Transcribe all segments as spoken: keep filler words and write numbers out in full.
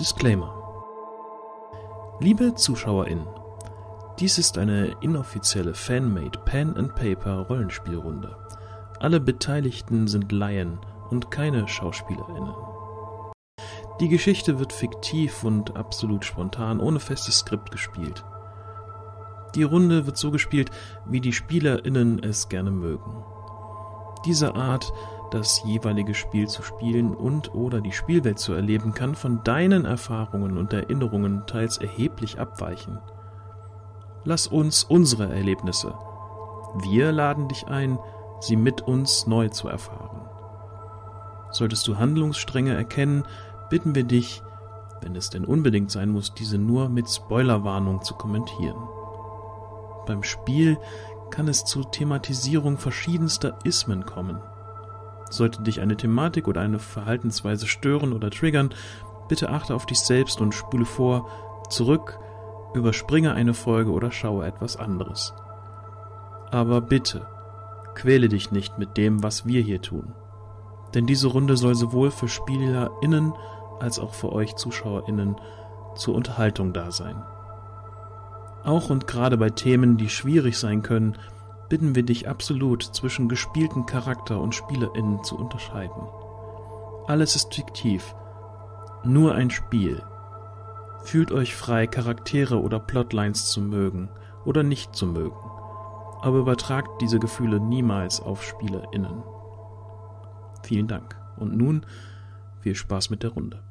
Disclaimer. Liebe ZuschauerInnen, dies ist eine inoffizielle Fanmade Pen-and-Paper-Rollenspielrunde. Alle Beteiligten sind Laien und keine SchauspielerInnen. Die Geschichte wird fiktiv und absolut spontan, ohne festes Skript gespielt. Die Runde wird so gespielt, wie die SpielerInnen es gerne mögen. Diese Art, das jeweilige Spiel zu spielen und oder die Spielwelt zu erleben, kann von deinen Erfahrungen und Erinnerungen teils erheblich abweichen. Lass uns unsere Erlebnisse. Wir laden dich ein, sie mit uns neu zu erfahren. Solltest du Handlungsstränge erkennen, bitten wir dich, wenn es denn unbedingt sein muss, diese nur mit Spoilerwarnung zu kommentieren. Beim Spiel kann es zur Thematisierung verschiedenster Ismen kommen. Sollte dich eine Thematik oder eine Verhaltensweise stören oder triggern, bitte achte auf dich selbst und spule vor, zurück, überspringe eine Folge oder schaue etwas anderes. Aber bitte, quäle dich nicht mit dem, was wir hier tun. Denn diese Runde soll sowohl für SpielerInnen als auch für euch ZuschauerInnen zur Unterhaltung da sein. Auch und gerade bei Themen, die schwierig sein können, bitten wir dich absolut, zwischen gespielten Charakter und SpielerInnen zu unterscheiden. Alles ist fiktiv, nur ein Spiel. Fühlt euch frei, Charaktere oder Plotlines zu mögen oder nicht zu mögen, aber übertragt diese Gefühle niemals auf SpielerInnen. Vielen Dank und nun viel Spaß mit der Runde.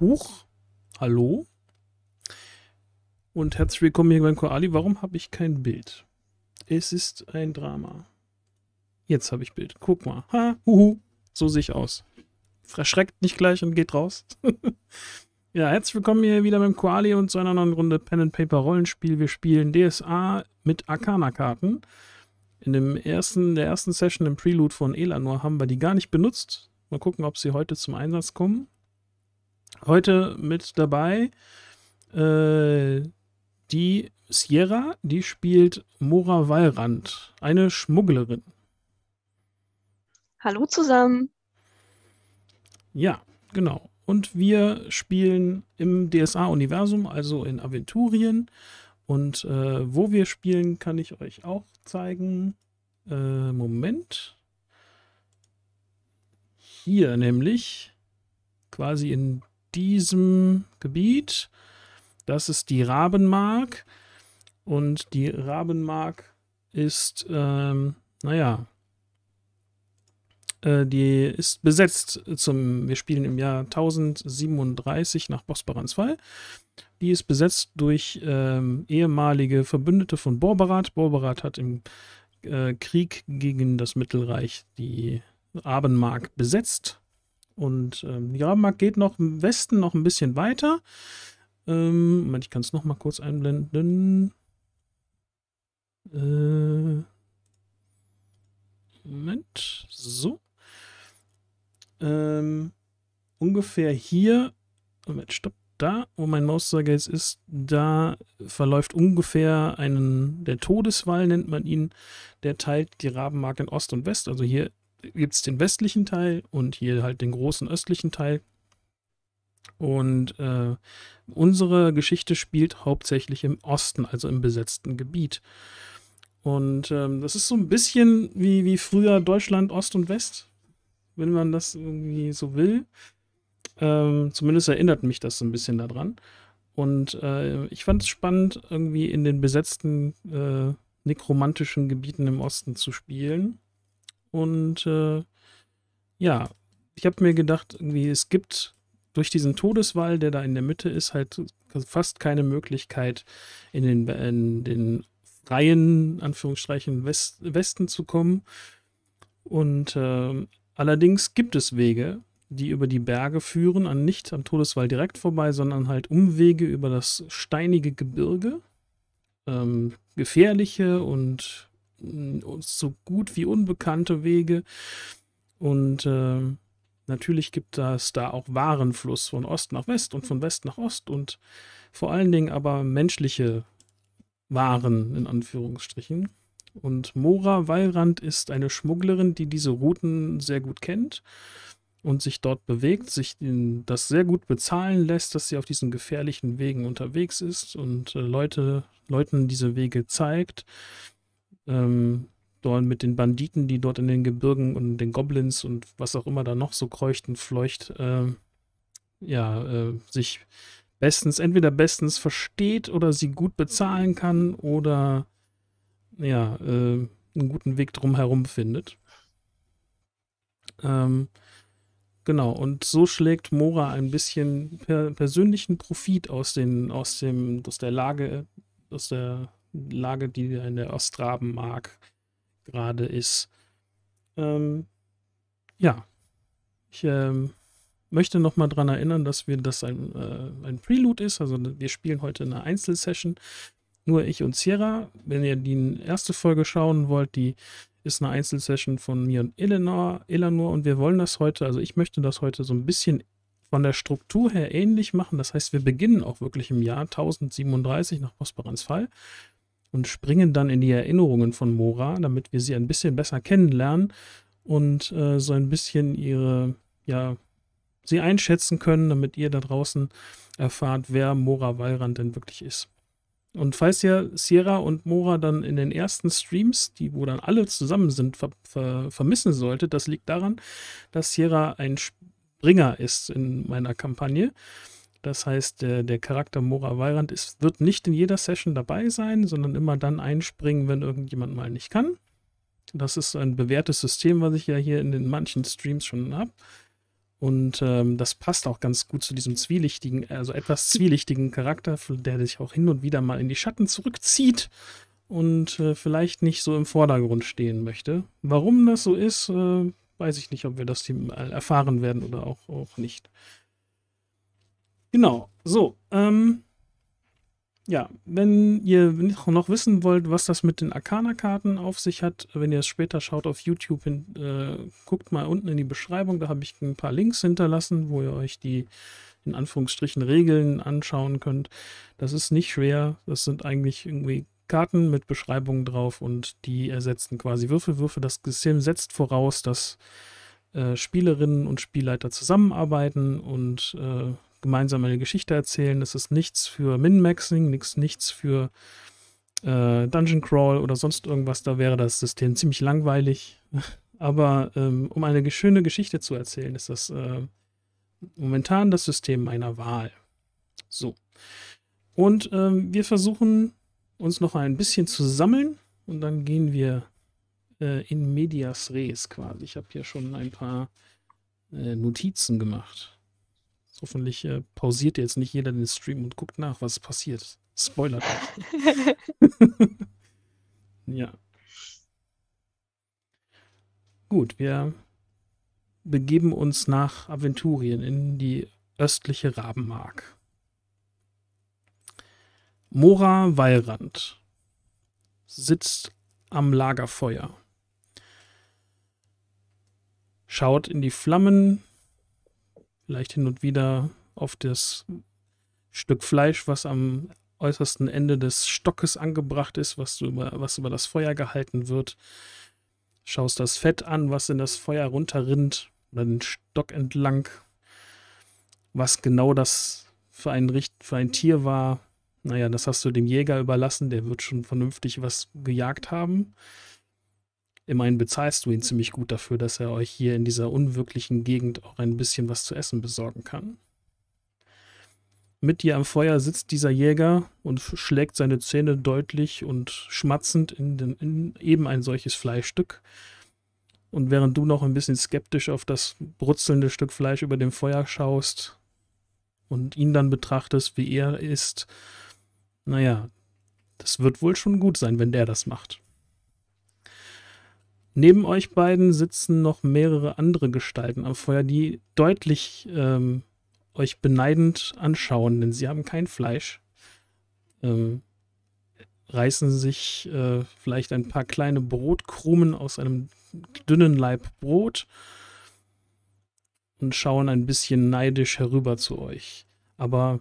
Huch, hallo und herzlich willkommen hier beim Koali. Warum habe ich kein Bild? Es ist ein Drama. Jetzt habe ich Bild. Guck mal. Ha, huhu. So sehe ich aus. Verschreckt nicht gleich und geht raus. Ja, herzlich willkommen hier wieder beim Koali und zu einer neuen Runde Pen and Paper Rollenspiel. Wir spielen D S A mit Arkana-Karten. In dem ersten, der ersten Session im Prelude von Eleanor haben wir die gar nicht benutzt. Mal gucken, ob sie heute zum Einsatz kommen. Heute mit dabei äh, die Sierra, die spielt Mora Wallrand, eine Schmugglerin. Hallo zusammen. Ja, genau. Und wir spielen im D S A-Universum, also in Aventurien. Und äh, wo wir spielen, kann ich euch auch zeigen. Äh, Moment. Hier nämlich, quasi in diesem Gebiet. Das ist die Rabenmark. Und die Rabenmark ist, ähm, naja, äh, die ist besetzt zum, wir spielen im Jahr tausendsiebenunddreißig nach Bosparans Fall. Die ist besetzt durch ähm, ehemalige Verbündete von Borbarad. Borbarad hat im äh, Krieg gegen das Mittelreich die Rabenmark besetzt. Und ähm, die Rabenmark geht noch im Westen noch ein bisschen weiter. Ähm, ich kann es nochmal kurz einblenden. Äh, Moment. So. Ähm, ungefähr hier. Moment, stopp. Da, wo mein Mauszeiger jetzt ist, da verläuft ungefähr einen, der Todeswall nennt man ihn, der teilt die Rabenmark in Ost und West. Also hier gibt es den westlichen Teil und hier halt den großen östlichen Teil. Und äh, unsere Geschichte spielt hauptsächlich im Osten, also im besetzten Gebiet. Und ähm, das ist so ein bisschen wie, wie früher Deutschland Ost und West, wenn man das irgendwie so will. Ähm, zumindest erinnert mich das so ein bisschen daran. Und äh, ich fand es spannend, irgendwie in den besetzten äh, nekromantischen Gebieten im Osten zu spielen. Und äh, ja, ich habe mir gedacht, irgendwie es gibt durch diesen Todeswall, der da in der Mitte ist, halt fast keine Möglichkeit, in den, in den freien, Anführungsstrichen, West, Westen zu kommen. Und äh, allerdings gibt es Wege, die über die Berge führen, an nicht am Todeswall direkt vorbei, sondern halt Umwege über das steinige Gebirge. Ähm, gefährliche und, und so gut wie unbekannte Wege. Und äh, natürlich gibt es da auch Warenfluss von Ost nach West und von West nach Ost und vor allen Dingen aber menschliche Waren, in Anführungsstrichen. Und Mora Wallrand ist eine Schmugglerin, die diese Routen sehr gut kennt und sich dort bewegt, sich das sehr gut bezahlen lässt, dass sie auf diesen gefährlichen Wegen unterwegs ist und äh, Leute, Leuten diese Wege zeigt. Ähm, dort mit den Banditen, die dort in den Gebirgen und den Goblins und was auch immer da noch so kreucht und fleucht, äh, ja, äh, sich bestens, entweder bestens versteht oder sie gut bezahlen kann oder ja, äh, einen guten Weg drumherum findet. Ähm, Genau, und so schlägt Mora ein bisschen per persönlichen Profit aus, den, aus, dem, aus, der Lage, aus der Lage, die in der Ostrabenmark gerade ist. Ähm, ja, ich ähm, möchte nochmal daran erinnern, dass wir das ein, äh, ein Prelude ist. Also wir spielen heute eine Einzelsession, nur ich und Sierra. Wenn ihr die erste Folge schauen wollt, die ist eine Einzelsession von mir und Eleanor, Eleanor und wir wollen das heute, also ich möchte das heute so ein bisschen von der Struktur her ähnlich machen. Das heißt, wir beginnen auch wirklich im Jahr tausendsiebenunddreißig nach Bosparans Fall und springen dann in die Erinnerungen von Mora, damit wir sie ein bisschen besser kennenlernen und äh, so ein bisschen ihre, ja, sie einschätzen können, damit ihr da draußen erfahrt, wer Mora Wallrand denn wirklich ist. Und falls ihr Sierra und Mora dann in den ersten Streams, die wo dann alle zusammen sind, ver ver vermissen solltet, das liegt daran, dass Sierra ein Springer ist in meiner Kampagne. Das heißt, der, der Charakter Mora Wallrand ist, wird nicht in jeder Session dabei sein, sondern immer dann einspringen, wenn irgendjemand mal nicht kann. Das ist ein bewährtes System, was ich ja hier in den manchen Streams schon habe. Und ähm, das passt auch ganz gut zu diesem zwielichtigen, also etwas zwielichtigen Charakter, der sich auch hin und wieder mal in die Schatten zurückzieht und äh, vielleicht nicht so im Vordergrund stehen möchte. Warum das so ist, äh, weiß ich nicht, ob wir das Team erfahren werden oder auch, auch nicht. Genau, so. Ähm, ja, wenn ihr noch wissen wollt, was das mit den Arkana-Karten auf sich hat, wenn ihr es später schaut auf YouTube, hin, äh, guckt mal unten in die Beschreibung, da habe ich ein paar Links hinterlassen, wo ihr euch die, in Anführungsstrichen, Regeln anschauen könnt. Das ist nicht schwer, das sind eigentlich irgendwie Karten mit Beschreibungen drauf und die ersetzen quasi Würfelwürfe. Das System setzt voraus, dass äh, Spielerinnen und Spielleiter zusammenarbeiten und äh, gemeinsam eine Geschichte erzählen. Das ist nichts für Min-Maxing, nichts, nichts für äh, Dungeon Crawl oder sonst irgendwas. Da wäre das System ziemlich langweilig. Aber ähm, um eine schöne Geschichte zu erzählen, ist das äh, momentan das System meiner Wahl. So. Und ähm, wir versuchen, uns noch ein bisschen zu sammeln und dann gehen wir äh, in Medias Res quasi. Ich habe hier schon ein paar äh, Notizen gemacht. Hoffentlich äh, pausiert jetzt nicht jeder den Stream und guckt nach, was passiert. Spoiler. Ja. Gut, wir begeben uns nach Aventurien in die östliche Rabenmark. Mora Wallrand sitzt am Lagerfeuer, schaut in die Flammen, vielleicht hin und wieder auf das Stück Fleisch, was am äußersten Ende des Stockes angebracht ist, was über, was über das Feuer gehalten wird. Schaust das Fett an, was in das Feuer runterrinnt oder den Stock entlang. Was genau das für ein, für ein Tier war, naja, das hast du dem Jäger überlassen, der wird schon vernünftig was gejagt haben. Immerhin bezahlst du ihn ziemlich gut dafür, dass er euch hier in dieser unwirklichen Gegend auch ein bisschen was zu essen besorgen kann. Mit dir am Feuer sitzt dieser Jäger und schlägt seine Zähne deutlich und schmatzend in, den, in eben ein solches Fleischstück. Und während du noch ein bisschen skeptisch auf das brutzelnde Stück Fleisch über dem Feuer schaust und ihn dann betrachtest, wie er isst, naja, das wird wohl schon gut sein, wenn der das macht. Neben euch beiden sitzen noch mehrere andere Gestalten am Feuer, die deutlich ähm, euch beneidend anschauen, denn sie haben kein Fleisch, ähm, reißen sich äh, vielleicht ein paar kleine Brotkrumen aus einem dünnen Laib Brot und schauen ein bisschen neidisch herüber zu euch. Aber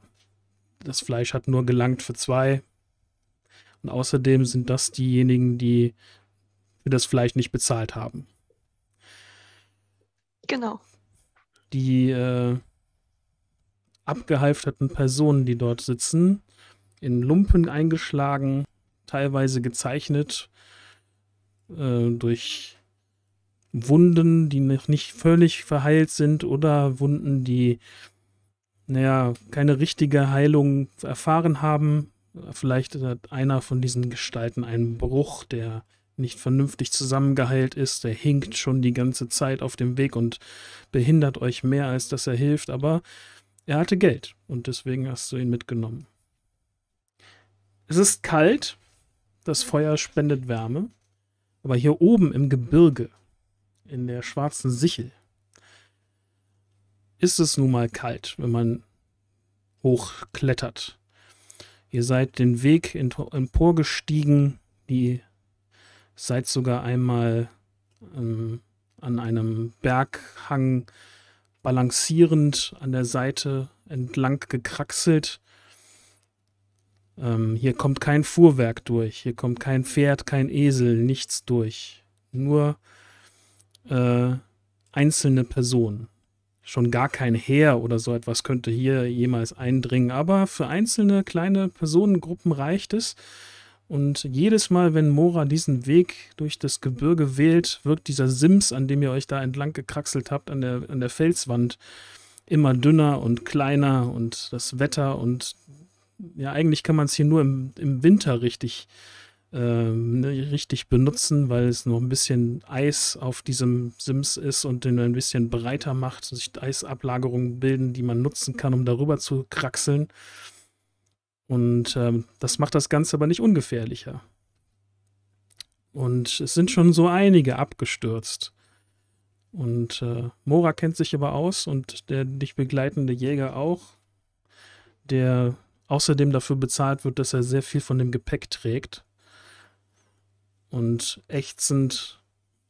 das Fleisch hat nur gelangt für zwei und außerdem sind das diejenigen, die für das Fleisch nicht bezahlt haben. Genau. Die äh, abgehalfterten Personen, die dort sitzen, in Lumpen eingeschlagen, teilweise gezeichnet äh, durch Wunden, die noch nicht völlig verheilt sind oder Wunden, die naja, keine richtige Heilung erfahren haben. Vielleicht hat einer von diesen Gestalten einen Bruch, der nicht vernünftig zusammengeheilt ist, der hinkt schon die ganze Zeit auf dem Weg und behindert euch mehr, als dass er hilft, aber er hatte Geld und deswegen hast du ihn mitgenommen. Es ist kalt, das Feuer spendet Wärme, aber hier oben im Gebirge, in der Schwarzen Sichel, ist es nun mal kalt, wenn man hochklettert. Ihr seid den Weg emporgestiegen, die seid sogar einmal ähm, an einem Berghang balancierend an der Seite entlang gekraxelt. Ähm, hier kommt kein Fuhrwerk durch, hier kommt kein Pferd, kein Esel, nichts durch. Nur äh, einzelne Personen. Schon gar kein Heer oder so etwas könnte hier jemals eindringen, aber für einzelne kleine Personengruppen reicht es. Und jedes Mal, wenn Mora diesen Weg durch das Gebirge wählt, wirkt dieser Sims, an dem ihr euch da entlang gekraxelt habt, an der, an der Felswand, immer dünner und kleiner und das Wetter und ja, eigentlich kann man es hier nur im, im Winter richtig, äh, richtig benutzen, weil es noch ein bisschen Eis auf diesem Sims ist und den ein bisschen breiter macht, sich Eisablagerungen bilden, die man nutzen kann, um darüber zu kraxeln. Und ähm, das macht das Ganze aber nicht ungefährlicher. Und es sind schon so einige abgestürzt. Und äh, Mora kennt sich aber aus und der dich begleitende Jäger auch, der außerdem dafür bezahlt wird, dass er sehr viel von dem Gepäck trägt. Und ächzend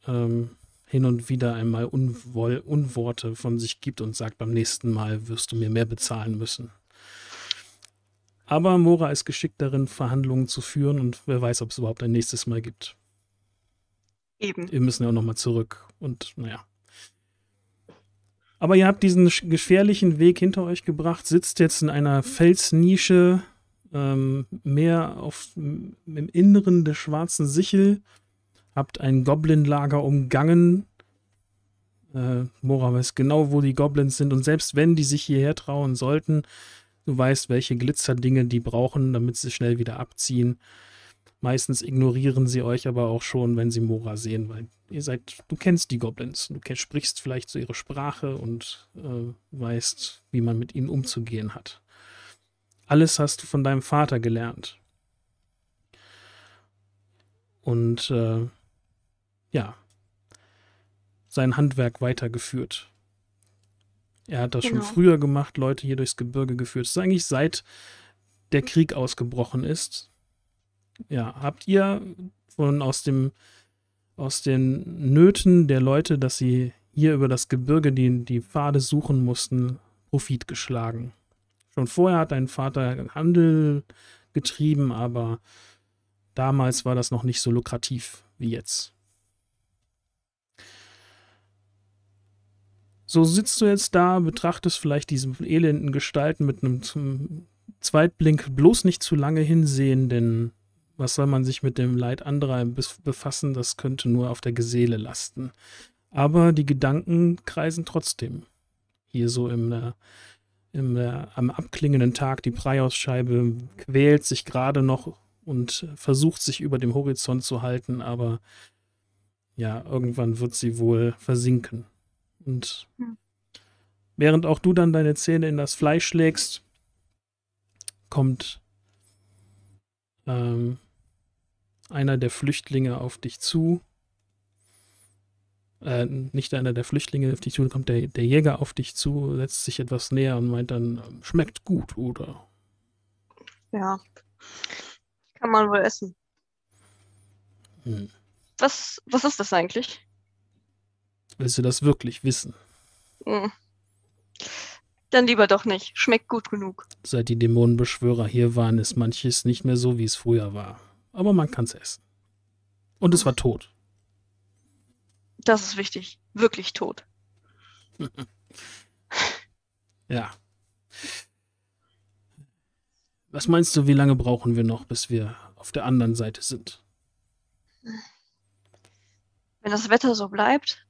ähm, hin und wieder einmal Unwoll, Unworte von sich gibt und sagt, beim nächsten Mal wirst du mir mehr bezahlen müssen. Aber Mora ist geschickt darin, Verhandlungen zu führen und wer weiß, ob es überhaupt ein nächstes Mal gibt. Eben. Wir müssen ja auch nochmal zurück und naja. Aber ihr habt diesen gefährlichen Weg hinter euch gebracht, sitzt jetzt in einer Felsnische, ähm, mehr auf, im Inneren der Schwarzen Sichel, habt ein Goblin-Lager umgangen. Äh, Mora weiß genau, wo die Goblins sind und selbst wenn die sich hierher trauen sollten, du weißt, welche Glitzerdinge die brauchen, damit sie schnell wieder abziehen. Meistens ignorieren sie euch aber auch schon, wenn sie Mora sehen, weil ihr seid, du kennst die Goblins. Du sprichst vielleicht so ihre Sprache und äh, weißt, wie man mit ihnen umzugehen hat. Alles hast du von deinem Vater gelernt. Und äh, ja, sein Handwerk weitergeführt. Er hat das [S2] Genau. [S1] Schon früher gemacht, Leute hier durchs Gebirge geführt. Das ist eigentlich seit der Krieg ausgebrochen ist. Ja, habt ihr von aus dem aus den Nöten der Leute, dass sie hier über das Gebirge die, die Pfade suchen mussten, Profit geschlagen? Schon vorher hat dein Vater Handel getrieben, aber damals war das noch nicht so lukrativ wie jetzt. So sitzt du jetzt da, betrachtest vielleicht diese elenden Gestalten mit einem Zweitblink, bloß nicht zu lange hinsehen, denn was soll man sich mit dem Leid anderer befassen, das könnte nur auf der Seele lasten. Aber die Gedanken kreisen trotzdem. Hier so im, äh, im äh, am abklingenden Tag, die Preiausscheibe quält sich gerade noch und versucht sich über dem Horizont zu halten, aber ja, irgendwann wird sie wohl versinken. Und während auch du dann deine Zähne in das Fleisch schlägst, kommt ähm, einer der Flüchtlinge auf dich zu. Äh, nicht einer der Flüchtlinge auf dich zu, kommt der, der Jäger auf dich zu, setzt sich etwas näher und meint dann, schmeckt gut, oder? Ja, kann man wohl essen. Hm. Was, was ist das eigentlich? Willst du das wirklich wissen? Dann lieber doch nicht. Schmeckt gut genug. Seit die Dämonenbeschwörer hier waren, ist manches nicht mehr so, wie es früher war. Aber man kann es essen. Und es war tot. Das ist wichtig. Wirklich tot. Ja. Was meinst du, wie lange brauchen wir noch, bis wir auf der anderen Seite sind? Wenn das Wetter so bleibt...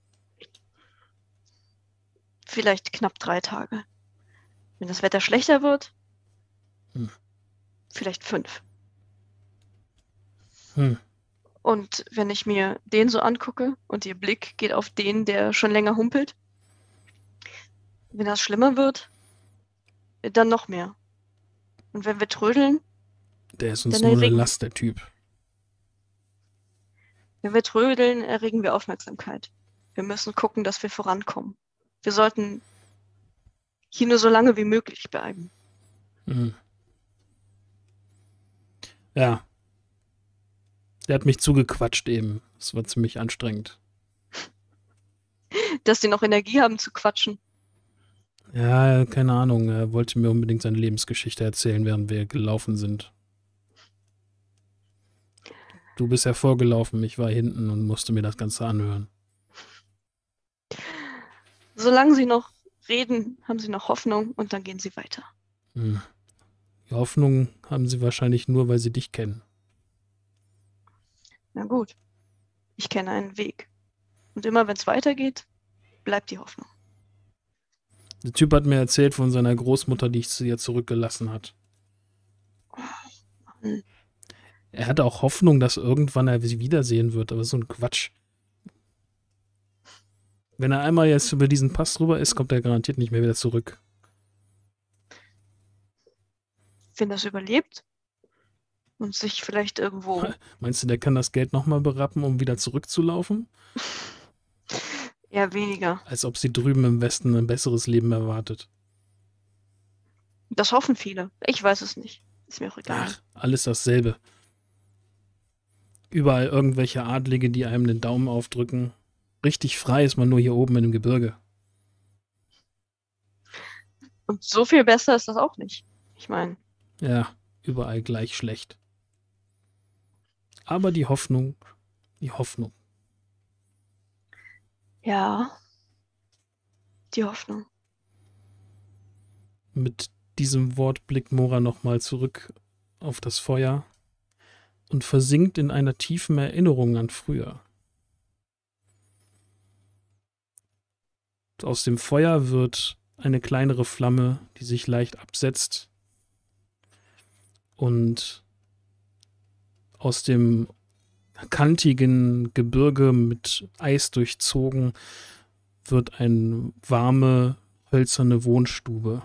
Vielleicht knapp drei Tage. Wenn das Wetter schlechter wird, hm. vielleicht fünf. Hm. Und wenn ich mir den so angucke und ihr Blick geht auf den, der schon länger humpelt, wenn das schlimmer wird, dann noch mehr. Und wenn wir trödeln, der ist uns nur eine Last, der Typ. Wenn wir trödeln, erregen wir Aufmerksamkeit. Wir müssen gucken, dass wir vorankommen. Wir sollten hier nur so lange wie möglich bleiben. Mhm. Ja. Der hat mich zugequatscht eben. Das war ziemlich anstrengend. Dass die noch Energie haben zu quatschen. Ja, keine Ahnung. Er wollte mir unbedingt seine Lebensgeschichte erzählen, während wir gelaufen sind. Du bist hervorgelaufen, ich war hinten und musste mir das Ganze anhören. Solange sie noch reden, haben sie noch Hoffnung und dann gehen sie weiter. Hm. Die Hoffnung haben sie wahrscheinlich nur, weil sie dich kennen. Na gut, ich kenne einen Weg. Und immer wenn es weitergeht, bleibt die Hoffnung. Der Typ hat mir erzählt von seiner Großmutter, die ich zu ihr zurückgelassen hat. Oh, Mann. Er hat auch Hoffnung, dass irgendwann er sie wiedersehen wird, aber so ein Quatsch. Wenn er einmal jetzt über diesen Pass rüber ist, kommt er garantiert nicht mehr wieder zurück. Wenn das überlebt und sich vielleicht irgendwo... Meinst du, der kann das Geld nochmal berappen, um wieder zurückzulaufen? Ja, weniger. Als ob sie drüben im Westen ein besseres Leben erwartet. Das hoffen viele. Ich weiß es nicht. Ist mir auch egal. Ach, alles dasselbe. Überall irgendwelche Adlige, die einem den Daumen aufdrücken... Richtig frei ist man nur hier oben in dem Gebirge. Und so viel besser ist das auch nicht. Ich meine. Ja, überall gleich schlecht. Aber die Hoffnung, die Hoffnung. Ja, die Hoffnung. Mit diesem Wort blickt Mora nochmal zurück auf das Feuer und versinkt in einer tiefen Erinnerung an früher. Aus dem Feuer wird eine kleinere Flamme, die sich leicht absetzt. Und aus dem kantigen Gebirge mit Eis durchzogen wird eine warme, hölzerne Wohnstube.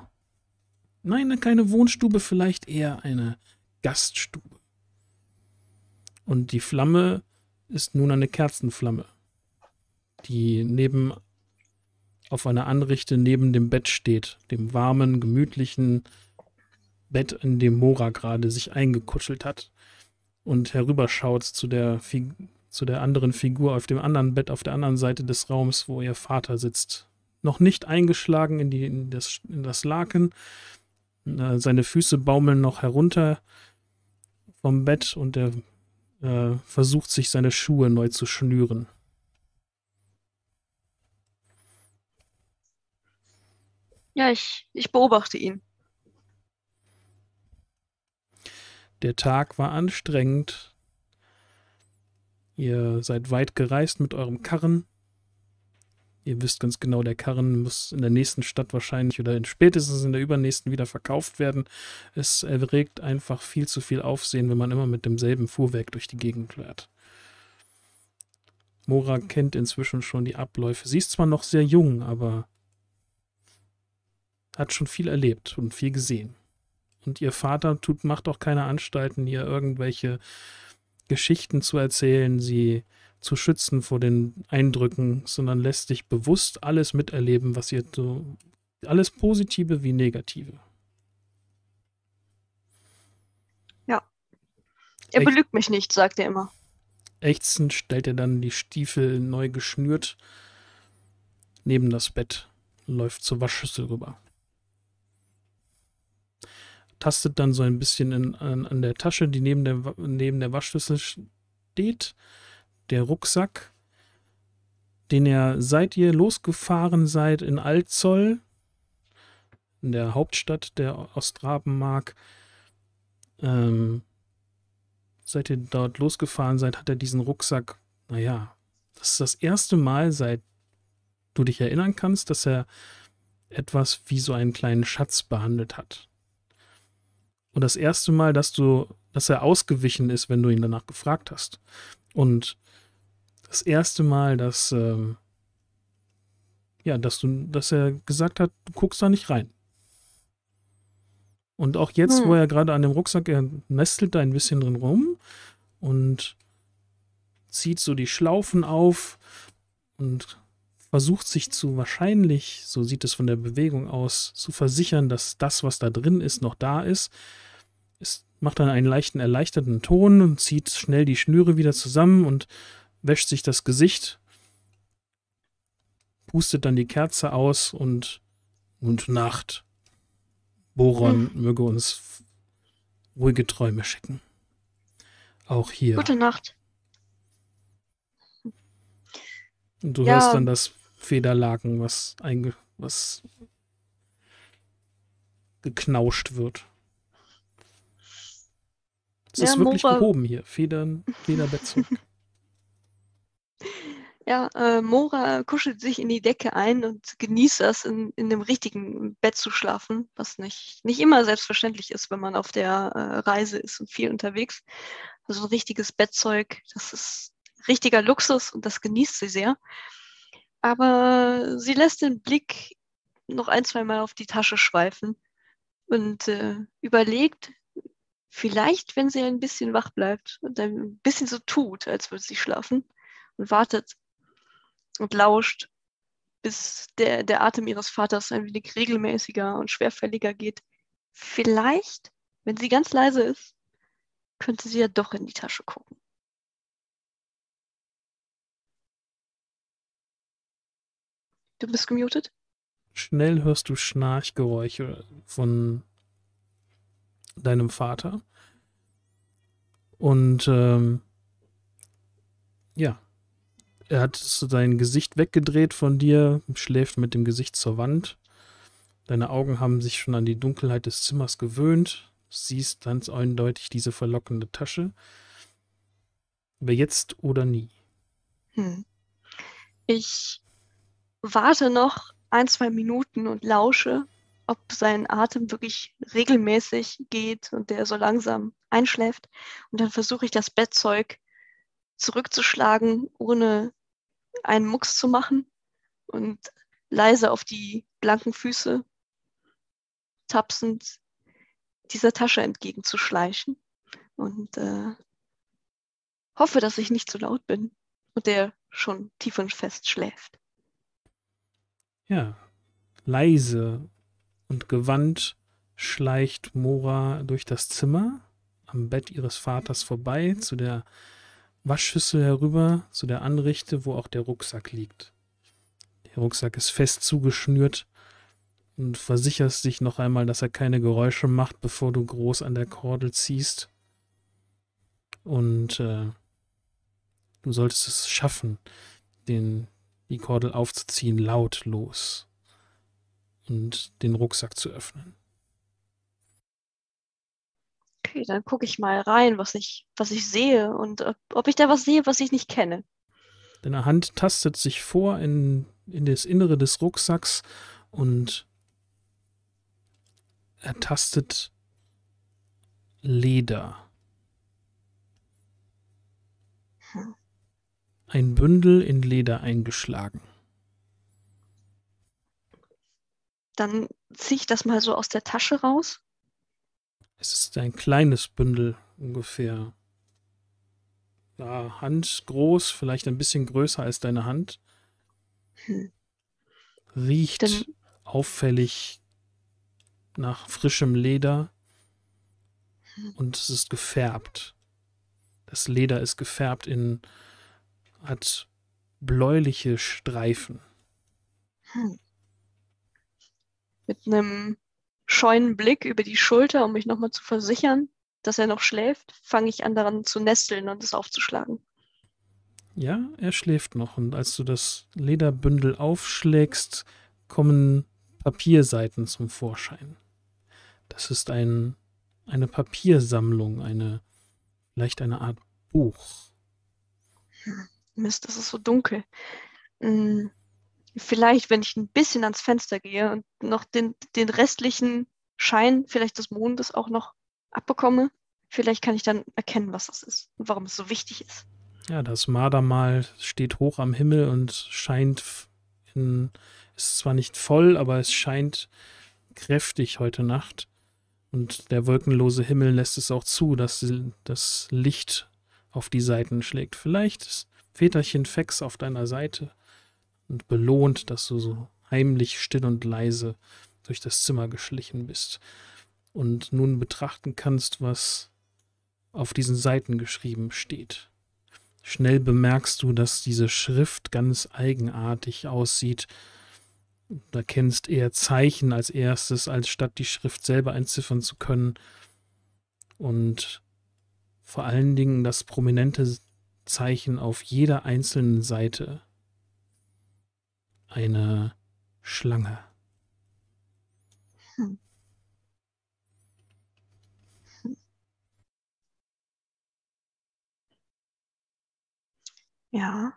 Nein, keine Wohnstube, vielleicht eher eine Gaststube. Und die Flamme ist nun eine Kerzenflamme, die neben auf einer Anrichte neben dem Bett steht, dem warmen, gemütlichen, Bett, in dem Mora gerade sich eingekuschelt hat, und herüberschaut zu der, zu der anderen Figur auf dem anderen Bett, auf der anderen Seite des Raums, wo ihr Vater sitzt. Noch nicht eingeschlagen in, die, in, das, in das Laken. Äh, seine Füße baumeln noch herunter vom Bett, und er äh, versucht, sich seine Schuhe neu zu schnüren. Ja, ich, ich beobachte ihn. Der Tag war anstrengend. Ihr seid weit gereist mit eurem Karren. Ihr wisst ganz genau, der Karren muss in der nächsten Stadt wahrscheinlich oder in spätestens in der übernächsten wieder verkauft werden. Es erregt einfach viel zu viel Aufsehen, wenn man immer mit demselben Fuhrwerk durch die Gegend fährt. Mora kennt inzwischen schon die Abläufe. Sie ist zwar noch sehr jung, aber hat schon viel erlebt und viel gesehen. Und ihr Vater tut, macht auch keine Anstalten, ihr irgendwelche Geschichten zu erzählen, sie zu schützen vor den Eindrücken, sondern lässt sich bewusst alles miterleben, was ihr so, alles Positive wie Negative. Ja. Er Äch belügt mich nicht, sagt er immer. Ächzend stellt er dann die Stiefel neu geschnürt neben das Bett, läuft zur Waschschüssel rüber. Tastet dann so ein bisschen in, an, an der Tasche, die neben der, neben der Waschschüssel steht, der Rucksack, den er, seit ihr losgefahren seid in Altzoll, in der Hauptstadt der Ostrabenmark, ähm, seit ihr dort losgefahren seid, hat er diesen Rucksack, naja, das ist das erste Mal, seit du dich erinnern kannst, dass er etwas wie so einen kleinen Schatz behandelt hat. Und das erste Mal, dass du, dass er ausgewichen ist, wenn du ihn danach gefragt hast. Und das erste Mal, dass, ähm, ja, dass du, dass er gesagt hat, du guckst da nicht rein. Und auch jetzt, hm. wo er gerade an dem Rucksack, er nestelt da ein bisschen drin rum und zieht so die Schlaufen auf und versucht sich zu wahrscheinlich, so sieht es von der Bewegung aus, zu versichern, dass das, was da drin ist, noch da ist. Es macht dann einen leichten, erleichterten Ton und zieht schnell die Schnüre wieder zusammen und wäscht sich das Gesicht, pustet dann die Kerze aus und, und Nacht. Boron hm. möge uns ruhige Träume schicken. Auch hier. Gute Nacht. Und du ja. hörst dann das Federlaken, was, einge was geknauscht wird. Es ja, ist wirklich Mora gehoben hier. Federn, Federbettzeug. Ja, äh, Mora kuschelt sich in die Decke ein und genießt das, in, in dem richtigen Bett zu schlafen, was nicht, nicht immer selbstverständlich ist, wenn man auf der äh, Reise ist und viel unterwegs. Also ein richtiges Bettzeug, das ist richtiger Luxus, und das genießt sie sehr. Aber sie lässt den Blick noch ein, zwei Mal auf die Tasche schweifen und äh, überlegt, vielleicht, wenn sie ein bisschen wach bleibt und ein bisschen so tut, als würde sie schlafen, und wartet und lauscht, bis der, der Atem ihres Vaters ein wenig regelmäßiger und schwerfälliger geht. Vielleicht, wenn sie ganz leise ist, könnte sie ja doch in die Tasche gucken. Du bist gemutet. Schnell hörst du Schnarchgeräusche von deinem Vater. Und ähm, ja, er hat sein Gesicht weggedreht von dir, schläft mit dem Gesicht zur Wand. Deine Augen haben sich schon an die Dunkelheit des Zimmers gewöhnt. Siehst ganz eindeutig diese verlockende Tasche. Aber jetzt oder nie. Hm. Ich warte noch ein, zwei Minuten und lausche, ob sein Atem wirklich regelmäßig geht und der so langsam einschläft. Und dann versuche ich, das Bettzeug zurückzuschlagen, ohne einen Mucks zu machen, und leise auf die blanken Füße tapsend dieser Tasche entgegenzuschleichen. Und äh, hoffe, dass ich nicht zu laut bin und der schon tief und fest schläft. Ja, leise und gewandt schleicht Mora durch das Zimmer am Bett ihres Vaters vorbei, zu der Waschschüssel herüber, zu der Anrichte, wo auch der Rucksack liegt. Der Rucksack ist fest zugeschnürt und versicherst dich noch einmal, dass er keine Geräusche macht, bevor du groß an der Kordel ziehst. Und äh, du solltest es schaffen, den, die Kordel aufzuziehen, lautlos, und den Rucksack zu öffnen. Okay, dann gucke ich mal rein, was ich, was ich sehe und ob, ob ich da was sehe, was ich nicht kenne. Deine Hand tastet sich vor in, in das Innere des Rucksacks und er tastet Leder. Hm. Ein Bündel in Leder eingeschlagen. Dann ziehe ich das mal so aus der Tasche raus. Es ist ein kleines Bündel, ungefähr ja, handgroß, vielleicht ein bisschen größer als deine Hand. Hm. Riecht Dann auffällig nach frischem Leder und es ist gefärbt. Das Leder ist gefärbt in, hat bläuliche Streifen. Hm. Mit einem scheuen Blick über die Schulter, um mich nochmal zu versichern, dass er noch schläft, fange ich an daran zu nesteln und es aufzuschlagen. Ja, er schläft noch und als du das Lederbündel aufschlägst, kommen Papierseiten zum Vorschein. Das ist ein, eine Papiersammlung, eine, vielleicht eine Art Buch. Mist, das ist so dunkel. Vielleicht, wenn ich ein bisschen ans Fenster gehe und noch den, den restlichen Schein, vielleicht des Mondes, auch noch abbekomme, vielleicht kann ich dann erkennen, was das ist und warum es so wichtig ist. Ja, das Mardermal steht hoch am Himmel und scheint in, ist zwar nicht voll, aber es scheint kräftig heute Nacht. Und der wolkenlose Himmel lässt es auch zu, dass das Licht auf die Seiten schlägt. Vielleicht ist Väterchen Fax auf deiner Seite und belohnt, dass du so heimlich, still und leise durch das Zimmer geschlichen bist und nun betrachten kannst, was auf diesen Seiten geschrieben steht. Schnell bemerkst du, dass diese Schrift ganz eigenartig aussieht. Du erkennst eher Zeichen als erstes, als statt die Schrift selber entziffern zu können. Und vor allen Dingen das prominente Zeichen auf jeder einzelnen Seite. Eine Schlange. Hm. Hm. Ja.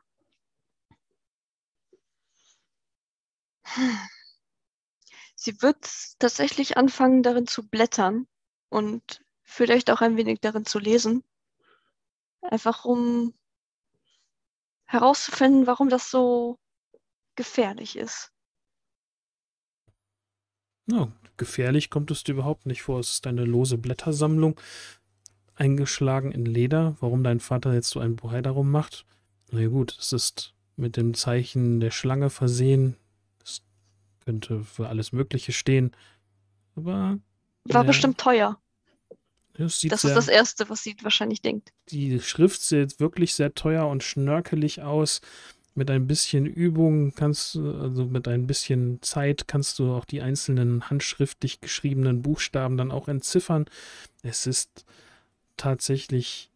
Sie wird tatsächlich anfangen, darin zu blättern und vielleicht auch ein wenig darin zu lesen. Einfach um herauszufinden, warum das so gefährlich ist. No, gefährlich kommt es dir überhaupt nicht vor. Es ist eine lose Blättersammlung, eingeschlagen in Leder. Warum dein Vater jetzt so ein Bohai darum macht? Na gut, es ist mit dem Zeichen der Schlange versehen. Es könnte für alles Mögliche stehen. Aber war äh, bestimmt teuer. Das, das ist das Erste, was sie wahrscheinlich denkt. Die Schrift sieht wirklich sehr teuer und schnörkelig aus. Mit ein bisschen Übung kannst du, also mit ein bisschen Zeit kannst du auch die einzelnen handschriftlich geschriebenen Buchstaben dann auch entziffern. Es ist tatsächlich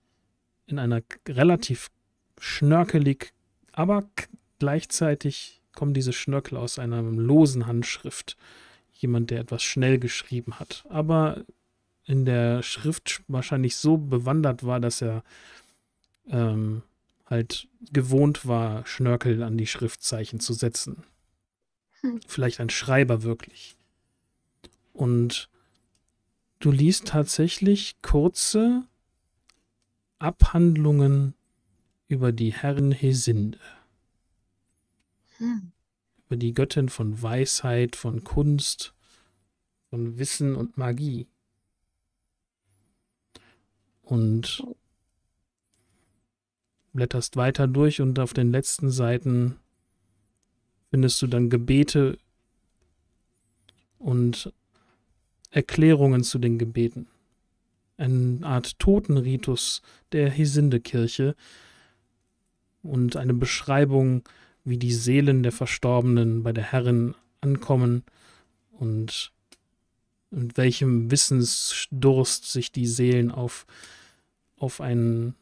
in einer relativ schnörkelig, aber gleichzeitig kommen diese Schnörkel aus einer losen Handschrift. Jemand, der etwas schnell geschrieben hat, aber in der Schrift wahrscheinlich so bewandert war, dass er ähm, halt gewohnt war, Schnörkel an die Schriftzeichen zu setzen. Hm. Vielleicht ein Schreiber wirklich. Und du liest tatsächlich kurze Abhandlungen über die Herrin Hesinde. Hm. Über die Göttin von Weisheit, von Kunst, von Wissen und Magie. Und blätterst weiter durch und auf den letzten Seiten findest du dann Gebete und Erklärungen zu den Gebeten. Eine Art Totenritus der Hesinde-Kirche und eine Beschreibung, wie die Seelen der Verstorbenen bei der Herrin ankommen und mit welchem Wissensdurst sich die Seelen auf, auf, einen,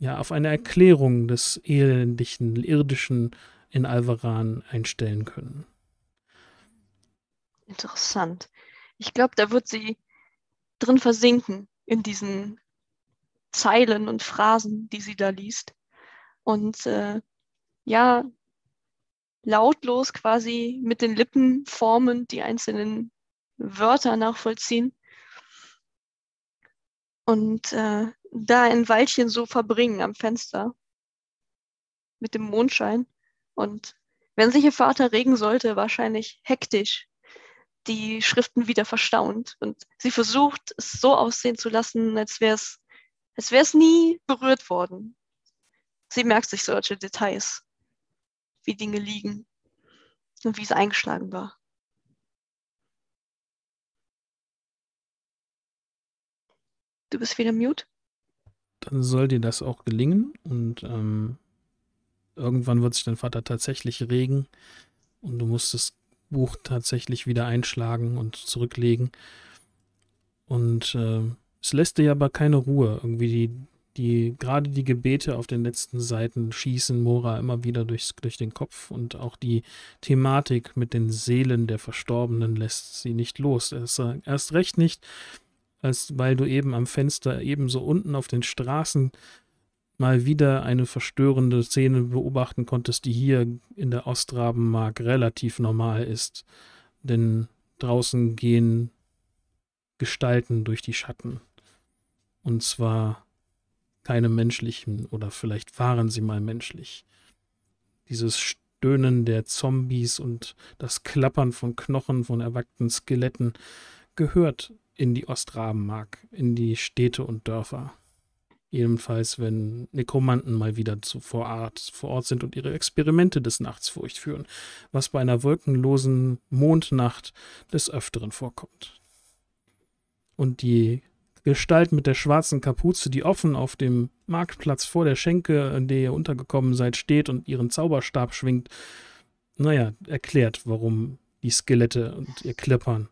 ja, auf eine Erklärung des elendigen, irdischen in Alveran einstellen können. Interessant. Ich glaube, da wird sie drin versinken, in diesen Zeilen und Phrasen, die sie da liest. Und äh, ja, lautlos quasi mit den Lippen formen, die einzelnen Wörter nachvollziehen. Und äh, da ein Weilchen so verbringen am Fenster mit dem Mondschein. Und wenn sich ihr Vater regen sollte, wahrscheinlich hektisch die Schriften wieder verstaunt. Und sie versucht, es so aussehen zu lassen, als wäre es als wäre es nie berührt worden. Sie merkt sich solche Details, wie Dinge liegen und wie es eingeschlagen war. Du bist wieder mute. Dann soll dir das auch gelingen und ähm, irgendwann wird sich dein Vater tatsächlich regen und du musst es Buch tatsächlich wieder einschlagen und zurücklegen. Und äh, es lässt dir aber keine Ruhe. Irgendwie die, die, gerade die Gebete auf den letzten Seiten schießen Mora immer wieder durchs, durch den Kopf und auch die Thematik mit den Seelen der Verstorbenen lässt sie nicht los. Erst, erst recht nicht, als weil du eben am Fenster ebenso unten auf den Straßen mal wieder eine verstörende Szene beobachten konntest, die hier in der Ostrabenmark relativ normal ist. Denn draußen gehen Gestalten durch die Schatten. Und zwar keine menschlichen, oder vielleicht waren sie mal menschlich. Dieses Stöhnen der Zombies und das Klappern von Knochen, von erwackten Skeletten gehört in die Ostrabenmark, in die Städte und Dörfer. Jedenfalls, wenn Nekromanten mal wieder zu, vor, Ort, vor Ort sind und ihre Experimente des Nachts durchführen, was bei einer wolkenlosen Mondnacht des Öfteren vorkommt. Und die Gestalt mit der schwarzen Kapuze, die offen auf dem Marktplatz vor der Schenke, in der ihr untergekommen seid, steht und ihren Zauberstab schwingt, naja, erklärt, warum die Skelette und ihr Klappern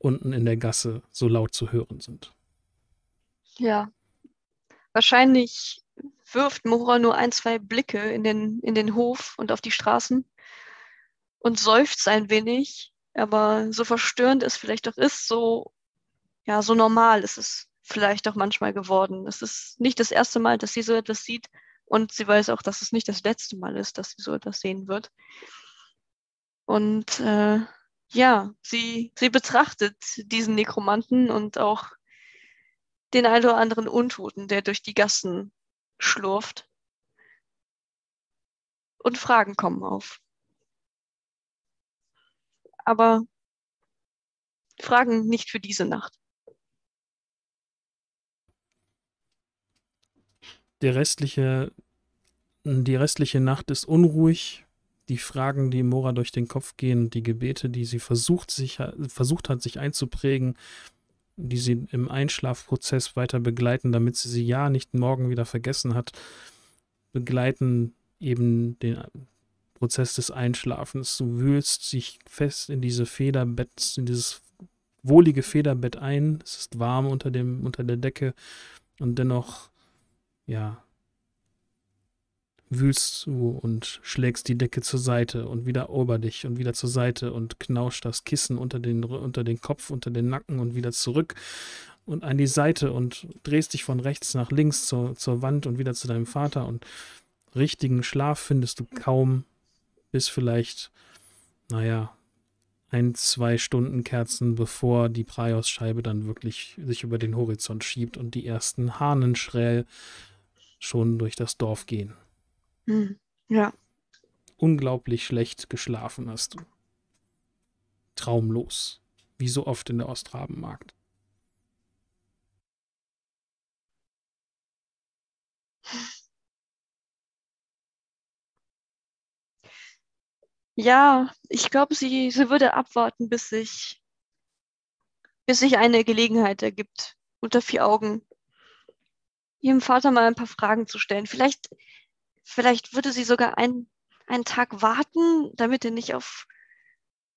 unten in der Gasse so laut zu hören sind. Ja. Wahrscheinlich wirft Mora nur ein, zwei Blicke in den, in den Hof und auf die Straßen und seufzt ein wenig, aber so verstörend es vielleicht doch ist, so, ja, so normal ist es vielleicht doch manchmal geworden. Es ist nicht das erste Mal, dass sie so etwas sieht und sie weiß auch, dass es nicht das letzte Mal ist, dass sie so etwas sehen wird. Und äh, ja, sie, sie betrachtet diesen Nekromanten und auch den ein oder anderen Untoten, der durch die Gassen schlurft. Und Fragen kommen auf. Aber Fragen nicht für diese Nacht. Der restliche, die restliche Nacht ist unruhig. Die Fragen, die Mora durch den Kopf gehen, die Gebete, die sie versucht, sich, versucht hat, sich einzuprägen, die sie im Einschlafprozess weiter begleiten, damit sie sie ja nicht morgen wieder vergessen hat, begleiten eben den Prozess des Einschlafens. Du wühlst dich fest in diese Federbett, in dieses wohlige Federbett ein. Es ist warm unter dem, unter der Decke und dennoch, ja, wühlst du und schlägst die Decke zur Seite und wieder ober dich und wieder zur Seite und knauscht das Kissen unter den, unter den Kopf, unter den Nacken und wieder zurück und an die Seite und drehst dich von rechts nach links zur, zur Wand und wieder zu deinem Vater und richtigen Schlaf findest du kaum, bis vielleicht, naja, ein, zwei Stunden Kerzen, bevor die Praios-Scheibe dann wirklich sich über den Horizont schiebt und die ersten Hahnen schräl schon durch das Dorf gehen. Ja. Unglaublich schlecht geschlafen hast du. Traumlos. Wie so oft in der Ostrabenmarkt. Ja, ich glaube, sie, sie würde abwarten, bis sich bis sich eine Gelegenheit ergibt, unter vier Augen, ihrem Vater mal ein paar Fragen zu stellen. Vielleicht, vielleicht würde sie sogar ein, einen Tag warten, damit er nicht auf,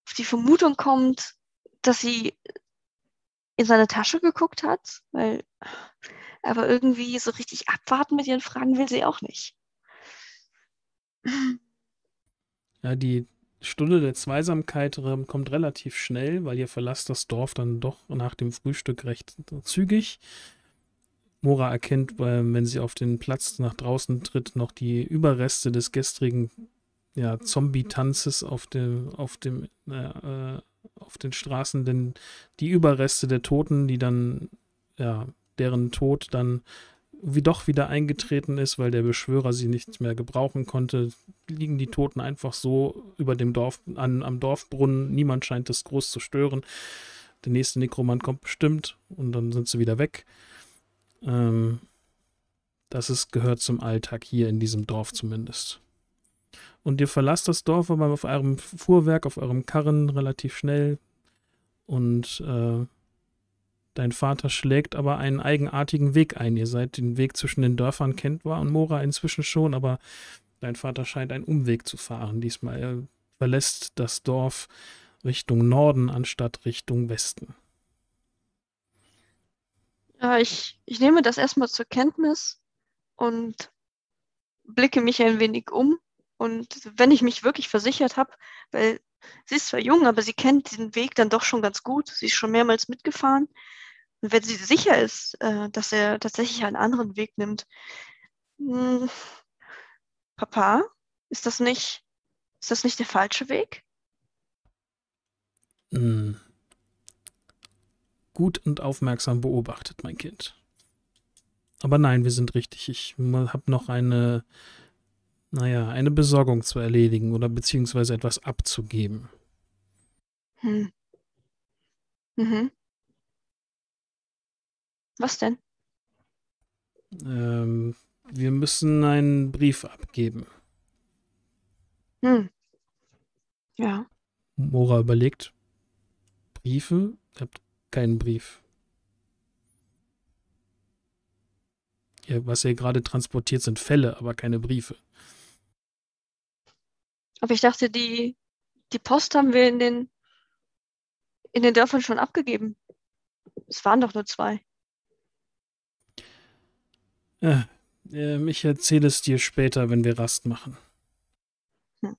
auf die Vermutung kommt, dass sie in seine Tasche geguckt hat, weil aber irgendwie so richtig abwarten mit ihren Fragen will sie auch nicht. Ja, die Stunde der Zweisamkeit kommt relativ schnell, weil ihr verlasst das Dorf dann doch nach dem Frühstück recht zügig. Mora erkennt, wenn sie auf den Platz nach draußen tritt, noch die Überreste des gestrigen ja, Zombie-Tanzes auf dem, auf dem, äh, auf den Straßen, denn die Überreste der Toten, die dann, ja, deren Tod dann wie doch wieder eingetreten ist, weil der Beschwörer sie nicht mehr gebrauchen konnte, liegen die Toten einfach so über dem Dorf, an, am Dorfbrunnen. Niemand scheint das groß zu stören. Der nächste Nekromant kommt bestimmt und dann sind sie wieder weg. Ähm, das ist, gehört zum Alltag hier in diesem Dorf zumindest. Und ihr verlasst das Dorf aber auf eurem Fuhrwerk, auf eurem Karren relativ schnell und äh, dein Vater schlägt aber einen eigenartigen Weg ein. Ihr seid den Weg zwischen den Dörfern kennt war und Mora inzwischen schon, aber dein Vater scheint einen Umweg zu fahren diesmal. Er verlässt das Dorf Richtung Norden anstatt Richtung Westen. Ja, ich, ich nehme das erstmal zur Kenntnis und blicke mich ein wenig um. Und wenn ich mich wirklich versichert habe, weil sie ist zwar jung, aber sie kennt den Weg dann doch schon ganz gut. Sie ist schon mehrmals mitgefahren. Und wenn sie sicher ist, dass er tatsächlich einen anderen Weg nimmt. Hm, Papa, ist das nicht, ist das nicht der falsche Weg? Hm. Gut und aufmerksam beobachtet, mein Kind. Aber nein, wir sind richtig. Ich habe noch eine... Naja, eine Besorgung zu erledigen oder beziehungsweise etwas abzugeben. Hm. Mhm. Was denn? Ähm, wir müssen einen Brief abgeben. Hm. Ja. Mora überlegt, Briefe? Ihr habt keinen Brief. Ihr, was ihr gerade transportiert, sind Fälle, aber keine Briefe. Aber ich dachte, die, die Post haben wir in den, in den Dörfern schon abgegeben. Es waren doch nur zwei. Ja, äh, ich erzähle es dir später, wenn wir Rast machen. Hm.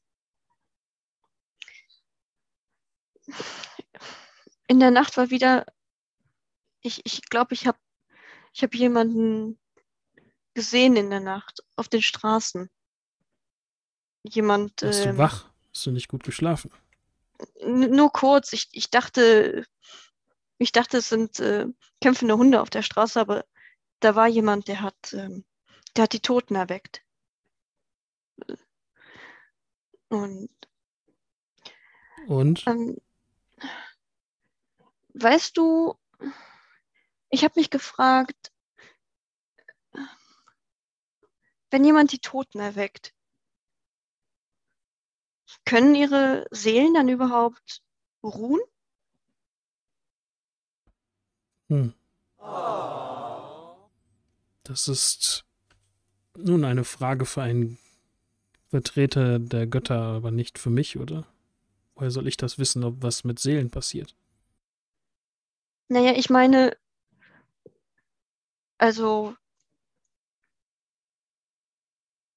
In der Nacht war wieder... Ich glaube, ich, glaub, ich habe ich hab jemanden gesehen in der Nacht auf den Straßen. Jemand. Bist du wach? Hast du nicht gut geschlafen? Nur kurz. Ich, ich dachte, ich dachte, es sind äh, kämpfende Hunde auf der Straße, aber da war jemand, der hat, ähm, der hat die Toten erweckt. Und. Und? Ähm, weißt du, ich habe mich gefragt, wenn jemand die Toten erweckt, können ihre Seelen dann überhaupt ruhen? Hm. Das ist nun eine Frage für einen Vertreter der Götter, aber nicht für mich, oder? Woher soll ich das wissen, ob was mit Seelen passiert? Naja, ich meine, also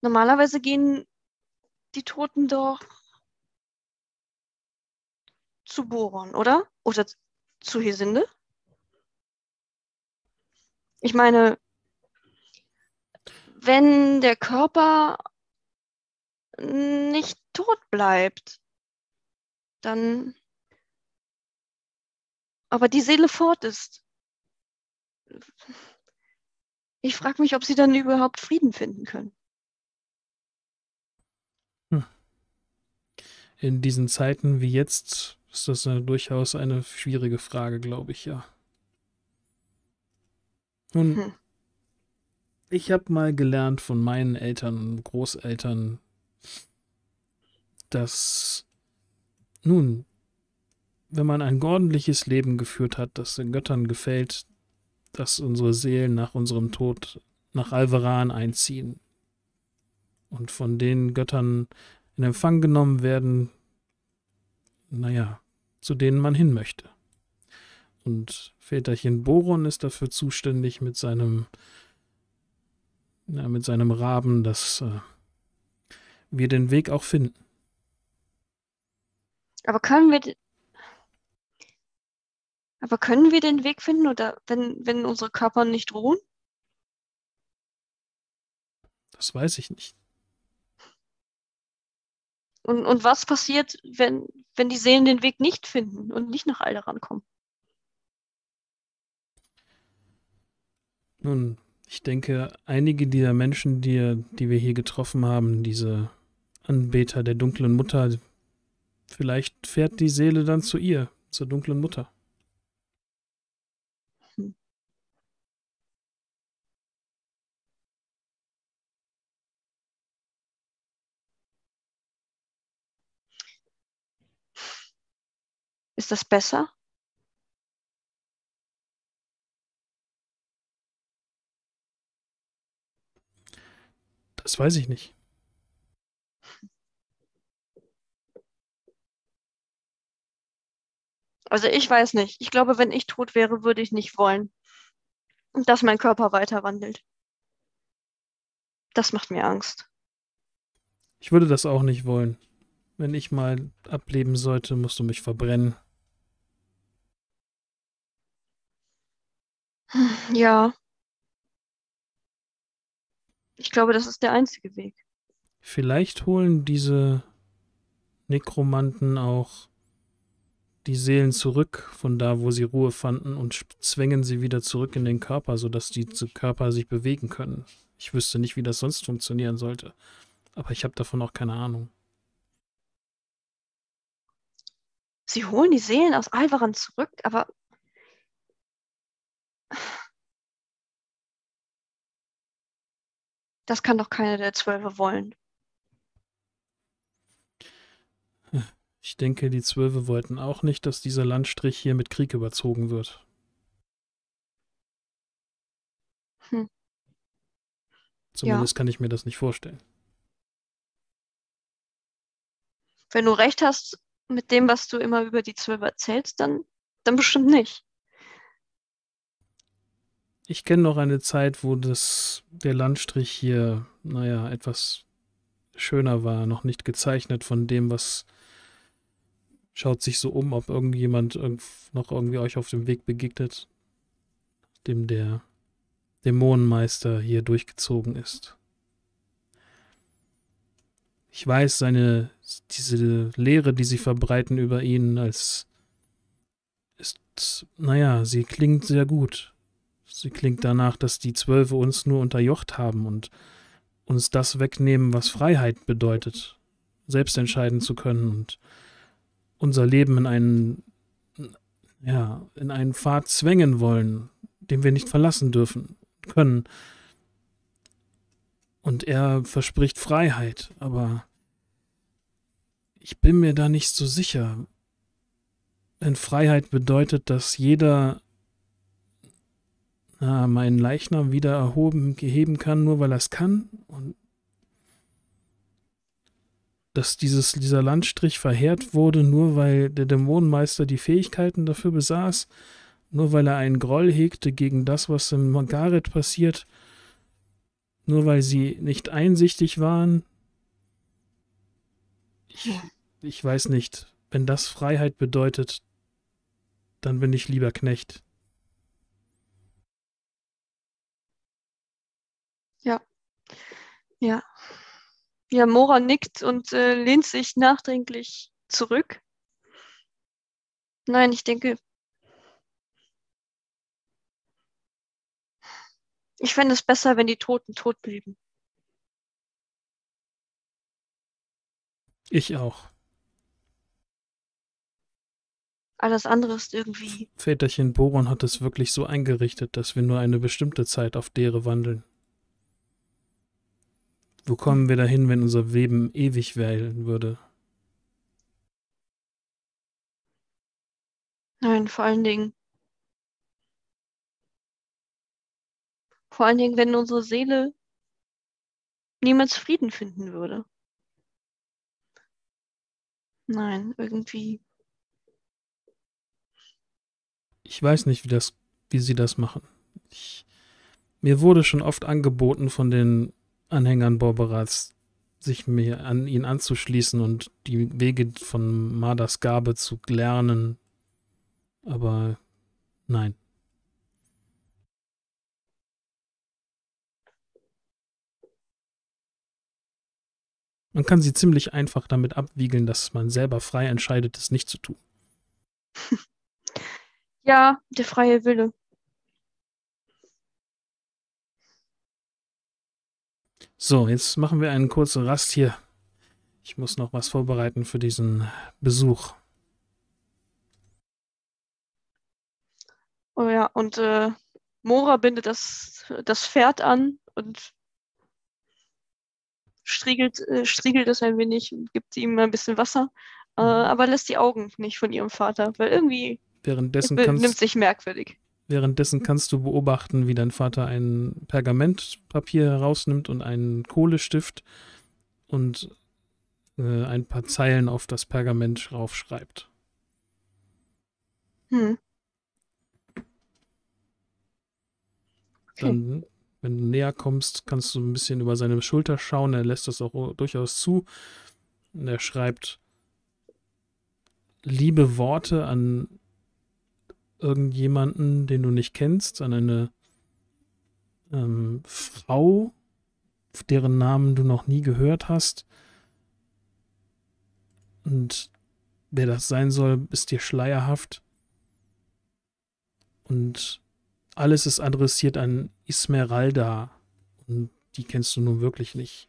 normalerweise gehen die Toten doch zu Boron, oder? Oder zu Hesinde? Ich meine, wenn der Körper nicht tot bleibt, dann aber die Seele fort ist. Ich frage mich, ob sie dann überhaupt Frieden finden können. Hm. In diesen Zeiten wie jetzt ist das eine, durchaus eine schwierige Frage, glaube ich, ja. Nun, hm. ich habe mal gelernt von meinen Eltern und Großeltern, dass nun wenn man ein ordentliches Leben geführt hat, das den Göttern gefällt, dass unsere Seelen nach unserem Tod nach Alveran einziehen und von den Göttern in Empfang genommen werden, naja, zu denen man hin möchte. Und Väterchen Boron ist dafür zuständig mit seinem, ja, mit seinem Raben, dass äh, wir den Weg auch finden. Aber können wir, aber können wir den Weg finden, oder wenn, wenn unsere Körper nicht ruhen? Das weiß ich nicht. Und, und was passiert, wenn, wenn die Seelen den Weg nicht finden und nicht nach Alderan kommen? Nun, ich denke, einige dieser Menschen, die, die wir hier getroffen haben, diese Anbeter der dunklen Mutter, vielleicht fährt die Seele dann zu ihr, zur dunklen Mutter. Hm. Ist das besser? Das weiß ich nicht. Also ich weiß nicht. Ich glaube, wenn ich tot wäre, würde ich nicht wollen, dass mein Körper weiter wandelt. Das macht mir Angst. Ich würde das auch nicht wollen. Wenn ich mal ableben sollte, musst du mich verbrennen. Ja. Ich glaube, das ist der einzige Weg. Vielleicht holen diese Nekromanten auch die Seelen zurück von da, wo sie Ruhe fanden, und zwängen sie wieder zurück in den Körper, sodass die Körper sich bewegen können. Ich wüsste nicht, wie das sonst funktionieren sollte. Aber ich habe davon auch keine Ahnung. Sie holen die Seelen aus Alveran zurück, aber... Das kann doch keiner der Zwölfe wollen. Ich denke, die Zwölfe wollten auch nicht, dass dieser Landstrich hier mit Krieg überzogen wird. Hm. Zumindest ja. Kann ich mir das nicht vorstellen. Wenn du recht hast mit dem, was du immer über die Zwölfe erzählst, dann, dann bestimmt nicht. Ich kenne noch eine Zeit, wo das, der Landstrich hier, naja, etwas schöner war, noch nicht gezeichnet von dem, was schaut sich so um, ob irgendjemand noch irgendwie euch auf dem Weg begegnet, dem der Dämonenmeister hier durchgezogen ist. Ich weiß, seine, diese Lehre, die sie verbreiten über ihn, als ist, naja, sie klingt sehr gut. Sie klingt danach, dass die Zwölfe uns nur unterjocht haben und uns das wegnehmen, was Freiheit bedeutet, selbst entscheiden zu können und unser Leben in einen, ja, in einen Pfad zwängen wollen, den wir nicht verlassen dürfen können. Und er verspricht Freiheit, aber ich bin mir da nicht so sicher. Denn Freiheit bedeutet, dass jeder Ah, meinen Leichnam wieder erhoben, geheben kann, nur weil er es kann. Und dass dieses, dieser Landstrich verheert wurde, nur weil der Dämonenmeister die Fähigkeiten dafür besaß, nur weil er einen Groll hegte gegen das, was in Magaret passiert, nur weil sie nicht einsichtig waren. Ich, ich weiß nicht. Wenn das Freiheit bedeutet, dann bin ich lieber Knecht. Ja, ja. Ja, Mora nickt und äh, lehnt sich nachdenklich zurück. Nein, ich denke, ich fände es besser, wenn die Toten tot blieben. Ich auch. Alles andere ist irgendwie... Väterchen Boron hat es wirklich so eingerichtet, dass wir nur eine bestimmte Zeit auf Dere wandeln. Wo kommen wir dahin, wenn unser Leben ewig wählen würde? Nein, vor allen Dingen. Vor allen Dingen, wenn unsere Seele niemals Frieden finden würde. Nein, irgendwie. Ich weiß nicht, wie das, wie sie das machen. Ich, mir wurde schon oft angeboten von den Anhängern Borbarads, sich mir an ihn anzuschließen und die Wege von Mardas Gabe zu lernen. Aber nein. Man kann sie ziemlich einfach damit abwiegeln, dass man selber frei entscheidet, es nicht zu tun. Ja, der freie Wille. So, jetzt machen wir einen kurzen Rast hier. Ich muss noch was vorbereiten für diesen Besuch. Oh ja, und äh, Mora bindet das, das Pferd an und striegelt, äh, striegelt es ein wenig, gibt ihm ein bisschen Wasser, äh, aber lässt die Augen nicht von ihrem Vater, weil irgendwie währenddessen kannst, nimmt sich merkwürdig. Währenddessen kannst du beobachten, wie dein Vater ein Pergamentpapier herausnimmt und einen Kohlestift und äh, ein paar Zeilen auf das Pergament raufschreibt. Hm. Dann, wenn du näher kommst, kannst du ein bisschen über seine Schulter schauen. Er lässt das auch durchaus zu. Und er schreibt liebe Worte an irgendjemanden, den du nicht kennst, an eine ähm, Frau, deren Namen du noch nie gehört hast. Und wer das sein soll, ist dir schleierhaft. Und alles ist adressiert an Esmeralda. Und die kennst du nun wirklich nicht.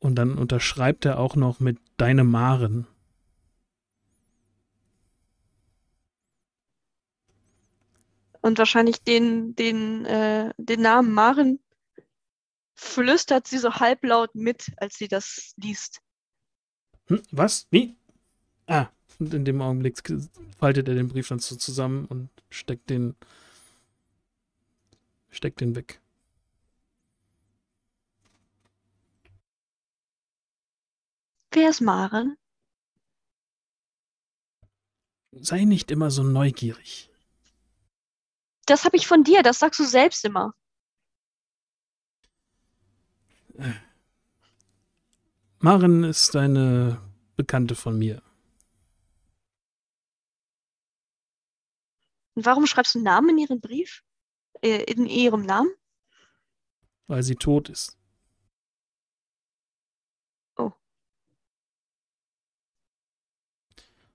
Und dann unterschreibt er auch noch mit deine Maren. Und wahrscheinlich den, den, äh, den Namen Maren flüstert sie so halblaut mit, als sie das liest. Hm, was? Wie? Ah. Und in dem Augenblick faltet er den Brief dann so zusammen und steckt den, steckt den weg. Wer ist Maren? Sei nicht immer so neugierig. Das habe ich von dir, das sagst du selbst immer. Maren ist eine Bekannte von mir. Und warum schreibst du einen Namen in ihren Brief? Äh, in ihrem Namen? Weil sie tot ist. Oh.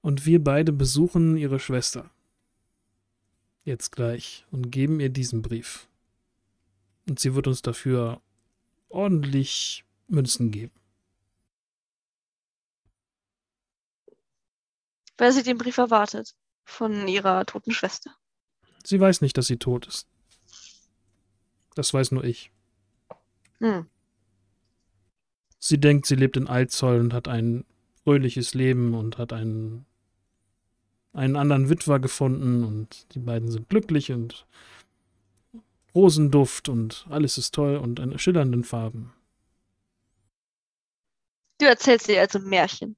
Und wir beide besuchen ihre Schwester. Jetzt gleich. Und geben ihr diesen Brief. Und sie wird uns dafür ordentlich Münzen geben. Weil sie den Brief erwartet. Von ihrer toten Schwester. Sie weiß nicht, dass sie tot ist. Das weiß nur ich. Hm. Sie denkt, sie lebt in Altzoll und hat ein fröhliches Leben und hat einen, einen anderen Witwer gefunden und die beiden sind glücklich und Rosenduft und alles ist toll und in schillernden Farben. Du erzählst ihr also Märchen.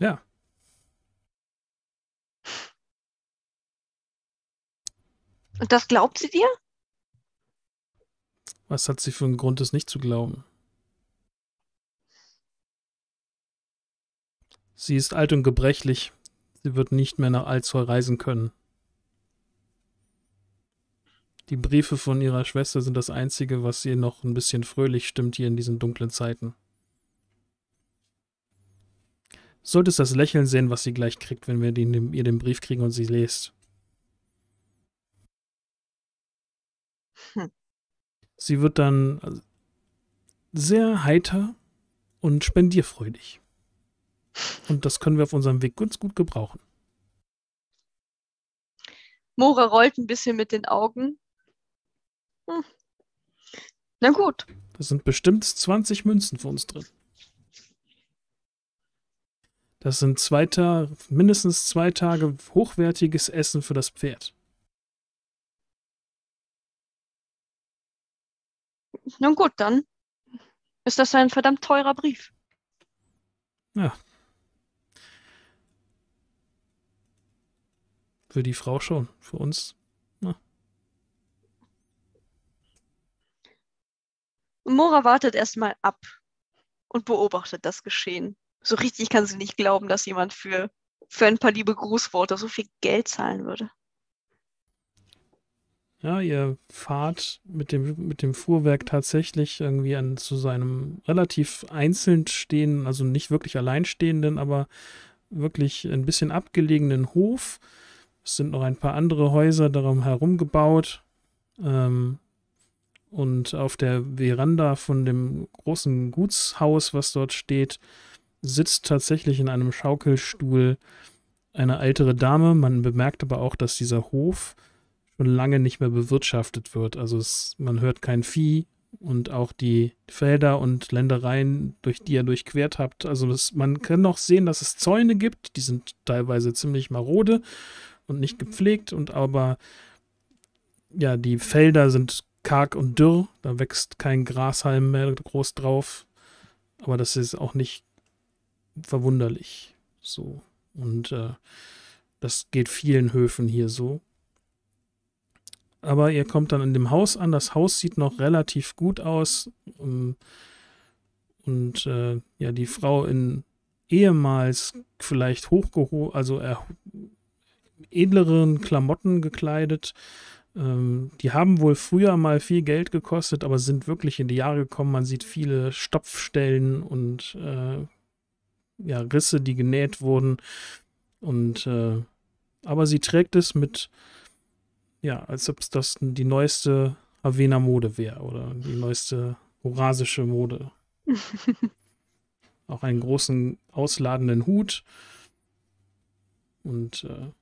Ja. Und das glaubt sie dir? Was hat sie für einen Grund, es nicht zu glauben? Sie ist alt und gebrechlich. Sie wird nicht mehr nach Altzoll reisen können. Die Briefe von ihrer Schwester sind das Einzige, was ihr noch ein bisschen fröhlich stimmt hier in diesen dunklen Zeiten. Solltest das Lächeln sehen, was sie gleich kriegt, wenn wir den, ihr den Brief kriegen und sie lest. Sie wird dann sehr heiter und spendierfreudig. Und das können wir auf unserem Weg ganz gut gebrauchen. Mora rollt ein bisschen mit den Augen. Hm. Na gut. Da sind bestimmt zwanzig Münzen für uns drin. Das sind zwei Tage, mindestens zwei Tage hochwertiges Essen für das Pferd. Nun gut, dann ist das ein verdammt teurer Brief. Ja. Für die Frau schon, für uns. Ja. Mora wartet erstmal ab und beobachtet das Geschehen. So richtig kann sie nicht glauben, dass jemand für, für ein paar liebe Grußworte so viel Geld zahlen würde. Ja, ihr fahrt mit dem, mit dem Fuhrwerk tatsächlich irgendwie an, zu seinem relativ einzeln stehenden, also nicht wirklich alleinstehenden, aber wirklich ein bisschen abgelegenen Hof. Es sind noch ein paar andere Häuser darum herum gebaut. Ähm, und auf der Veranda von dem großen Gutshaus, was dort steht, sitzt tatsächlich in einem Schaukelstuhl eine ältere Dame. Man bemerkt aber auch, dass dieser Hof schon lange nicht mehr bewirtschaftet wird. Also es, man hört kein Vieh und auch die Felder und Ländereien, durch die ihr durchquert habt. Also es, man kann noch sehen, dass es Zäune gibt. Die sind teilweise ziemlich marode und nicht gepflegt. Und aber ja, die Felder sind karg und dürr. Da wächst kein Grashalm mehr groß drauf. Aber das ist auch nicht verwunderlich. So. Und äh, das geht vielen Höfen hier so. Aber ihr kommt dann in dem Haus an. Das Haus sieht noch relativ gut aus. Und äh, ja, die Frau in ehemals vielleicht hochgehoben, also äh, edleren Klamotten gekleidet. Ähm, die haben wohl früher mal viel Geld gekostet, aber sind wirklich in die Jahre gekommen. Man sieht viele Stopfstellen und äh, ja, Risse, die genäht wurden. Und äh, aber sie trägt es mit, ja, als ob es das die neueste Havener Mode wäre oder die neueste horasische Mode. Auch einen großen, ausladenden Hut. Und äh,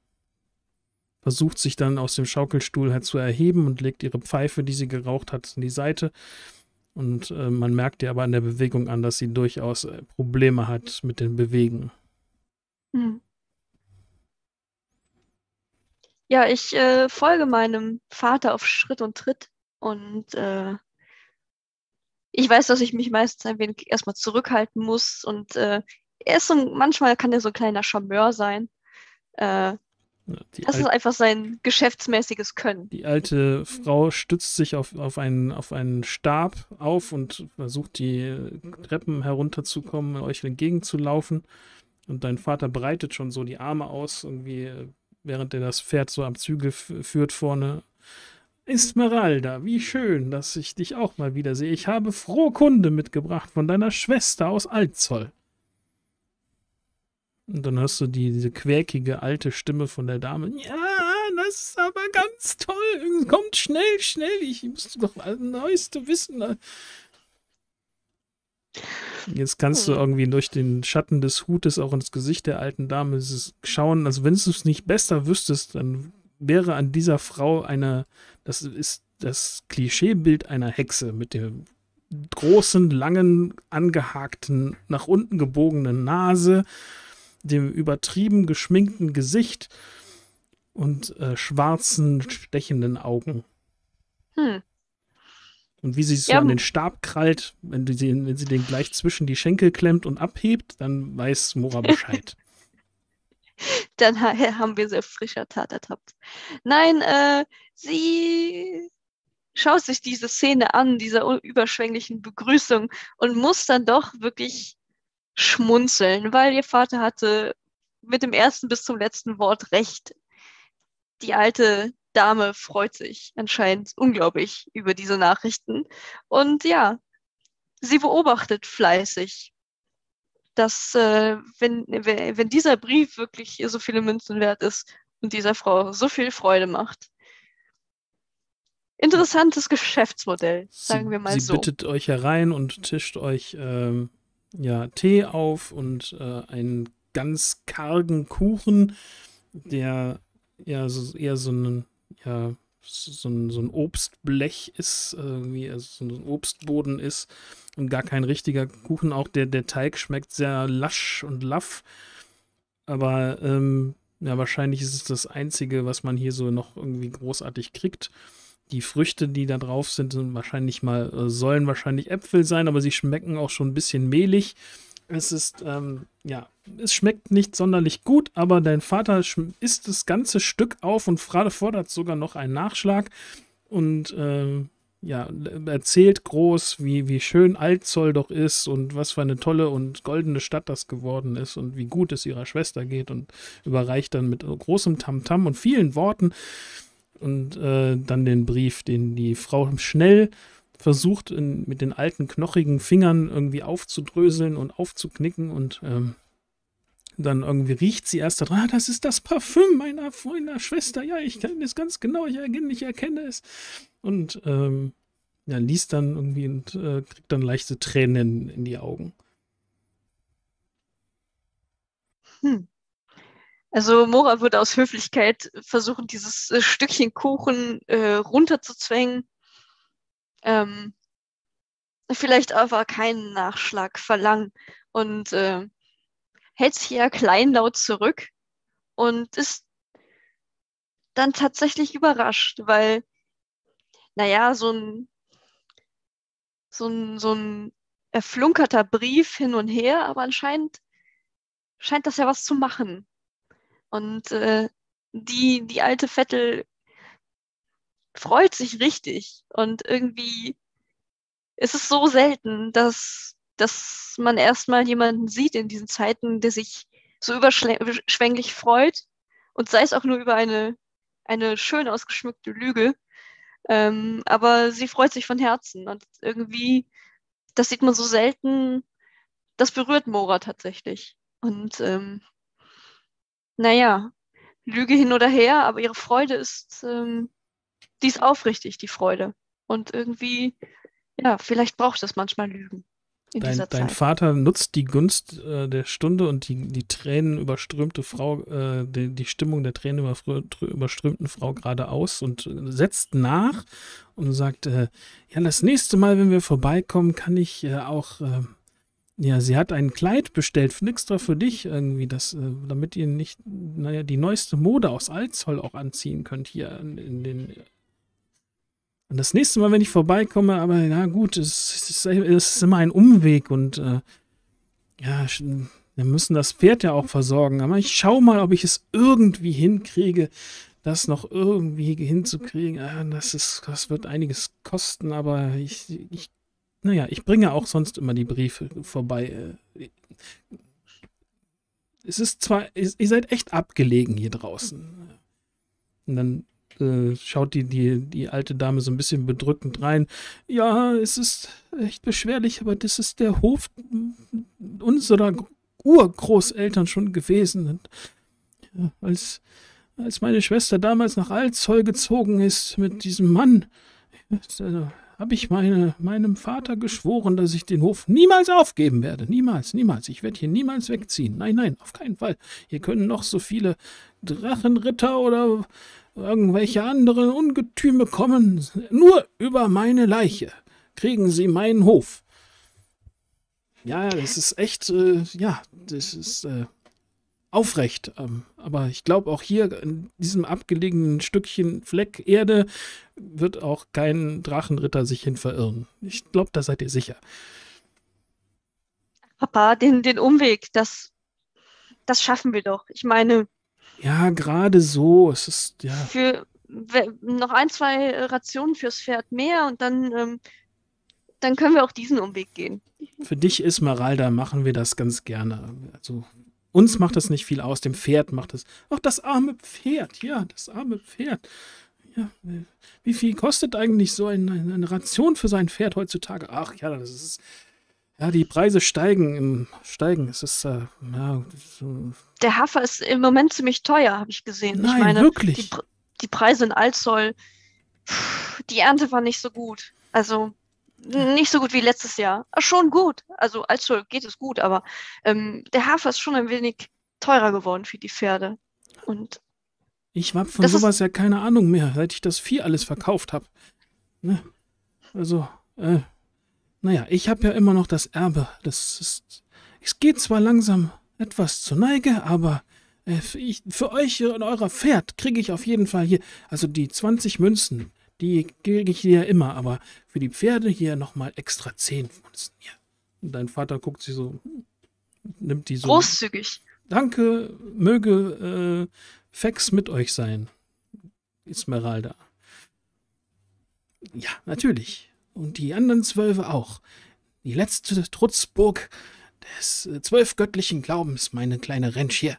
versucht sich dann aus dem Schaukelstuhl halt zu erheben und legt ihre Pfeife, die sie geraucht hat, in die Seite. Und äh, man merkt ihr aber an der Bewegung an, dass sie durchaus äh, Probleme hat mit dem Bewegen. Mhm. Ja, ich äh, folge meinem Vater auf Schritt und Tritt und äh, ich weiß, dass ich mich meistens ein wenig erstmal zurückhalten muss und äh, er ist so, manchmal kann er so ein kleiner Charmeur sein. Äh, das ist einfach sein geschäftsmäßiges Können. Die alte Frau stützt sich auf, auf, einen, auf einen Stab auf und versucht, die Treppen herunterzukommen, euch entgegenzulaufen, und dein Vater breitet schon so die Arme aus, irgendwie, während er das Pferd so am Zügel führt vorne. Esmeralda, wie schön, dass ich dich auch mal wiedersehe. Ich habe frohe Kunde mitgebracht von deiner Schwester aus Altzoll. Und dann hörst du die, diese quäkige alte Stimme von der Dame. Ja, das ist aber ganz toll. Kommt schnell, schnell. Ich muss doch das Neueste wissen. Jetzt kannst du irgendwie durch den Schatten des Hutes auch ins Gesicht der alten Dame schauen. Also wenn du es nicht besser wüsstest, dann wäre an dieser Frau eine, das ist das Klischeebild einer Hexe mit dem großen, langen, angehakten, nach unten gebogenen Nase, dem übertrieben geschminkten Gesicht und äh, schwarzen, stechenden Augen. Hm. Und wie sie so ja. an den Stab krallt, wenn sie, wenn sie den gleich zwischen die Schenkel klemmt und abhebt, dann weiß Mora Bescheid. Dann haben wir sie auf frischer Tat ertappt. Nein, äh, sie schaut sich diese Szene an, dieser überschwänglichen Begrüßung, und muss dann doch wirklich schmunzeln, weil ihr Vater hatte mit dem ersten bis zum letzten Wort recht. Die alte Dame freut sich anscheinend unglaublich über diese Nachrichten. Und ja, sie beobachtet fleißig, dass äh, wenn, wenn dieser Brief wirklich so viele Münzen wert ist und dieser Frau so viel Freude macht. Interessantes Geschäftsmodell, sagen sie, wir mal sie so. Sie bittet euch herein und tischt euch ähm, ja, Tee auf und äh, einen ganz kargen Kuchen, der ja so, eher so einen Ja, so ein, so ein Obstblech ist, irgendwie, also so ein Obstboden ist und gar kein richtiger Kuchen. Auch der, der Teig schmeckt sehr lasch und laff Aber ähm, ja, wahrscheinlich ist es das Einzige, was man hier so noch irgendwie großartig kriegt. Die Früchte, die da drauf sind, sind wahrscheinlich mal, äh, sollen wahrscheinlich Äpfel sein, aber sie schmecken auch schon ein bisschen mehlig. Es ist, ähm, ja, es schmeckt nicht sonderlich gut, aber dein Vater isst das ganze Stück auf und fordert sogar noch einen Nachschlag und äh, ja, erzählt groß, wie, wie schön Altzoll doch ist und was für eine tolle und goldene Stadt das geworden ist und wie gut es ihrer Schwester geht und überreicht dann mit großem Tamtam und vielen Worten und äh, dann den Brief, den die Frau schnell versucht, in, mit den alten, knochigen Fingern irgendwie aufzudröseln und aufzuknicken und ähm, dann irgendwie riecht sie erst daran, ah, das ist das Parfüm meiner, meiner Schwester, ja, ich kenne es ganz genau, ich erkenne, ich erkenne es. Und ähm, ja, liest dann irgendwie und äh, kriegt dann leichte Tränen in, in die Augen. Hm. Also Mora würde aus Höflichkeit versuchen, dieses äh, Stückchen Kuchen äh, runterzuzwängen. Ähm, vielleicht aber keinen Nachschlag verlangen und äh, hält sich eher kleinlaut zurück und ist dann tatsächlich überrascht, weil, naja, so ein, so ein, so ein erflunkerter Brief hin und her, aber anscheinend scheint das ja was zu machen. Und äh, die, die alte Vettel freut sich richtig und irgendwie ist es so selten, dass, dass man erstmal jemanden sieht in diesen Zeiten, der sich so überschwänglich freut und sei es auch nur über eine, eine schön ausgeschmückte Lüge, ähm, aber sie freut sich von Herzen und irgendwie, das sieht man so selten, das berührt Mora tatsächlich und ähm, naja, Lüge hin oder her, aber ihre Freude ist ähm, die ist aufrichtig, die Freude. Und irgendwie, ja, vielleicht braucht es manchmal Lügen in dein, dieser Zeit. Dein Vater nutzt die Gunst äh, der Stunde und die, die tränenüberströmte Frau, äh, die, die Stimmung der tränenüberströmten Frau gerade aus und setzt nach und sagt, äh, ja, das nächste Mal, wenn wir vorbeikommen, kann ich äh, auch... Äh, ja, sie hat ein Kleid bestellt, extra für dich irgendwie, das, äh, damit ihr nicht, naja, die neueste Mode aus Altzoll auch anziehen könnt hier in, in den... Und das nächste Mal, wenn ich vorbeikomme, aber na gut, es, es, es ist immer ein Umweg und äh, ja, wir müssen das Pferd ja auch versorgen, aber ich schau mal, ob ich es irgendwie hinkriege, das noch irgendwie hinzukriegen. Ah, das ist, das wird einiges kosten, aber ich, ich naja, ich bringe auch sonst immer die Briefe vorbei. Es ist zwar, ihr seid echt abgelegen hier draußen. Und dann äh, schaut die, die, die alte Dame so ein bisschen bedrückend rein. Ja, es ist echt beschwerlich, aber das ist der Hof unserer Urgroßeltern schon gewesen. Und, ja, als, als meine Schwester damals nach Altzoll gezogen ist mit diesem Mann, also, habe ich meine, meinem Vater geschworen, dass ich den Hof niemals aufgeben werde. Niemals, niemals. Ich werde hier niemals wegziehen. Nein, nein, auf keinen Fall. Hier können noch so viele Drachenritter oder irgendwelche anderen Ungetüme kommen. Nur über meine Leiche kriegen sie meinen Hof. Ja, das ist echt, äh, ja, das ist äh, aufrecht. Ähm, aber ich glaube, auch hier in diesem abgelegenen Stückchen Fleck Erde wird auch kein Drachenritter sich hin verirren. Ich glaube, da seid ihr sicher. Papa, den, den Umweg, das, das schaffen wir doch. Ich meine... Ja, gerade so. Es ist, ja... Für noch ein, zwei Rationen fürs Pferd mehr und dann, ähm, dann können wir auch diesen Umweg gehen. Für dich, Esmeralda, machen wir das ganz gerne. Also... Uns macht das nicht viel aus, dem Pferd macht es. Ach, das arme Pferd, ja, das arme Pferd. Ja, wie viel kostet eigentlich so ein, eine Ration für sein Pferd heutzutage? Ach ja, das ist. Ja, die Preise steigen im Steigen. Es ist äh, ja, so. Der Hafer ist im Moment ziemlich teuer, habe ich gesehen. Nein, ich meine, wirklich? Die, die Preise in Altzoll, die Ernte war nicht so gut. Also. Nicht so gut wie letztes Jahr. Schon gut. Also Altzoll geht es gut, aber ähm, der Hafer ist schon ein wenig teurer geworden für die Pferde. Und ich habe von sowas ja keine Ahnung mehr, seit ich das Vieh alles verkauft habe. Ne? Also, äh, naja, ich habe ja immer noch das Erbe. Das ist, es geht zwar langsam etwas zur Neige, aber Äh, für, ich, für euch und euer Pferd kriege ich auf jeden Fall hier, also die zwanzig Münzen, die kriege ich hier immer, aber für die Pferde hier nochmal extra zehn Münzen. Ja. Und dein Vater guckt sie so, nimmt die so. Großzügig. Danke, möge äh, Fax mit euch sein, Esmeralda. Ja, natürlich. Und die anderen Zwölfe auch. Die letzte Trutzburg des äh, zwölfgöttlichen Glaubens, meine kleine Rentsch hier.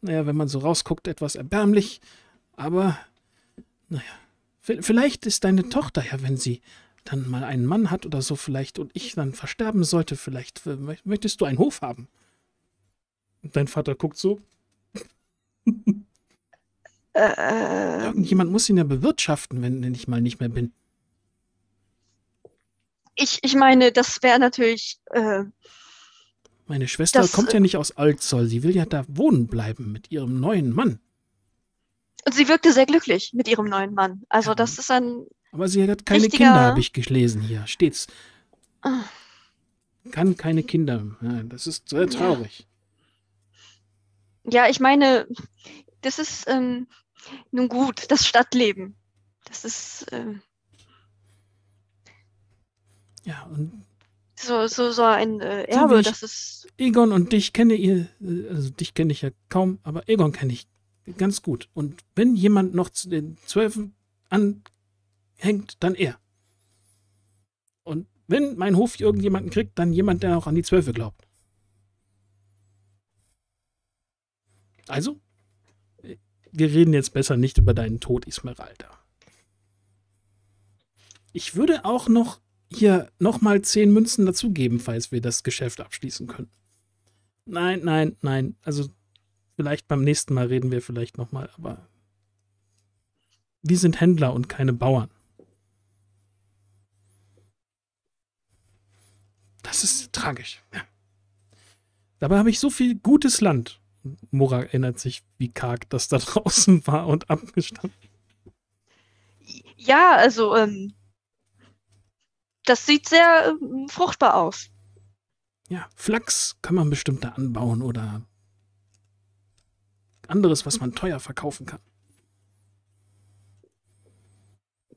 Naja, wenn man so rausguckt, etwas erbärmlich. Aber, naja, vielleicht ist deine Tochter ja, wenn sie dann mal einen Mann hat oder so vielleicht und ich dann versterben sollte, vielleicht äh, möchtest du einen Hof haben. Und dein Vater guckt so. äh, Irgendjemand muss ihn ja bewirtschaften, wenn, wenn ich mal nicht mehr bin. Ich, ich meine, das wäre natürlich... Äh, Meine Schwester das, kommt ja nicht aus Altzoll. Sie will ja da wohnen bleiben mit ihrem neuen Mann. Und sie wirkte sehr glücklich mit ihrem neuen Mann. Also ja, das ist ein... Aber sie hat keine richtiger... Kinder, habe ich gelesen hier. Stets. Ah. Kann keine Kinder. Ja, das ist sehr traurig. Ja, ja, ich meine, das ist ähm, nun gut, das Stadtleben. Das ist... Äh, Ja, und so, so, so ein äh, Erbe, so das ist... Egon und dich kenne ihr, also dich kenne ich ja kaum, aber Egon kenne ich ganz gut. Und wenn jemand noch zu den Zwölfen anhängt, dann er. Und wenn mein Hof irgendjemanden kriegt, dann jemand, der auch an die Zwölfe glaubt. Also, wir reden jetzt besser nicht über deinen Tod, Esmeralda. Ich würde auch noch hier nochmal zehn Münzen dazugeben, falls wir das Geschäft abschließen können. Nein, nein, nein. Also vielleicht beim nächsten Mal reden wir vielleicht nochmal, aber wir sind Händler und keine Bauern. Das ist tragisch. Ja. Dabei habe ich so viel gutes Land. Mora erinnert sich, wie karg das da draußen war und abgestanden. Ja, also ähm das sieht sehr äh, fruchtbar aus. Ja, Flachs kann man bestimmt da anbauen oder anderes, was man teuer verkaufen kann.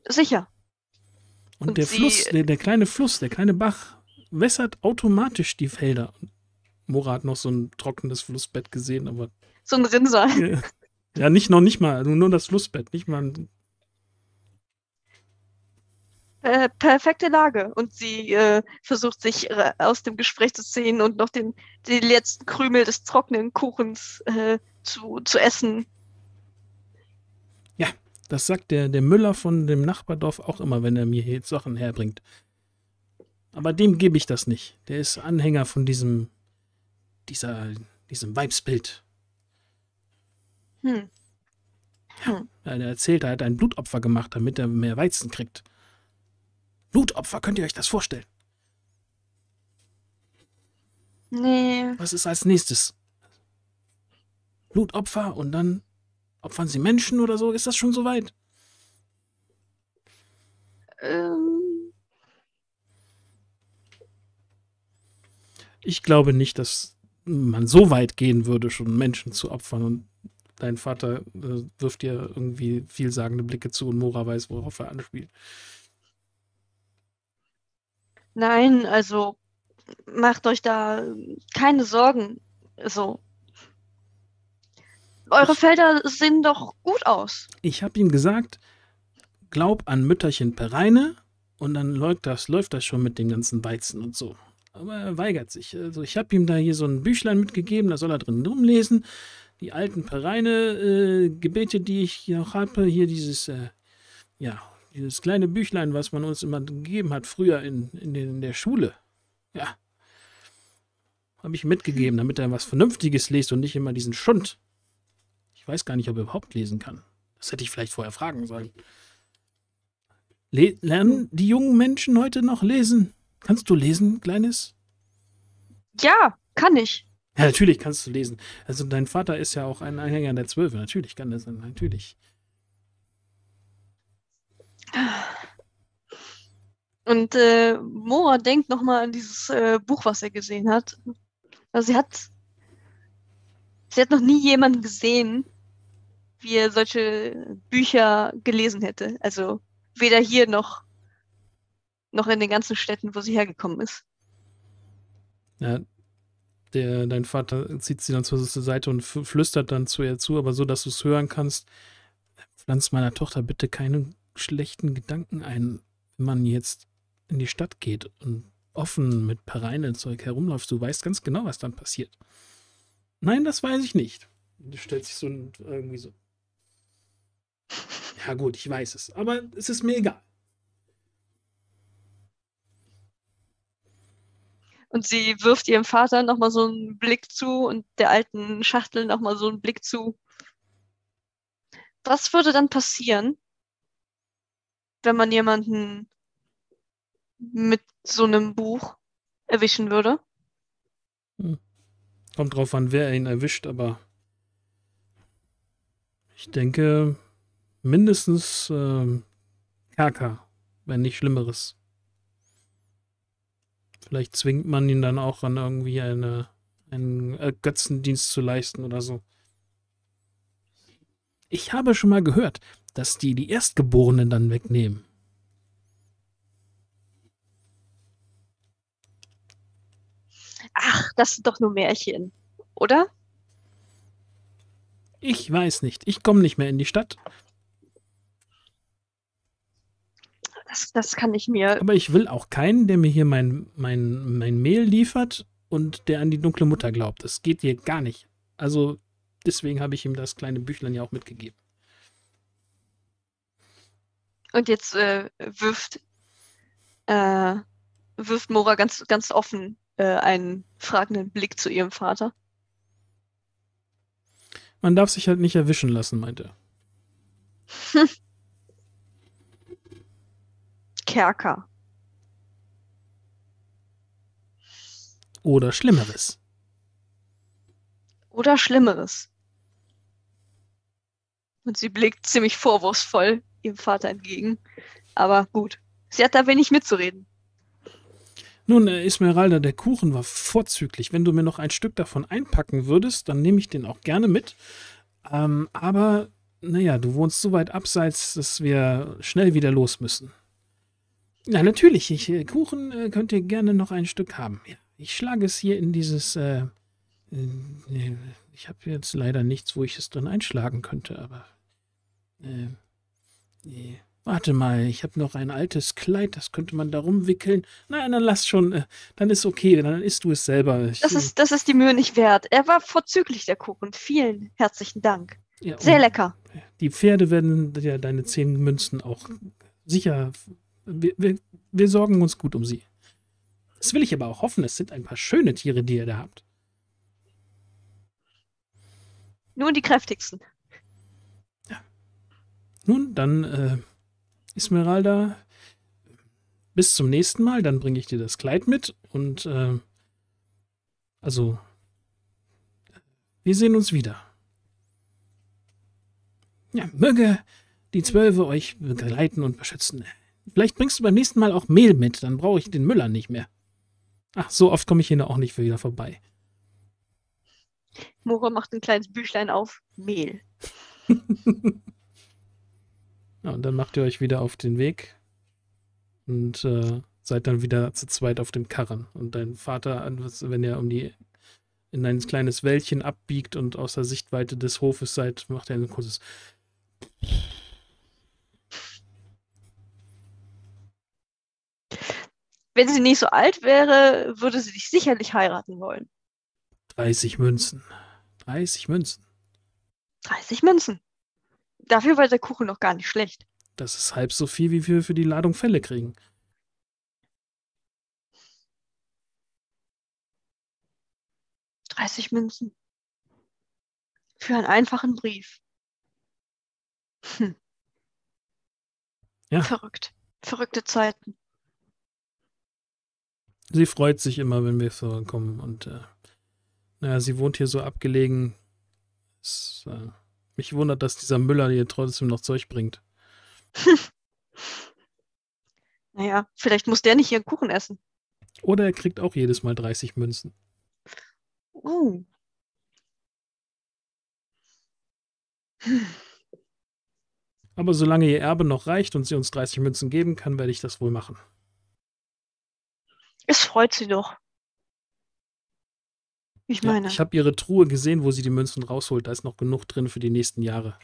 Sicher. Und, Und der Fluss, der, der kleine Fluss, der kleine Bach wässert automatisch die Felder. Mora hat noch so ein trockenes Flussbett gesehen, aber... So ein Rinnsal. Ja, ja, nicht noch nicht mal, nur das Flussbett, nicht mal ein... Äh, perfekte Lage. Und sie äh, versucht, sich äh, aus dem Gespräch zu ziehen und noch den, den letzten Krümel des trockenen Kuchens äh, zu, zu essen. Ja, das sagt der, der Müller von dem Nachbardorf auch immer, wenn er mir hier Sachen herbringt. Aber dem gebe ich das nicht. Der ist Anhänger von diesem dieser, diesem Weibsbild. Hm. Hm. Ja, der erzählt, er hat ein Blutopfer gemacht, damit er mehr Weizen kriegt. Blutopfer, könnt ihr euch das vorstellen? Nee. Was ist als nächstes? Blutopfer und dann opfern sie Menschen oder so? Ist das schon soweit? Ähm. Ich glaube nicht, dass man so weit gehen würde, schon Menschen zu opfern. Und dein Vater äh, wirft dir irgendwie vielsagende Blicke zu und Mora weiß, worauf er anspielt. Nein, also macht euch da keine Sorgen. So. Eure ich, Felder sehen doch gut aus. Ich habe ihm gesagt, glaub an Mütterchen Peraine und dann läuft das, läuft das schon mit dem ganzen Weizen und so. Aber er weigert sich. Also ich habe ihm da hier so ein Büchlein mitgegeben, da soll er drin rumlesen. Die alten Peraine-Gebete, äh, die ich noch habe, hier dieses, äh, ja, dieses kleine Büchlein, was man uns immer gegeben hat, früher in, in, den, in der Schule. Ja. Habe ich mitgegeben, damit er was Vernünftiges liest und nicht immer diesen Schund. Ich weiß gar nicht, ob er überhaupt lesen kann. Das hätte ich vielleicht vorher fragen sollen. Le- lernen die jungen Menschen heute noch lesen? Kannst du lesen, Kleines? Ja, kann ich. Ja, natürlich kannst du lesen. Also dein Vater ist ja auch ein Anhänger der Zwölfe. Natürlich kann das sein, natürlich. Und äh, Mora denkt nochmal an dieses äh, Buch, was er gesehen hat. Also sie hat Sie hat noch nie jemanden gesehen, wie er solche Bücher gelesen hätte. Also weder hier noch, noch in den ganzen Städten, wo sie hergekommen ist. Ja, der, dein Vater zieht sie dann zur Seite und flüstert dann zu ihr zu, aber so, dass du es hören kannst. Pflanz meiner Tochter bitte keine schlechten Gedanken ein, wenn man jetzt in die Stadt geht und offen mit Peraine-Zeug herumläufst. Du weißt ganz genau, was dann passiert. Nein, das weiß ich nicht. Du stellst dich so irgendwie so. Ja gut, ich weiß es, aber es ist mir egal. Und sie wirft ihrem Vater nochmal so einen Blick zu und der alten Schachtel nochmal so einen Blick zu. Was würde dann passieren, wenn man jemanden mit so einem Buch erwischen würde? Hm. Kommt drauf an, wer ihn erwischt, aber ich denke mindestens äh, Kerker, wenn nicht Schlimmeres. Vielleicht zwingt man ihn dann auch an irgendwie eine, einen Götzendienst zu leisten oder so. Ich habe schon mal gehört, dass die die Erstgeborenen dann wegnehmen. Ach, das sind doch nur Märchen, oder? Ich weiß nicht. Ich komme nicht mehr in die Stadt. Das, das kann ich mir... Aber ich will auch keinen, der mir hier mein, mein, mein Mehl liefert und der an die dunkle Mutter glaubt. Das geht hier gar nicht. Also... Deswegen habe ich ihm das kleine Büchlein ja auch mitgegeben. Und jetzt äh, wirft, äh, wirft Mora ganz, ganz offen äh, einen fragenden Blick zu ihrem Vater. Man darf sich halt nicht erwischen lassen, meinte er. Kerker. Oder Schlimmeres. Oder Schlimmeres. Und sie blickt ziemlich vorwurfsvoll ihrem Vater entgegen. Aber gut, sie hat da wenig mitzureden. Nun, Esmeralda, der Kuchen war vorzüglich. Wenn du mir noch ein Stück davon einpacken würdest, dann nehme ich den auch gerne mit. Ähm, aber, naja, du wohnst so weit abseits, dass wir schnell wieder los müssen. Ja, natürlich, ich, Kuchen könnt ihr gerne noch ein Stück haben. Ja, ich schlage es hier in dieses... Äh, Ich habe jetzt leider nichts, wo ich es drin einschlagen könnte, aber... Äh, nee. Warte mal, ich habe noch ein altes Kleid, das könnte man da rumwickeln. Nein, dann lass schon, äh, dann ist okay, dann isst du es selber. Ich, das, ist, das ist die Mühe nicht wert. Er war vorzüglich, der Kuchen. Vielen herzlichen Dank. Ja, sehr lecker. Die Pferde werden ja deine zehn Münzen auch sicher... Wir, wir, wir sorgen uns gut um sie. Das will ich aber auch hoffen, es sind ein paar schöne Tiere, die ihr da habt. Nur die kräftigsten. Ja. Nun, dann, äh, Esmeralda, bis zum nächsten Mal. Dann bringe ich dir das Kleid mit und, äh, also, wir sehen uns wieder. Ja, möge die Zwölfe euch begleiten und beschützen. Vielleicht bringst du beim nächsten Mal auch Mehl mit, dann brauche ich den Müller nicht mehr. Ach, so oft komme ich hier auch nicht wieder vorbei. Mora macht ein kleines Büchlein auf Mehl. Ja, und dann macht ihr euch wieder auf den Weg und äh, seid dann wieder zu zweit auf dem Karren. Und dein Vater, wenn er um die in ein kleines Wäldchen abbiegt und aus der Sichtweite des Hofes seid, macht er ein kurzes. Wenn sie nicht so alt wäre, würde sie dich sicherlich heiraten wollen. dreißig Münzen. dreißig Münzen. dreißig Münzen. Dafür war der Kuchen noch gar nicht schlecht. Das ist halb so viel, wie wir für die Ladung Felle kriegen. dreißig Münzen. Für einen einfachen Brief. Hm. Ja. Verrückt. Verrückte Zeiten. Sie freut sich immer, wenn wir vorankommen und äh Naja, sie wohnt hier so abgelegen. Es, äh, mich wundert, dass dieser Müller ihr trotzdem noch Zeug bringt. Naja, vielleicht muss der nicht ihren Kuchen essen. Oder er kriegt auch jedes Mal dreißig Münzen. Uh. Aber solange ihr Erbe noch reicht und sie uns dreißig Münzen geben kann, werde ich das wohl machen. Es freut sie doch. Ich meine. Ja, ich habe ihre Truhe gesehen, wo sie die Münzen rausholt. Da ist noch genug drin für die nächsten Jahre.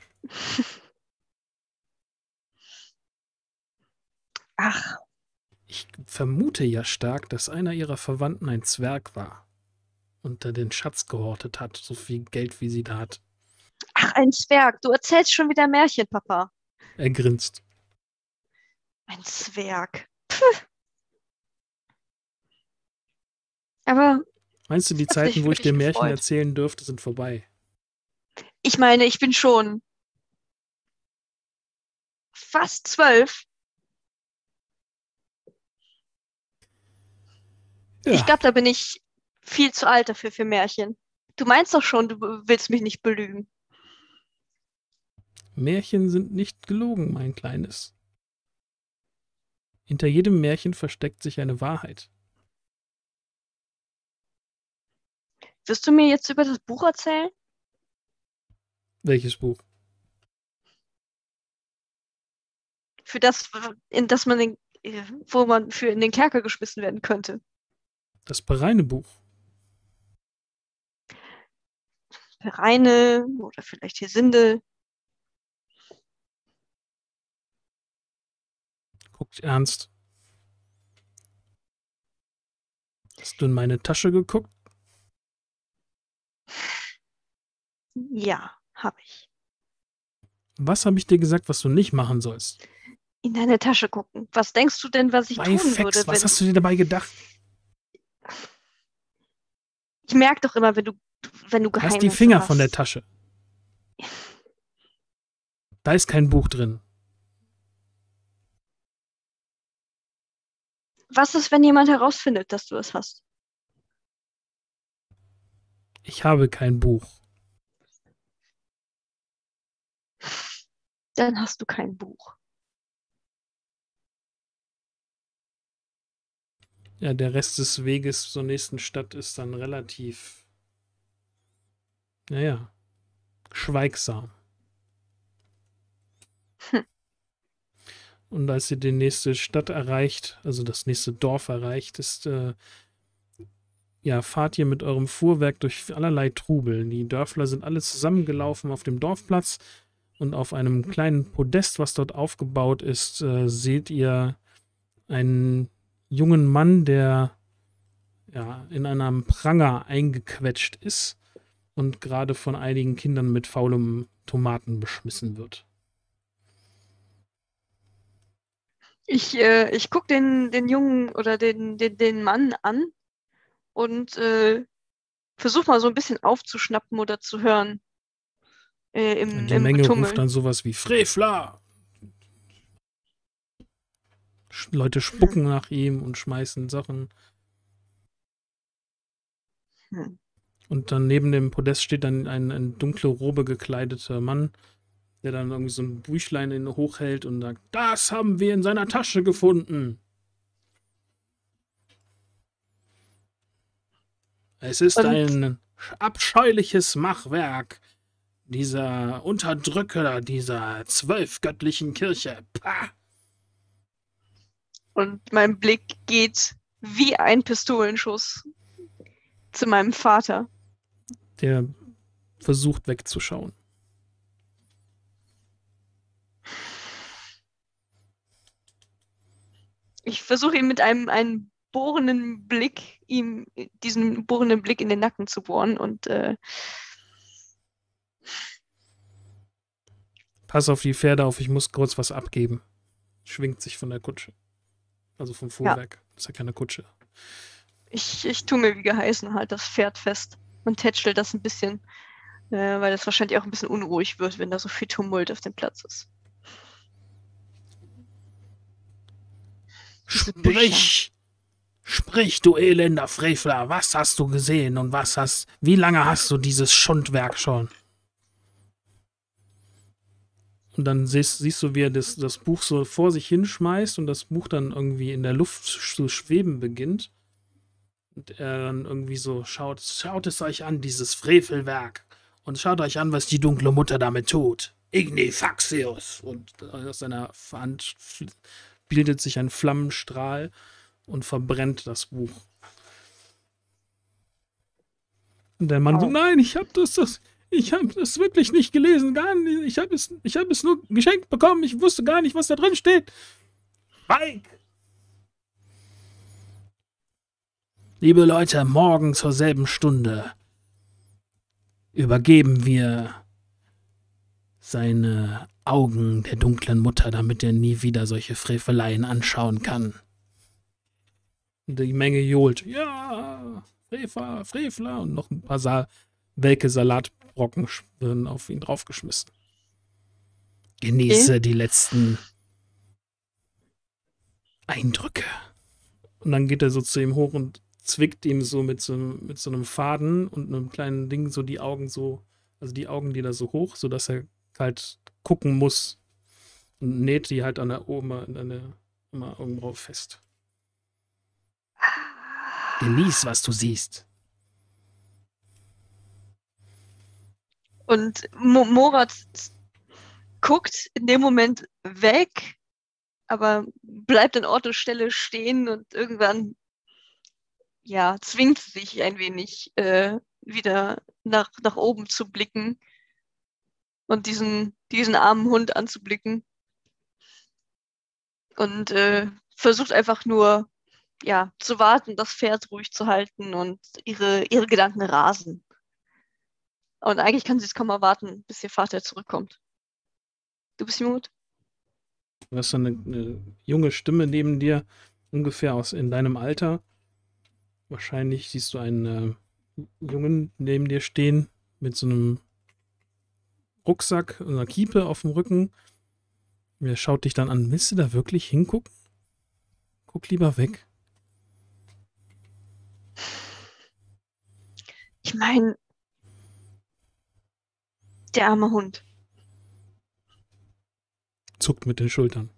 Ach. Ich vermute ja stark, dass einer ihrer Verwandten ein Zwerg war und da den Schatz gehortet hat, so viel Geld, wie sie da hat. Ach, ein Zwerg. Du erzählst schon wieder Märchen, Papa. Er grinst. Ein Zwerg. Puh. Aber... Meinst du, die Zeiten, wo ich dir Märchen gefreut. erzählen dürfte, sind vorbei? Ich meine, ich bin schon fast zwölf. Ja. Ich glaube, da bin ich viel zu alt dafür für Märchen. Du meinst doch schon, du willst mich nicht belügen. Märchen sind nicht gelogen, mein Kleines. Hinter jedem Märchen versteckt sich eine Wahrheit. Wirst du mir jetzt über das Buch erzählen? Welches Buch? Für das, in das man den, wo man für in den Kerker geschmissen werden könnte. Das Peraine Buch. Peraine oder vielleicht Hesinde. Guckt ernst. Hast du in meine Tasche geguckt? Ja, habe ich. Was habe ich dir gesagt, was du nicht machen sollst? In deine Tasche gucken. Was denkst du denn, was ich Bei tun Fax, würde? Wenn was hast du dir dabei gedacht? Ich merke doch immer, wenn du, wenn du Geheimnisse hast. Lass die Finger hast. von der Tasche. Da ist kein Buch drin. Was ist, wenn jemand herausfindet, dass du es hast? Ich habe kein Buch. Dann hast du kein Buch. Ja, der Rest des Weges zur nächsten Stadt ist dann relativ, naja, schweigsam. Hm. Und als ihr die nächste Stadt erreicht, also das nächste Dorf erreicht, ist, äh, ja, fahrt ihr mit eurem Fuhrwerk durch allerlei Trubel. Die Dörfler sind alle zusammengelaufen auf dem Dorfplatz und auf einem kleinen Podest, was dort aufgebaut ist, äh, seht ihr einen jungen Mann, der ja, in einem Pranger eingequetscht ist und gerade von einigen Kindern mit faulem Tomaten beschmissen wird. Ich, äh, ich gucke den, den Jungen oder den, den, den Mann an und äh, versuche mal so ein bisschen aufzuschnappen oder zu hören. Äh, im, Die im Menge Getummel. ruft dann sowas wie Frevler! Leute spucken hm. nach ihm und schmeißen Sachen. Hm. Und dann neben dem Podest steht dann ein, ein dunkle Robe gekleideter Mann, der dann irgendwie so ein Büchlein in hochhält und sagt, das haben wir in seiner Tasche gefunden. Es ist und? ein abscheuliches Machwerk dieser Unterdrücker dieser zwölf göttlichen Kirche. Pah! Und mein Blick geht wie ein Pistolenschuss zu meinem Vater. Der versucht wegzuschauen. Ich versuche ihm mit einem, einem bohrenden Blick, ihm diesen bohrenden Blick in den Nacken zu bohren und äh, pass auf die Pferde auf, ich muss kurz was abgeben. Schwingt sich von der Kutsche. Also vom Fuhrwerk. Ja. Ist ja keine Kutsche. Ich, ich tue mir wie geheißen halt das Pferd fest und tätschle das ein bisschen, äh, weil das wahrscheinlich auch ein bisschen unruhig wird, wenn da so viel Tumult auf dem Platz ist. Sprich! Sprich, du elender Frevler! Was hast du gesehen und was hast... Wie lange hast du dieses Schundwerk schon? Und dann siehst, siehst du, wie er das, das Buch so vor sich hinschmeißt und das Buch dann irgendwie in der Luft zu schweben beginnt. Und er dann irgendwie so schaut, schaut es euch an, dieses Frevelwerk. Und schaut euch an, was die dunkle Mutter damit tut. Ignifaxius! Und aus seiner Hand bildet sich ein Flammenstrahl und verbrennt das Buch. Und der Mann oh. so, nein, ich habe das, das, ich habe das wirklich nicht gelesen, gar nicht. Ich habe es, ich habe es nur geschenkt bekommen. Ich wusste gar nicht, was da drin steht. Mike! Liebe Leute, morgen zur selben Stunde übergeben wir seine Augen der dunklen Mutter, damit er nie wieder solche Freveleien anschauen kann. Und die Menge johlt. Ja, Frever, Frevler. Und noch ein paar Sa- welke Salatbrocken werden auf ihn draufgeschmissen. Genieße okay. die letzten Eindrücke. Und dann geht er so zu ihm hoch und zwickt ihm so mit so, mit so einem Faden und einem kleinen Ding so die Augen so, also die Augen, die da so hoch, sodass er halt gucken muss und näht die halt an der Oma, an der Oma irgendwo fest. Genieß, was du siehst. Und Mo Mora guckt in dem Moment weg, aber bleibt an Ort und Stelle stehen und irgendwann ja, zwingt sich ein wenig äh, wieder nach, nach oben zu blicken und diesen, diesen armen Hund anzublicken und äh, versucht einfach nur ja, zu warten, das Pferd ruhig zu halten und ihre, ihre Gedanken rasen. Und eigentlich kann sie jetzt kaum erwarten, bis ihr Vater zurückkommt. Du bist Mut? Du hast eine, eine junge Stimme neben dir, ungefähr aus in deinem Alter. Wahrscheinlich siehst du einen äh, Jungen neben dir stehen mit so einem Rucksack und einer Kiepe auf dem Rücken. Er schaut dich dann an. Willst du da wirklich hingucken? Guck lieber weg. Ich meine, der arme Hund. Zuckt mit den Schultern.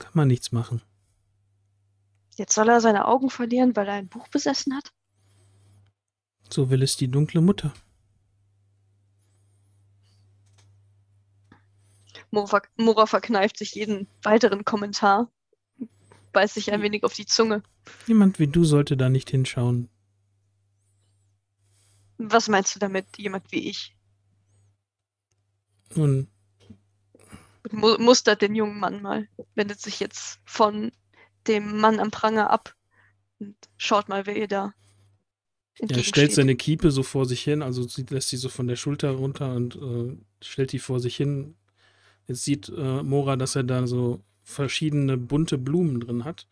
Kann man nichts machen. Jetzt soll er seine Augen verlieren, weil er ein Buch besessen hat? So will es die dunkle Mutter. Mora verkneift sich jeden weiteren Kommentar, beißt sich ein wenig auf die Zunge. Jemand wie du sollte da nicht hinschauen. Was meinst du damit, jemand wie ich? Nun. Mu- mustert den jungen Mann mal, wendet sich jetzt von dem Mann am Pranger ab und schaut mal, wer ihr da entgegensteht. Er stellt seine Kiepe so vor sich hin, also lässt sie so von der Schulter runter und äh, stellt die vor sich hin. Jetzt sieht äh, Mora, dass er da so verschiedene bunte Blumen drin hat.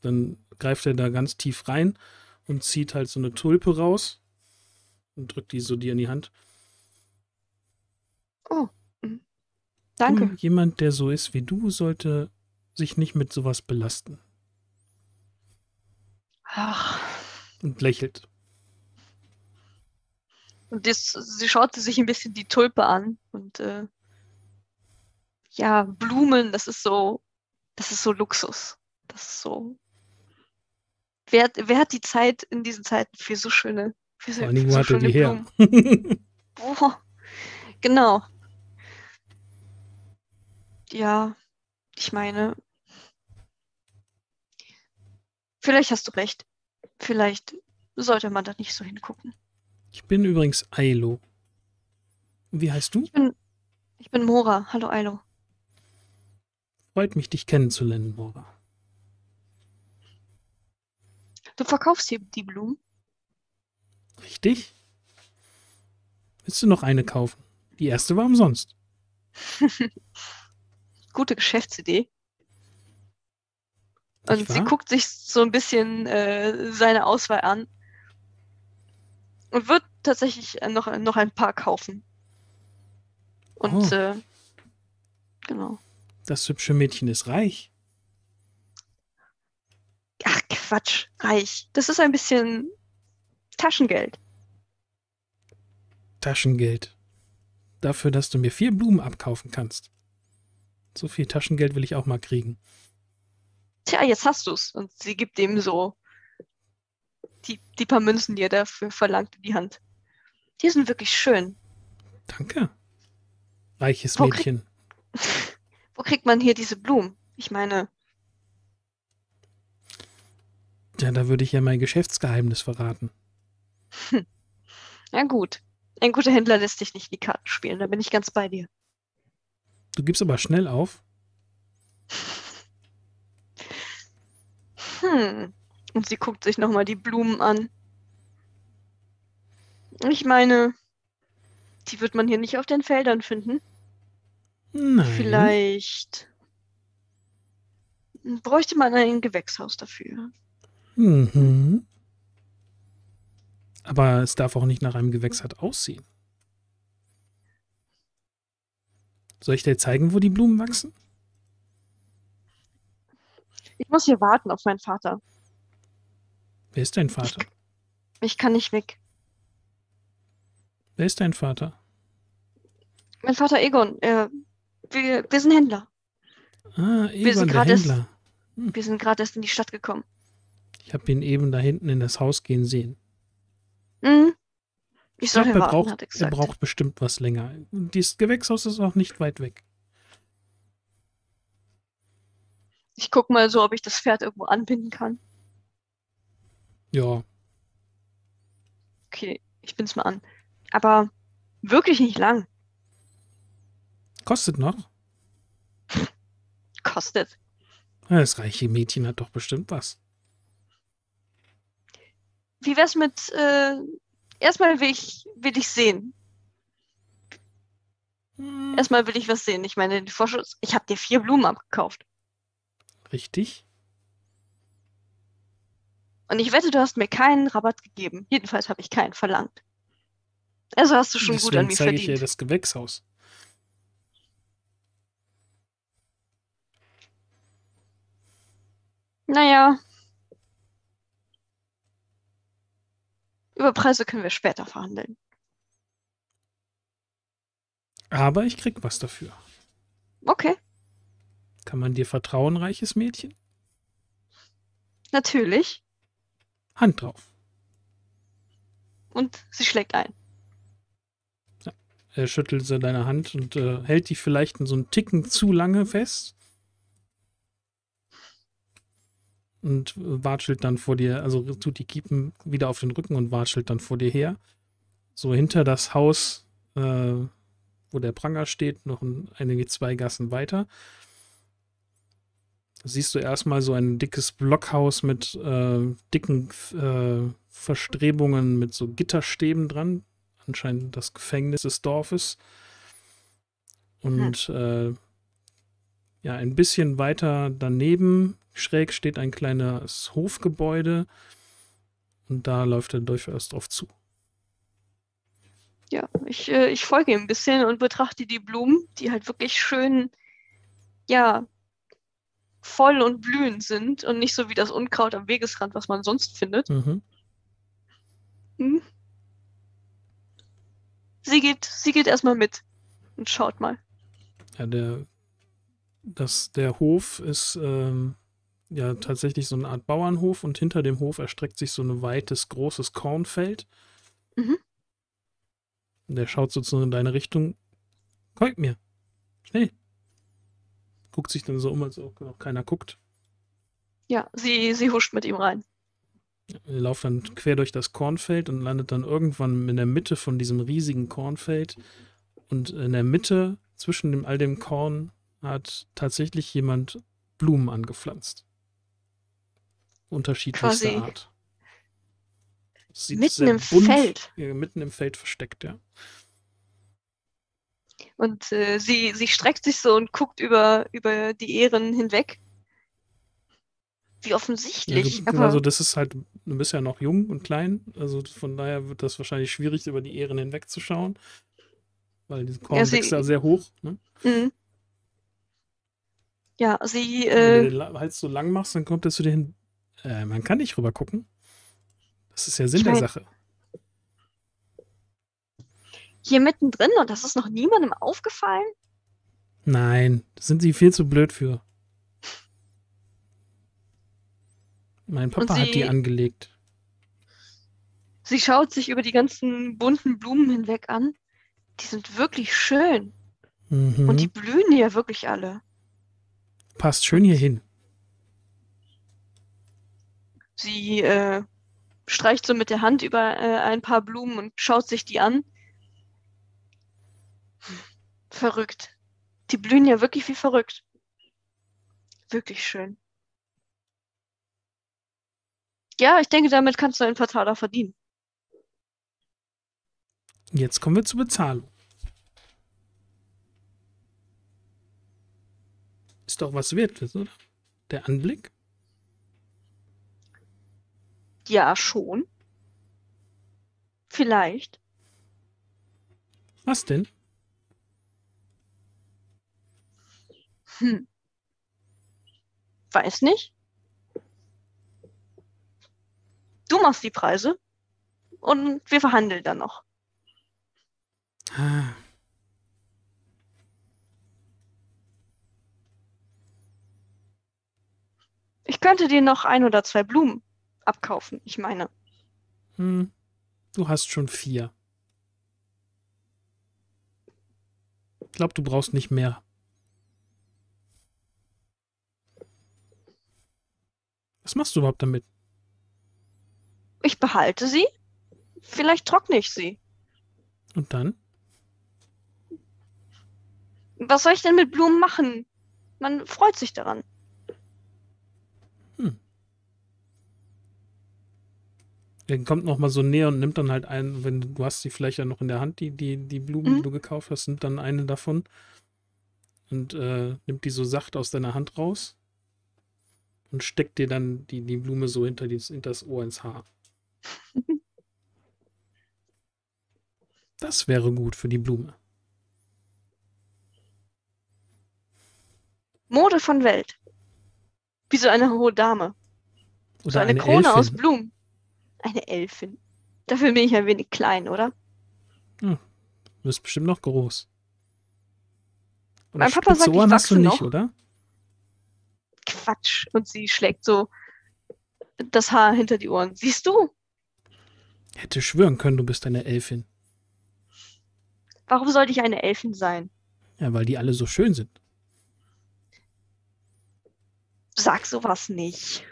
Dann greift er da ganz tief rein und zieht halt so eine Tulpe raus und drückt die so dir in die Hand. Oh, danke. Hm, jemand, der so ist wie du, sollte sich nicht mit sowas belasten. Ach. Und lächelt. Und das, sie schaute sich ein bisschen die Tulpe an und äh, ja, Blumen, das ist so, das ist so Luxus. Das ist so. Wer, wer hat die Zeit in diesen Zeiten für so schöne, für so, für so hatte schöne die Blumen? Her. Oh, genau. Ja. Ich meine, vielleicht hast du recht. Vielleicht sollte man da nicht so hingucken. Ich bin übrigens Ailo. Wie heißt du? Ich bin, ich bin Mora. Hallo Ailo. Freut mich, dich kennenzulernen, Mora. Du verkaufst hier die Blumen. Richtig. Willst du noch eine kaufen? Die erste war umsonst. Gute Geschäftsidee. Und sie guckt sich so ein bisschen äh, seine Auswahl an und wird tatsächlich noch, noch ein paar kaufen. Und, oh. äh, genau. Das hübsche Mädchen ist reich. Ach, Quatsch, reich. Das ist ein bisschen Taschengeld. Taschengeld. Dafür, dass du mir vier Blumen abkaufen kannst. So viel Taschengeld will ich auch mal kriegen. Tja, jetzt hast du's. Und sie gibt ihm so die, die paar Münzen, die er dafür verlangt, in die Hand. Die sind wirklich schön. Danke. Reiches wo Mädchen. Krieg... wo kriegt man hier diese Blumen? Ich meine... Ja, da würde ich ja mein Geschäftsgeheimnis verraten. Hm. Na gut. Ein guter Händler lässt dich nicht die Karten spielen. Da bin ich ganz bei dir. Du gibst aber schnell auf. Hm. Und sie guckt sich nochmal die Blumen an. Ich meine, die wird man hier nicht auf den Feldern finden. Nein. Vielleicht bräuchte man ein Gewächshaus dafür. Mhm. Aber es darf auch nicht nach einem Gewächshaus aussehen. Soll ich dir zeigen, wo die Blumen wachsen? Ich muss hier warten auf meinen Vater. Wer ist dein Vater? Ich, ich kann nicht weg. Wer ist dein Vater? Mein Vater Egon. Äh, wir, wir sind Händler. Ah, Egon, wir sind der Händler. Hm. Erst, wir sind gerade erst in die Stadt gekommen. Ich habe ihn eben da hinten in das Haus gehen sehen. Hm. Ich soll ich glaub, warten, er, braucht, hat er, gesagt. er braucht bestimmt was länger. Dieses Gewächshaus ist auch nicht weit weg. Ich gucke mal so, ob ich das Pferd irgendwo anbinden kann. Ja. Okay, ich bind's mal an. Aber wirklich nicht lang. Kostet noch? Kostet. Das reiche Mädchen hat doch bestimmt was. Wie wär's mit, äh, erstmal will ich, will ich sehen. Hm. Erstmal will ich was sehen. Ich meine, die Vorschuss, ich habe dir vier Blumen abgekauft. Richtig. Und ich wette, du hast mir keinen Rabatt gegeben. Jedenfalls habe ich keinen verlangt. Also hast du schon Deswegen gut an mich verdient. Deswegen zeige ich dir das Gewächshaus. Naja. Über Preise können wir später verhandeln. Aber ich krieg was dafür. Okay. Kann man dir vertrauen, reiches Mädchen? Natürlich. Hand drauf. Und sie schlägt ein. Ja, er schüttelt so deine Hand und äh, hält die vielleicht in so einen Ticken zu lange fest. Und watschelt dann vor dir, also tut die Kiepen wieder auf den Rücken und watschelt dann vor dir her. So hinter das Haus, äh, wo der Pranger steht, noch ein, einige zwei Gassen weiter. Siehst du erstmal so ein dickes Blockhaus mit äh, dicken äh, Verstrebungen, mit so Gitterstäben dran. Anscheinend das Gefängnis des Dorfes. Und hm. äh, ja, ein bisschen weiter daneben, schräg, steht ein kleines Hofgebäude. Und da läuft er durchaus drauf zu. Ja, ich, äh, ich folge ihm ein bisschen und betrachte die Blumen, die halt wirklich schön, ja, voll und blühend sind und nicht so wie das Unkraut am Wegesrand, was man sonst findet. Mhm. Hm. Sie geht, sie geht erstmal mit und schaut mal. Ja, der, das, der Hof ist ähm, ja tatsächlich so eine Art Bauernhof und hinter dem Hof erstreckt sich so ein weites, großes Kornfeld. Mhm. Der schaut sozusagen in deine Richtung. Folgt mir. Schnell. Guckt sich dann so um, als ob noch keiner guckt. Ja, sie, sie huscht mit ihm rein. Er läuft dann quer durch das Kornfeld und landet dann irgendwann in der Mitte von diesem riesigen Kornfeld. Und in der Mitte, zwischen dem, all dem Korn, hat tatsächlich jemand Blumen angepflanzt. Unterschiedlichster Quasi Art. Sieht mitten im bunt, Feld. Ja, mitten im Feld versteckt, ja. Und äh, sie, sie streckt sich so und guckt über, über die Ähren hinweg. Wie offensichtlich. Ja, du, aber also das ist halt, du bist ja noch jung und klein, also von daher wird das wahrscheinlich schwierig, über die Ähren hinwegzuschauen. Weil diese Korn ja, sie, wächst da sehr hoch. Ne? Mhm. Ja, sie... Äh, Wenn du halt so lang machst, dann kommt das zu dir hin. Äh, man kann nicht rüber gucken. Das ist ja Sinn der Sache. Hier mittendrin und das ist noch niemandem aufgefallen? Nein, da sind sie viel zu blöd für. Mein Papa hat die angelegt. Sie schaut sich über die ganzen bunten Blumen hinweg an. Die sind wirklich schön. Mhm. Und die blühen ja wirklich alle. Passt schön hier hin. Sie äh, streicht so mit der Hand über äh, ein paar Blumen und schaut sich die an. Verrückt. Die blühen ja wirklich wie verrückt. Wirklich schön. Ja, ich denke, damit kannst du ein paar Taler verdienen. Jetzt kommen wir zur Bezahlung. Ist doch was Wertes, oder? Der Anblick? Ja, schon. Vielleicht. Was denn? Hm. Weiß nicht. Du machst die Preise und wir verhandeln dann noch. Ah. Ich könnte dir noch ein oder zwei Blumen abkaufen, ich meine. Hm. Du hast schon vier. Ich glaube, du brauchst nicht mehr. Was machst du überhaupt damit? Ich behalte sie. Vielleicht trockne ich sie. Und dann? Was soll ich denn mit Blumen machen? Man freut sich daran. Hm. Dann kommt noch mal so näher und nimmt dann halt einen, wenn du hast sie vielleicht ja noch in der Hand, die, die, die Blumen, mhm. die du gekauft hast, nimmt dann eine davon und äh, nimmt die so sacht aus deiner Hand raus. Und steckt dir dann die, die Blume so hinter, die, hinter das Ohr ins Haar. Das wäre gut für die Blume. Mode von Welt. Wie so eine hohe Dame. Oder so eine, eine Krone Elfin. Aus Blumen. Eine Elfin. Dafür bin ich ein wenig klein, oder? Hm. Du bist bestimmt noch groß. Und mein Papa sagt, ich wachse noch. Nicht, oder? Quatsch. Und sie schlägt so das Haar hinter die Ohren. Siehst du? Hätte schwören können, du bist eine Elfin. Warum sollte ich eine Elfin sein? Ja, weil die alle so schön sind. Sag sowas nicht.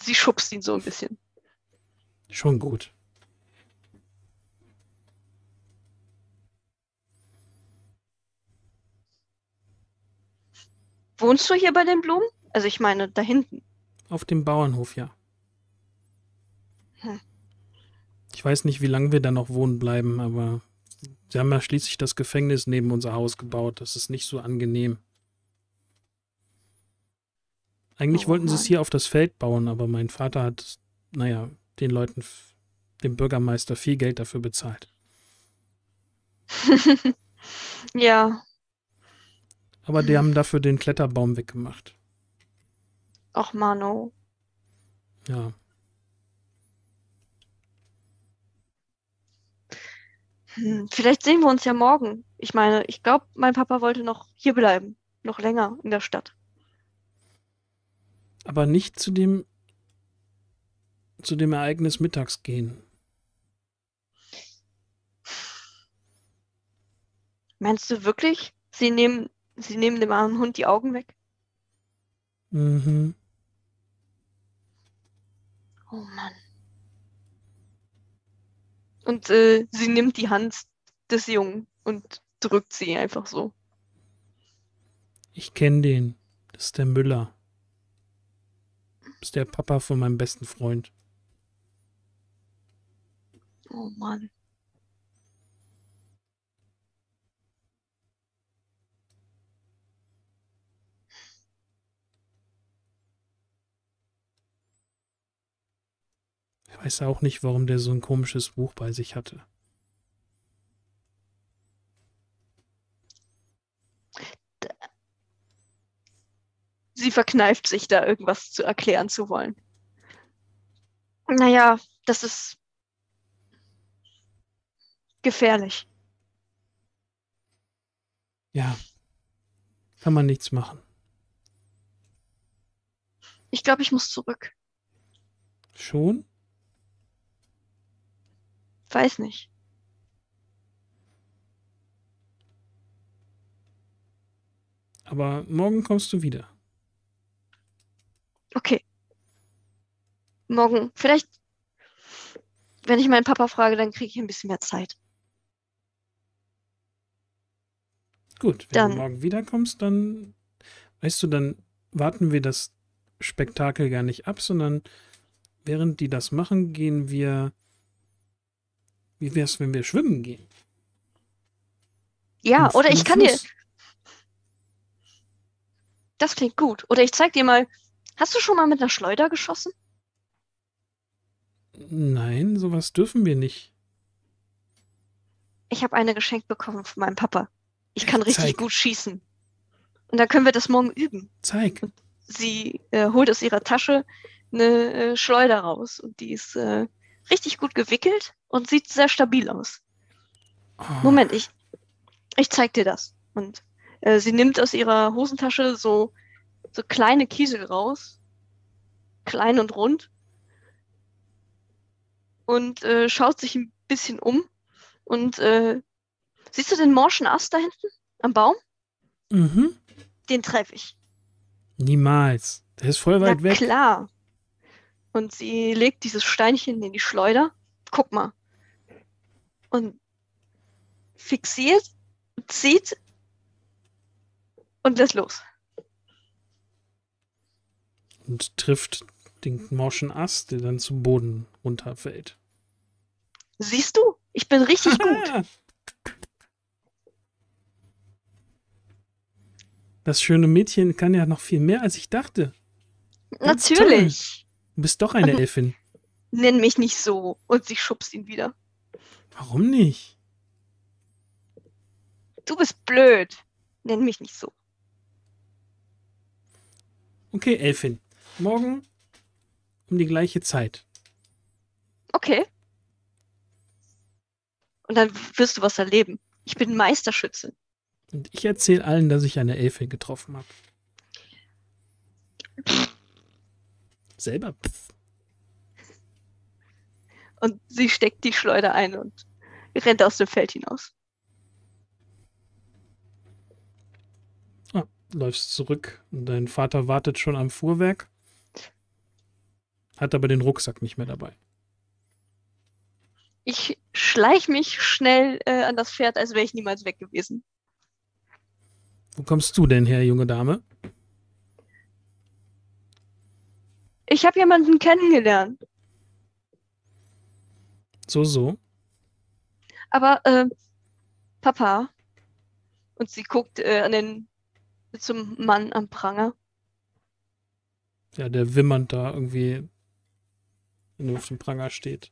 Sie schubst ihn so ein bisschen. Schon gut. Wohnst du hier bei den Blumen? Also ich meine, da hinten. Auf dem Bauernhof, ja. Hm. Ich weiß nicht, wie lange wir da noch wohnen bleiben, aber sie haben ja schließlich das Gefängnis neben unser Haus gebaut. Das ist nicht so angenehm. Eigentlich oh, wollten nein. sie es hier auf das Feld bauen, aber mein Vater hat, naja, den Leuten, dem Bürgermeister viel Geld dafür bezahlt. Ja. Aber die haben dafür den Kletterbaum weggemacht. Ach, Mano. Ja. Hm, vielleicht sehen wir uns ja morgen. Ich meine, ich glaube, mein Papa wollte noch hier bleiben. Noch länger in der Stadt. Aber nicht zu dem, zu dem Ereignis mittags gehen. Meinst du wirklich? Sie nehmen, sie nehmen dem armen Hund die Augen weg? Mhm. Oh Mann. Und äh, sie nimmt die Hand des Jungen und drückt sie einfach so. Ich kenne den. Das ist der Müller. Das ist der Papa von meinem besten Freund. Oh Mann. Ich weiß auch nicht, warum der so ein komisches Buch bei sich hatte. Sie verkneift sich, da irgendwas zu erklären zu wollen. Naja, das ist gefährlich. Ja, kann man nichts machen. Ich glaube, ich muss zurück. Schon? Weiß nicht. Aber morgen kommst du wieder. Okay. Morgen. Vielleicht, wenn ich meinen Papa frage, dann kriege ich ein bisschen mehr Zeit. Gut, wenn dann. Du morgen wiederkommst, dann, weißt du, dann warten wir das Spektakel gar nicht ab, sondern während die das machen, gehen wir, wie wäre es, wenn wir schwimmen gehen? Ja, oder ich kann dir, das klingt gut. Oder ich zeig dir mal, hast du schon mal mit einer Schleuder geschossen? Nein, sowas dürfen wir nicht. Ich habe eine geschenkt bekommen von meinem Papa. Ich kann richtig Zeig. gut schießen. Und dann können wir das morgen üben. Zeig. Und sie äh, holt aus ihrer Tasche eine äh, Schleuder raus. Und die ist äh, richtig gut gewickelt und sieht sehr stabil aus. Oh. Moment, ich, ich zeig dir das. Und äh, sie nimmt aus ihrer Hosentasche so, so kleine Kiesel raus. Klein und rund. Und äh, schaut sich ein bisschen um. Und äh, siehst du den morschen Ast da hinten am Baum? Mhm. Den treffe ich. Niemals. Der ist voll weit Na, weg. Klar. Und sie legt dieses Steinchen in die Schleuder. Guck mal. Und fixiert, zieht und lässt los. Und trifft den morschen Ast, der dann zum Boden runterfällt. Siehst du? Ich bin richtig gut. Das schöne Mädchen kann ja noch viel mehr, als ich dachte. Ganz Natürlich. Toll. Du bist doch eine Elfin. Nenn mich nicht so. Und sie schubst ihn wieder. Warum nicht? Du bist blöd. Nenn mich nicht so. Okay, Elfin. Morgen um die gleiche Zeit. Okay. Und dann wirst du was erleben. Ich bin Meisterschütze. Und ich erzähle allen, dass ich eine Elfin getroffen habe. Selber. Pff. Und sie steckt die Schleuder ein und rennt aus dem Feld hinaus. Ah, läufst zurück und dein Vater wartet schon am Fuhrwerk. Hat aber den Rucksack nicht mehr dabei. Ich schleiche mich schnell äh, an das Pferd, als wäre ich niemals weg gewesen. Wo kommst du denn her, junge Dame? Ich habe jemanden kennengelernt. So, so. Aber, äh, Papa. Und sie guckt äh, an den, zum Mann am Pranger. Ja, der wimmernd da irgendwie auf dem Pranger steht.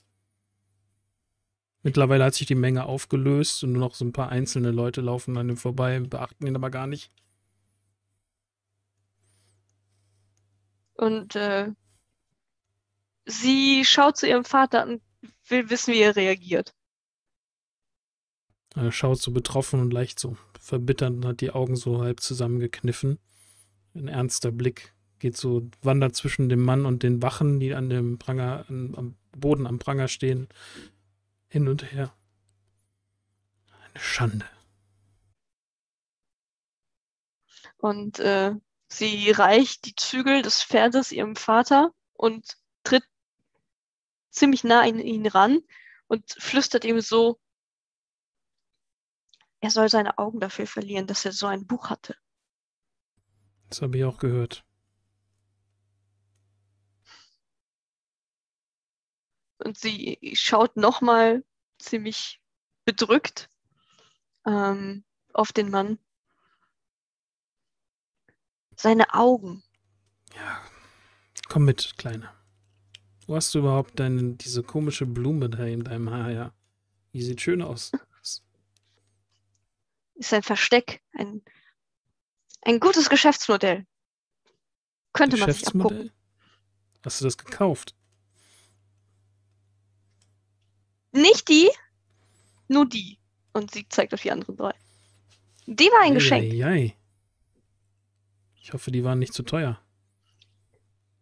Mittlerweile hat sich die Menge aufgelöst und nur noch so ein paar einzelne Leute laufen an ihm vorbei, beachten ihn aber gar nicht. Und äh, sie schaut zu ihrem Vater und will wissen, wie er reagiert. Er schaut so betroffen und leicht so verbittert und hat die Augen so halb zusammengekniffen. Ein ernster Blick geht so, wandert zwischen dem Mann und den Wachen, die an dem Pranger, an, am Boden am Pranger stehen. Hin und her. Eine Schande. Und äh, sie reicht die Zügel des Pferdes ihrem Vater und tritt ziemlich nah an ihn ran und flüstert ihm so, er soll seine Augen dafür verlieren, dass er so ein Buch hatte. Das habe ich auch gehört. Und sie schaut nochmal ziemlich bedrückt ähm, auf den Mann. Seine Augen. Ja, komm mit, Kleine. Wo hast du überhaupt deine, diese komische Blume da in deinem Haar? Ja, die sieht schön aus. Ist ein Versteck. Ein, ein gutes Geschäftsmodell. Könnte man sich abgucken. Hast du das gekauft? Nicht die, nur die. Und sie zeigt auf die anderen drei. Die war ein ei, Geschenk. Ei, ei. Ich hoffe, die waren nicht zu teuer.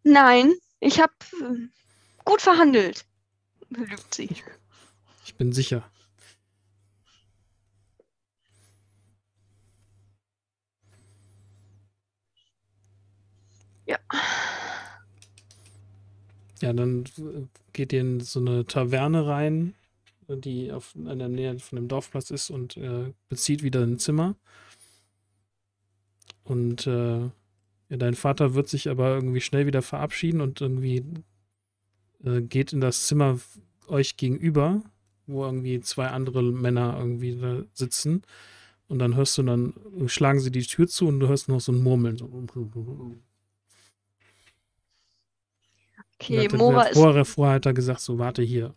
Nein, ich habe gut verhandelt, lügt sie. Ich, Ich bin sicher. Ja. Ja, dann geht ihr in so eine Taverne rein, die auf, in der Nähe von dem Dorfplatz ist, und äh, bezieht wieder ein Zimmer. Und äh, ja, dein Vater wird sich aber irgendwie schnell wieder verabschieden und irgendwie äh, geht in das Zimmer euch gegenüber, wo irgendwie zwei andere Männer irgendwie da sitzen. Und dann hörst du, dann schlagen sie die Tür zu und du hörst noch so ein Murmeln. So. Okay, Mora ist... Vorher, vorher hat er gesagt, so, warte hier,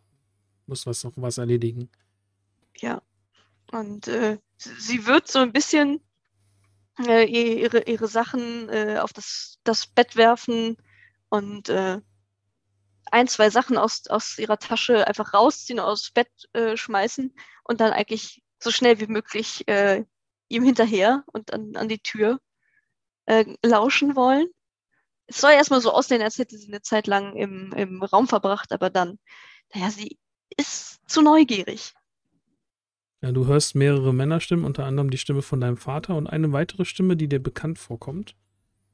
muss was noch was erledigen. Ja, und äh, sie wird so ein bisschen äh, ihre, ihre Sachen äh, auf das, das Bett werfen und äh, ein, zwei Sachen aus, aus ihrer Tasche einfach rausziehen, aus Bett äh, schmeißen und dann eigentlich so schnell wie möglich äh, ihm hinterher und an, an die Tür äh, lauschen wollen. Es soll erstmal so aussehen, als hätte sie eine Zeit lang im, im Raum verbracht, aber dann, naja, sie ist zu neugierig. Ja, du hörst mehrere Männerstimmen, unter anderem die Stimme von deinem Vater und eine weitere Stimme, die dir bekannt vorkommt.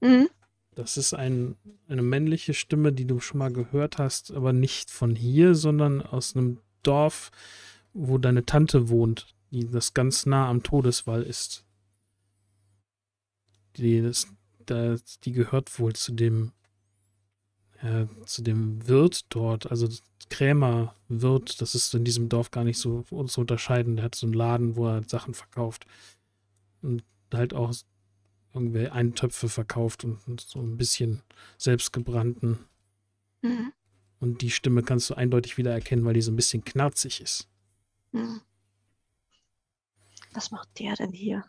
Mhm. Das ist ein, eine männliche Stimme, die du schon mal gehört hast, aber nicht von hier, sondern aus einem Dorf, wo deine Tante wohnt, die das ganz nah am Todeswall ist. Die das... Da, die gehört wohl zu dem äh, zu dem Wirt dort, also Krämerwirt, das ist in diesem Dorf gar nicht so zu unterscheiden. Der hat so einen Laden, wo er Sachen verkauft und halt auch irgendwie Eintöpfe verkauft und, und so ein bisschen selbstgebrannten. Mhm. Und die Stimme kannst du eindeutig wieder erkennen, weil die so ein bisschen knarzig ist. Mhm. Was macht der denn hier?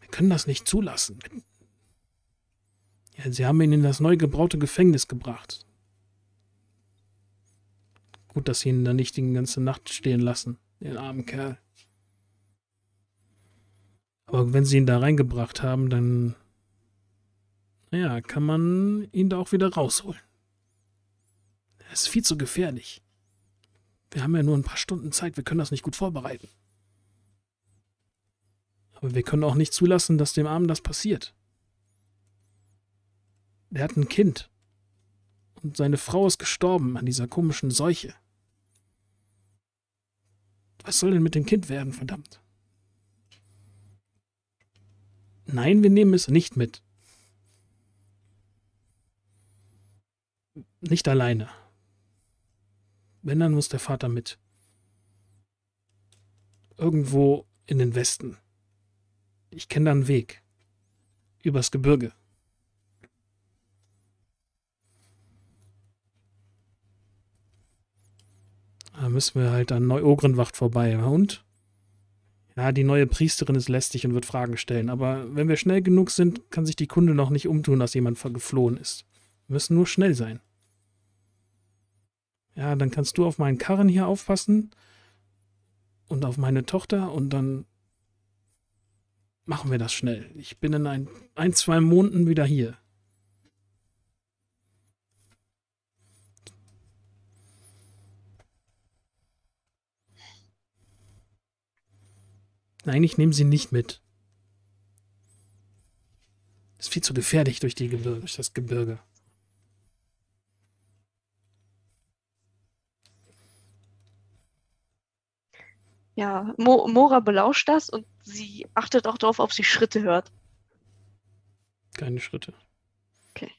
Wir können das nicht zulassen. Ja, sie haben ihn in das neu gebaute Gefängnis gebracht. Gut, dass sie ihn da nicht die ganze Nacht stehen lassen, den armen Kerl. Aber wenn sie ihn da reingebracht haben, dann ja, kann man ihn da auch wieder rausholen. Das ist viel zu gefährlich. Wir haben ja nur ein paar Stunden Zeit, wir können das nicht gut vorbereiten. Aber wir können auch nicht zulassen, dass dem Armen das passiert. Er hat ein Kind. Und seine Frau ist gestorben an dieser komischen Seuche. Was soll denn mit dem Kind werden, verdammt? Nein, wir nehmen es nicht mit. Nicht alleine. Wenn, dann muss der Vater mit. Irgendwo in den Westen. Ich kenne da einen Weg. Übers Gebirge. Da müssen wir halt an Neu-Ogrin-Wacht vorbei. Und? Ja, die neue Priesterin ist lästig und wird Fragen stellen. Aber wenn wir schnell genug sind, kann sich die Kunde noch nicht umtun, dass jemand geflohen ist. Wir müssen nur schnell sein. Ja, dann kannst du auf meinen Karren hier aufpassen. Und auf meine Tochter. Und dann... machen wir das schnell. Ich bin in ein, ein, zwei Monaten wieder hier. Nein, ich nehme sie nicht mit. Ist viel zu gefährlich durch, die Gebirge, durch das Gebirge. Ja, Mo Mora belauscht das und sie achtet auch darauf, ob sie Schritte hört. Keine Schritte. Okay.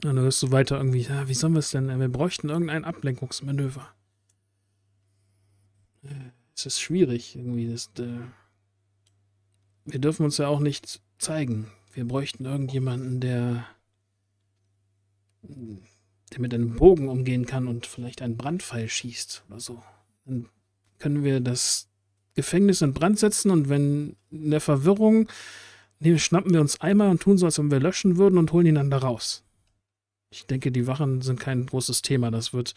Dann hörst du weiter irgendwie, ja, wie sollen wir es denn? Wir bräuchten irgendein Ablenkungsmanöver. Es ist schwierig irgendwie. Das, äh, wir dürfen uns ja auch nicht zeigen. Wir bräuchten irgendjemanden, der, der mit einem Bogen umgehen kann und vielleicht einen Brandpfeil schießt oder so. Dann können wir das Gefängnis in Brand setzen und wenn in der Verwirrung, nee, schnappen wir uns Eimer und tun so, als wenn wir löschen würden und holen ihn dann da raus. Ich denke, die Wachen sind kein großes Thema. Das wird,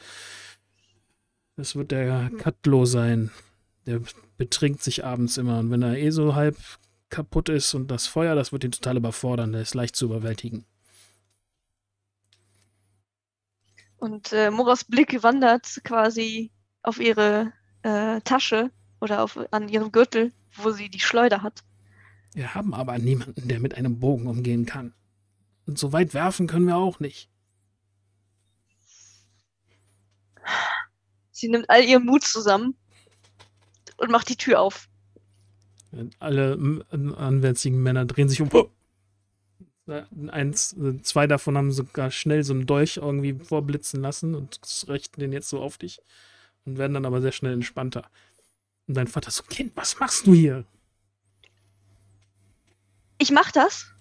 das wird der Katlo sein. Der betrinkt sich abends immer und wenn er eh so halb kaputt ist und das Feuer, das wird ihn total überfordern. Der ist leicht zu überwältigen. Und äh, Moras Blick wandert quasi auf ihre äh, Tasche oder auf, an ihrem Gürtel, wo sie die Schleuder hat. Wir haben aber niemanden, der mit einem Bogen umgehen kann. Und so weit werfen können wir auch nicht. Sie nimmt all ihren Mut zusammen und macht die Tür auf. Alle anwärtigen Männer drehen sich um. Oh. Eins, zwei davon haben sogar schnell so einen Dolch irgendwie vorblitzen lassen und richten den jetzt so auf dich und werden dann aber sehr schnell entspannter. Und dein Vater so, Kind, was machst du hier? Ich mach das.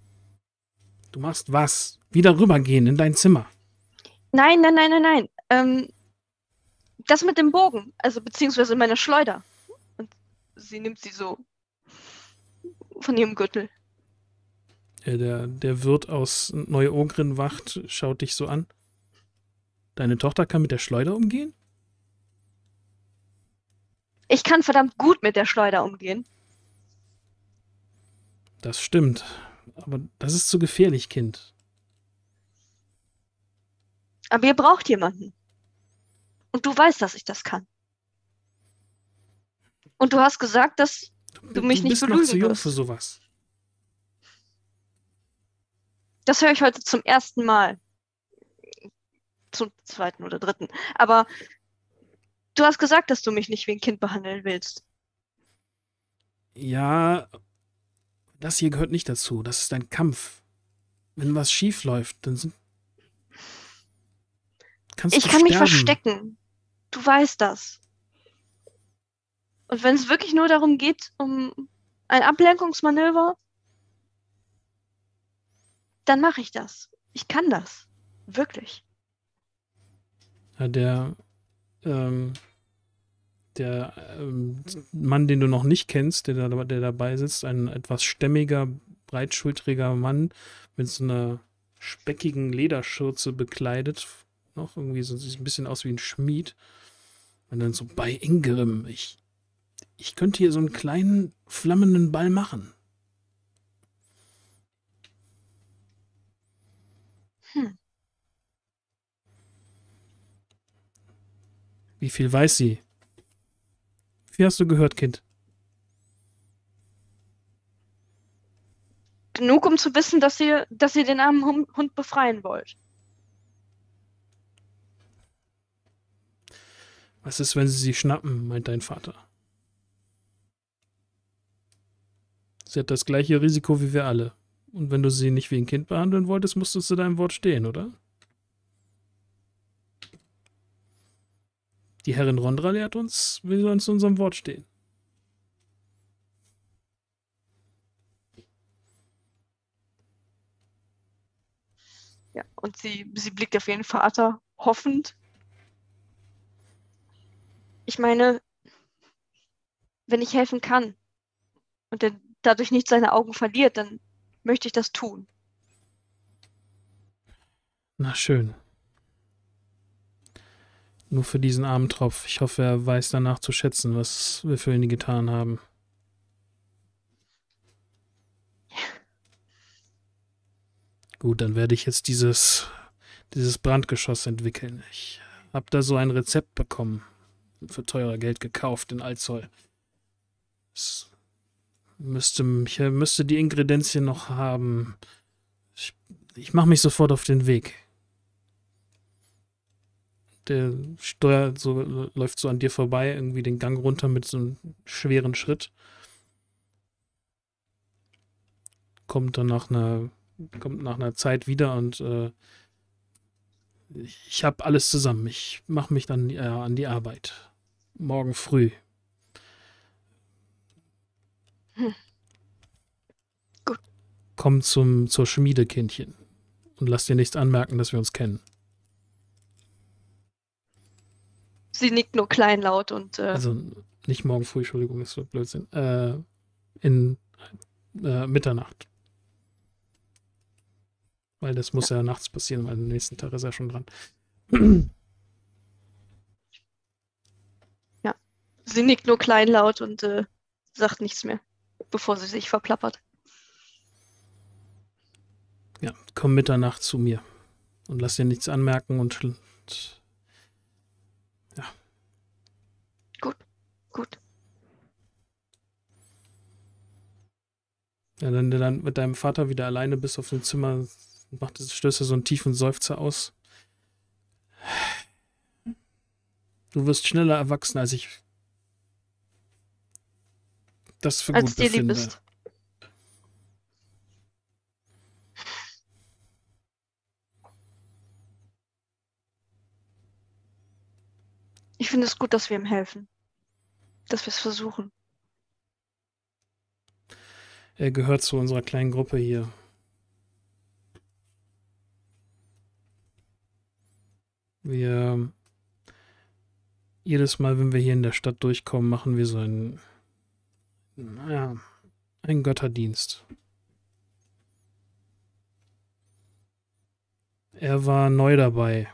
Du machst was? Wieder rübergehen in dein Zimmer. Nein, nein, nein, nein, nein. Ähm, das mit dem Bogen, also beziehungsweise meine Schleuder. Und sie nimmt sie so von ihrem Gürtel. Der, der Wirt aus Neu-Ogrin-Wacht schaut dich so an. Deine Tochter kann mit der Schleuder umgehen? Ich kann verdammt gut mit der Schleuder umgehen. Das stimmt. Aber das ist zu gefährlich, Kind. Aber ihr braucht jemanden. Und du weißt, dass ich das kann. Und du hast gesagt, dass du, du mich du nicht belügen wirst. Du bist noch zu jung für sowas. Das höre ich heute zum ersten Mal. Zum zweiten oder dritten. Aber du hast gesagt, dass du mich nicht wie ein Kind behandeln willst. Ja, das hier gehört nicht dazu. Das ist ein Kampf. Wenn was schief läuft, dann sind... kannst du sterben. Ich kann mich verstecken. Du weißt das. Und wenn es wirklich nur darum geht, um ein Ablenkungsmanöver... dann mache ich das. Ich kann das. Wirklich. Ja, der ähm, der ähm, Mann, den du noch nicht kennst, der, da, der dabei sitzt, ein etwas stämmiger, breitschultriger Mann mit so einer speckigen Lederschürze bekleidet. Noch irgendwie so, sieht ein bisschen aus wie ein Schmied. Und dann so, bei Ingerimm, ich, ich könnte hier so einen kleinen, flammenden Ball machen. Hm. Wie viel weiß sie? Wie viel hast du gehört, Kind? Genug, um zu wissen, dass ihr, dass ihr den armen Hund befreien wollt. Was ist, wenn sie sie schnappen, meint dein Vater. Sie hat das gleiche Risiko wie wir alle. Und wenn du sie nicht wie ein Kind behandeln wolltest, musstest du deinem Wort stehen, oder? Die Herrin Rondra lehrt uns, wie wir uns zu unserem Wort stehen. Ja, und sie, sie blickt auf ihren Vater, hoffend. Ich meine, wenn ich helfen kann und er dadurch nicht seine Augen verliert, dann möchte ich das tun. Na schön. Nur für diesen armen Tropf. Ich hoffe, er weiß danach zu schätzen, was wir für ihn getan haben. Ja. Gut, dann werde ich jetzt dieses, dieses Brandgeschoss entwickeln. Ich habe da so ein Rezept bekommen. Für teuer Geld gekauft in Altzoll. Das Müsste, ich müsste die Ingredienzien noch haben. Ich, ich mache mich sofort auf den Weg. Der Steuer so, läuft so an dir vorbei, irgendwie den Gang runter mit so einem schweren Schritt. Kommt dann nach einer, kommt nach einer Zeit wieder und äh, ich habe alles zusammen. Ich mache mich dann äh, an die Arbeit. Morgen früh. Hm. Gut. Komm zum, zur Schmiede, Kindchen. Und lass dir nichts anmerken, dass wir uns kennen. Sie nickt nur kleinlaut und... Äh also nicht morgen früh, Entschuldigung, ist so Blödsinn. Äh, in äh, Mitternacht. Weil das muss ja, ja nachts passieren, weil am nächsten Tag ist er schon dran. Ja. Sie nickt nur kleinlaut und äh, sagt nichts mehr, bevor sie sich verplappert. Ja, komm Mitternacht zu mir und lass dir nichts anmerken und Und ja. Gut, gut. Ja, wenn du dann mit deinem Vater wieder alleine bist auf dem Zimmer, macht es Stöße so einen tiefen Seufzer aus. Du wirst schneller erwachsen, als ich das für gut befinde. Als dir lieb ist. Ich finde es gut, dass wir ihm helfen. Dass wir es versuchen. Er gehört zu unserer kleinen Gruppe hier. Wir, jedes Mal, wenn wir hier in der Stadt durchkommen, machen wir so einen, naja, einen Götterdienst. Er war neu dabei.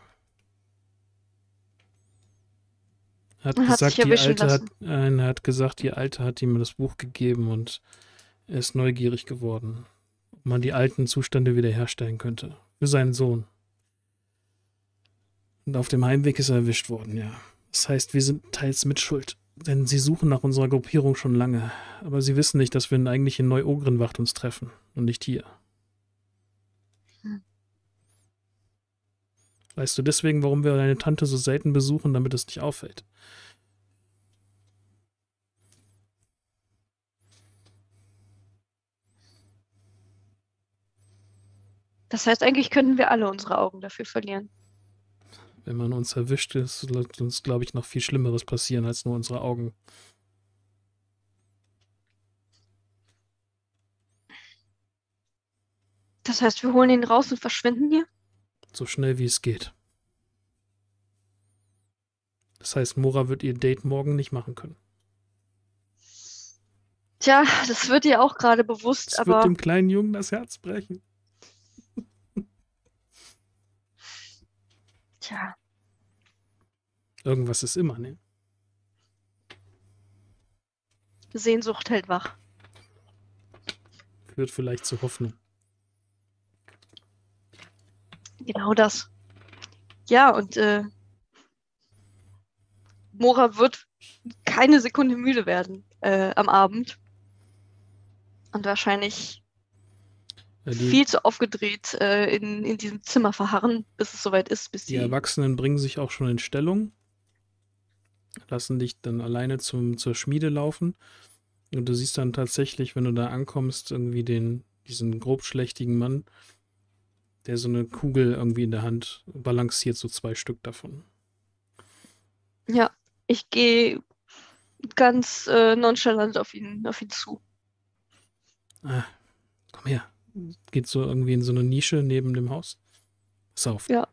Hat hat gesagt, die Alte hat, äh, hat gesagt, die Alte hat ihm das Buch gegeben und er ist neugierig geworden, ob man die alten Zustände wiederherstellen könnte. Für seinen Sohn. Und auf dem Heimweg ist er erwischt worden, ja. Das heißt, wir sind teils mit Schuld. Denn sie suchen nach unserer Gruppierung schon lange. Aber sie wissen nicht, dass wir eigentlich in Neu-Ogrin-Wacht uns treffen und nicht hier. Hm. Weißt du deswegen, warum wir deine Tante so selten besuchen, damit es nicht auffällt? Das heißt, eigentlich könnten wir alle unsere Augen dafür verlieren. Wenn man uns erwischt, wird uns, glaube ich, noch viel Schlimmeres passieren als nur unsere Augen. Das heißt, wir holen ihn raus und verschwinden hier? So schnell wie es geht. Das heißt, Mora wird ihr Date morgen nicht machen können. Tja, das wird ihr auch gerade bewusst, das aber... Das wird dem kleinen Jungen das Herz brechen. Tja. Irgendwas ist immer, ne? Sehnsucht hält wach. Führt vielleicht zur Hoffnung. Genau das. Ja, und äh, Mora wird keine Sekunde müde werden äh, am Abend. Und wahrscheinlich ja, viel zu aufgedreht äh, in, in diesem Zimmer verharren, bis es soweit ist. Bis die, die Erwachsenen bringen sich auch schon in Stellung, lassen dich dann alleine zum, zur Schmiede laufen. Und du siehst dann tatsächlich, wenn du da ankommst, irgendwie den, diesen grobschlächtigen Mann, der so eine Kugel irgendwie in der Hand balanciert, so zwei Stück davon. Ja, ich gehe ganz äh, nonchalant auf ihn, auf ihn zu. Ah, komm her. Geht so irgendwie in so eine Nische neben dem Haus. Pass auf. Ja.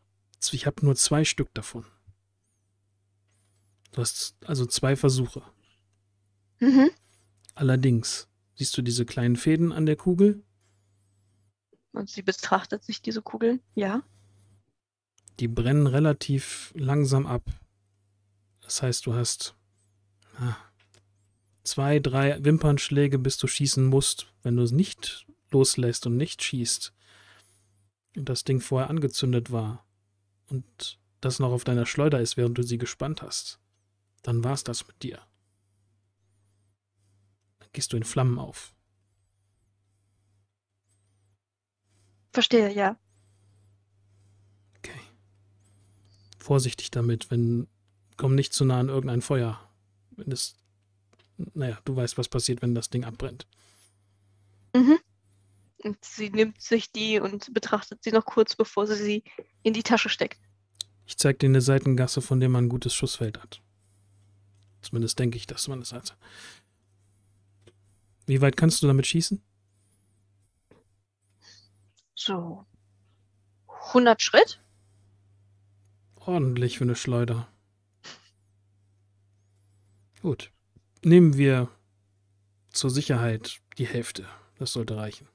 Ich habe nur zwei Stück davon. Du hast also zwei Versuche. Mhm. Allerdings, siehst du diese kleinen Fäden an der Kugel? Und sie betrachtet sich diese Kugeln, ja. Die brennen relativ langsam ab. Das heißt, du hast ah, zwei, drei Wimpernschläge, bis du schießen musst. Wenn du es nicht loslässt und nicht schießt und das Ding vorher angezündet war und das noch auf deiner Schleuder ist, während du sie gespannt hast, dann war es das mit dir. Dann gehst du in Flammen auf. Verstehe, ja. Okay. Vorsichtig damit, wenn... Komm nicht zu nah an irgendein Feuer. Wenn es... Naja, du weißt, was passiert, wenn das Ding abbrennt. Mhm. Und sie nimmt sich die und betrachtet sie noch kurz, bevor sie sie in die Tasche steckt. Ich zeig dir eine Seitengasse, von der man ein gutes Schussfeld hat. Zumindest denke ich, dass man das hat. Wie weit kannst du damit schießen? So hundert Schritt? Ordentlich für eine Schleuder. Gut. Nehmen wir zur Sicherheit die Hälfte. Das sollte reichen.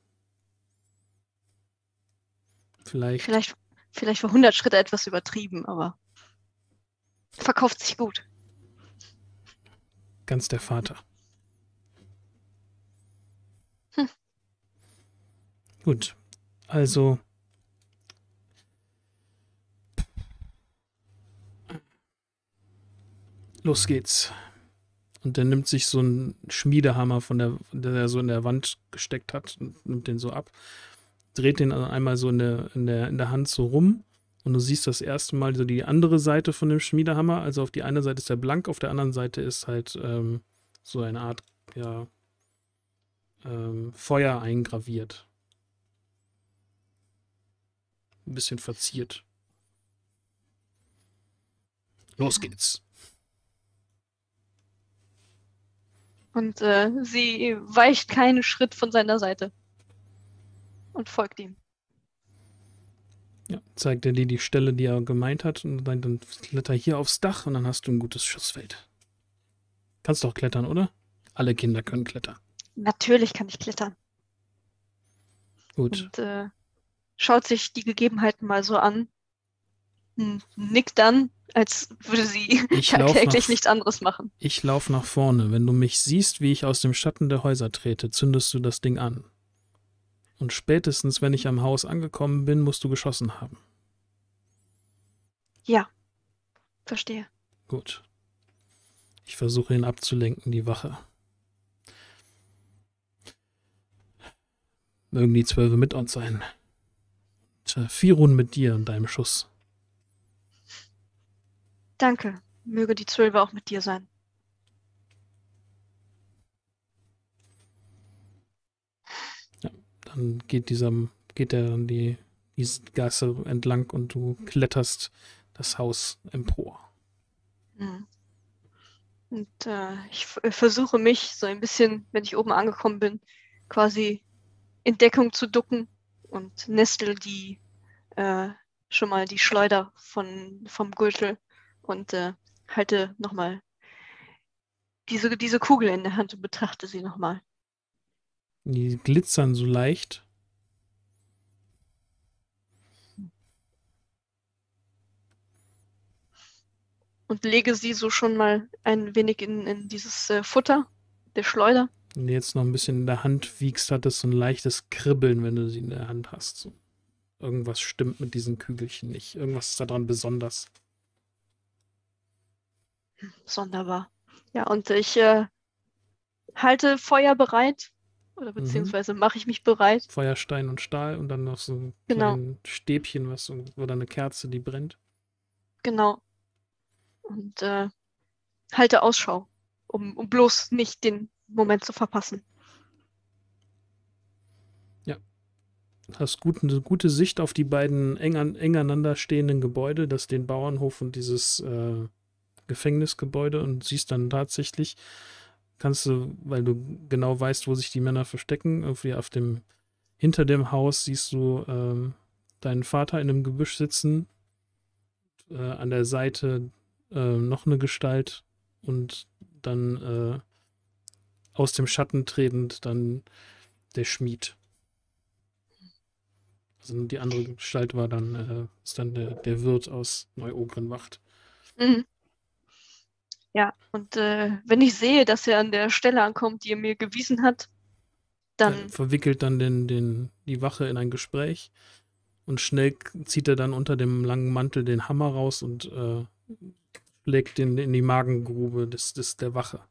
Vielleicht... Vielleicht, vielleicht war hundert Schritte etwas übertrieben, aber verkauft sich gut. Ganz der Vater. Hm. Gut. Also, Los geht's. Und dann nimmt sich so ein Schmiedehammer, von der, den er so in der Wand gesteckt hat, und nimmt den so ab, dreht den einmal so in der, in der, in der Hand so rum. Und du siehst das erste Mal so die andere Seite von dem Schmiedehammer. Also auf die eine Seite ist der blank, auf der anderen Seite ist halt ähm, so eine Art ja, ähm, Feuer eingraviert. Ein bisschen verziert. Los geht's. Und äh, sie weicht keinen Schritt von seiner Seite und folgt ihm. Ja, zeigt er dir die Stelle, die er gemeint hat, und dann, dann kletter hier aufs Dach und dann hast du ein gutes Schussfeld. Kannst doch klettern, oder? Alle Kinder können klettern. Natürlich kann ich klettern. Gut. Und äh, schaut sich die Gegebenheiten mal so an, nickt dann, als würde sie tagtäglich nichts anderes machen. Ich laufe nach vorne. Wenn du mich siehst, wie ich aus dem Schatten der Häuser trete, zündest du das Ding an. Und spätestens, wenn ich am Haus angekommen bin, musst du geschossen haben. Ja, verstehe. Gut. Ich versuche ihn abzulenken, die Wache. Mögen die Zwölfe mit uns sein. Tja, vier Runden mit dir und deinem Schuss. Danke. Möge die Zwölfe auch mit dir sein. Dann geht dieser, geht er dann die, die Gasse entlang und du kletterst das Haus empor. Und äh, ich versuche mich so ein bisschen, wenn ich oben angekommen bin, quasi in Deckung zu ducken und nestle die äh, schon mal die Schleuder von, vom Gürtel und äh, halte nochmal diese, diese Kugel in der Hand und betrachte sie nochmal. Die glitzern so leicht. Und lege sie so schon mal ein wenig in, in dieses äh, Futter, der Schleuder. Wenn du jetzt noch ein bisschen in der Hand wiegst, hat das so ein leichtes Kribbeln, wenn du sie in der Hand hast. So. Irgendwas stimmt mit diesen Kügelchen nicht. Irgendwas ist daran besonders. Sonderbar. Ja, und ich äh, halte Feuer bereit. Oder beziehungsweise mache ich mich bereit. Feuerstein und Stahl und dann noch so ein genau. Stäbchen was oder eine Kerze, die brennt. Genau. Und äh, halte Ausschau, um, um bloß nicht den Moment zu verpassen. Ja. Hast gut, eine gute Sicht auf die beiden eng, an, eng aneinander stehenden Gebäude, das den Bauernhof und dieses äh, Gefängnisgebäude, und siehst dann tatsächlich... Kannst du, weil du genau weißt, wo sich die Männer verstecken, irgendwie auf dem, hinter dem Haus siehst du ähm, deinen Vater in einem Gebüsch sitzen, äh, an der Seite äh, noch eine Gestalt und dann äh, aus dem Schatten tretend dann der Schmied. Also die andere Gestalt war dann, äh, ist dann der, der Wirt aus Neu-Ogrin-Wacht. Mhm. Ja, und äh, wenn ich sehe, dass er an der Stelle ankommt, die er mir gewiesen hat, dann... Er verwickelt dann den, den, die Wache in ein Gespräch und schnell zieht er dann unter dem langen Mantel den Hammer raus und äh, legt ihn in die Magengrube des, des, der Wache.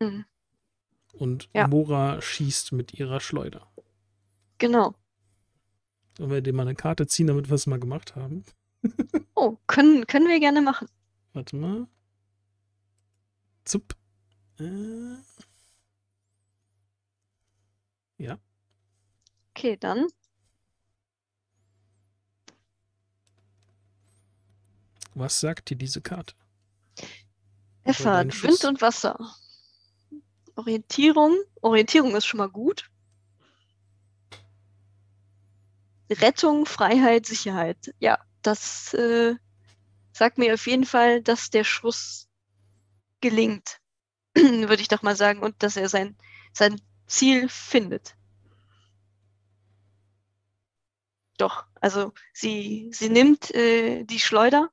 Mhm. Und ja. Mora schießt mit ihrer Schleuder. Genau. Sollen wir dir mal eine Karte ziehen, damit wir es mal gemacht haben? Oh, können, können wir gerne machen. Warte mal. Zup. Äh. Ja. Okay, dann. Was sagt dir diese Karte? Erfahrt Wind und Wasser. Orientierung. Orientierung ist schon mal gut. Rettung, Freiheit, Sicherheit. Ja, das äh, sagt mir auf jeden Fall, dass der Schuss gelingt, würde ich doch mal sagen, und dass er sein, sein Ziel findet. Doch, also sie, sie nimmt äh, die Schleuder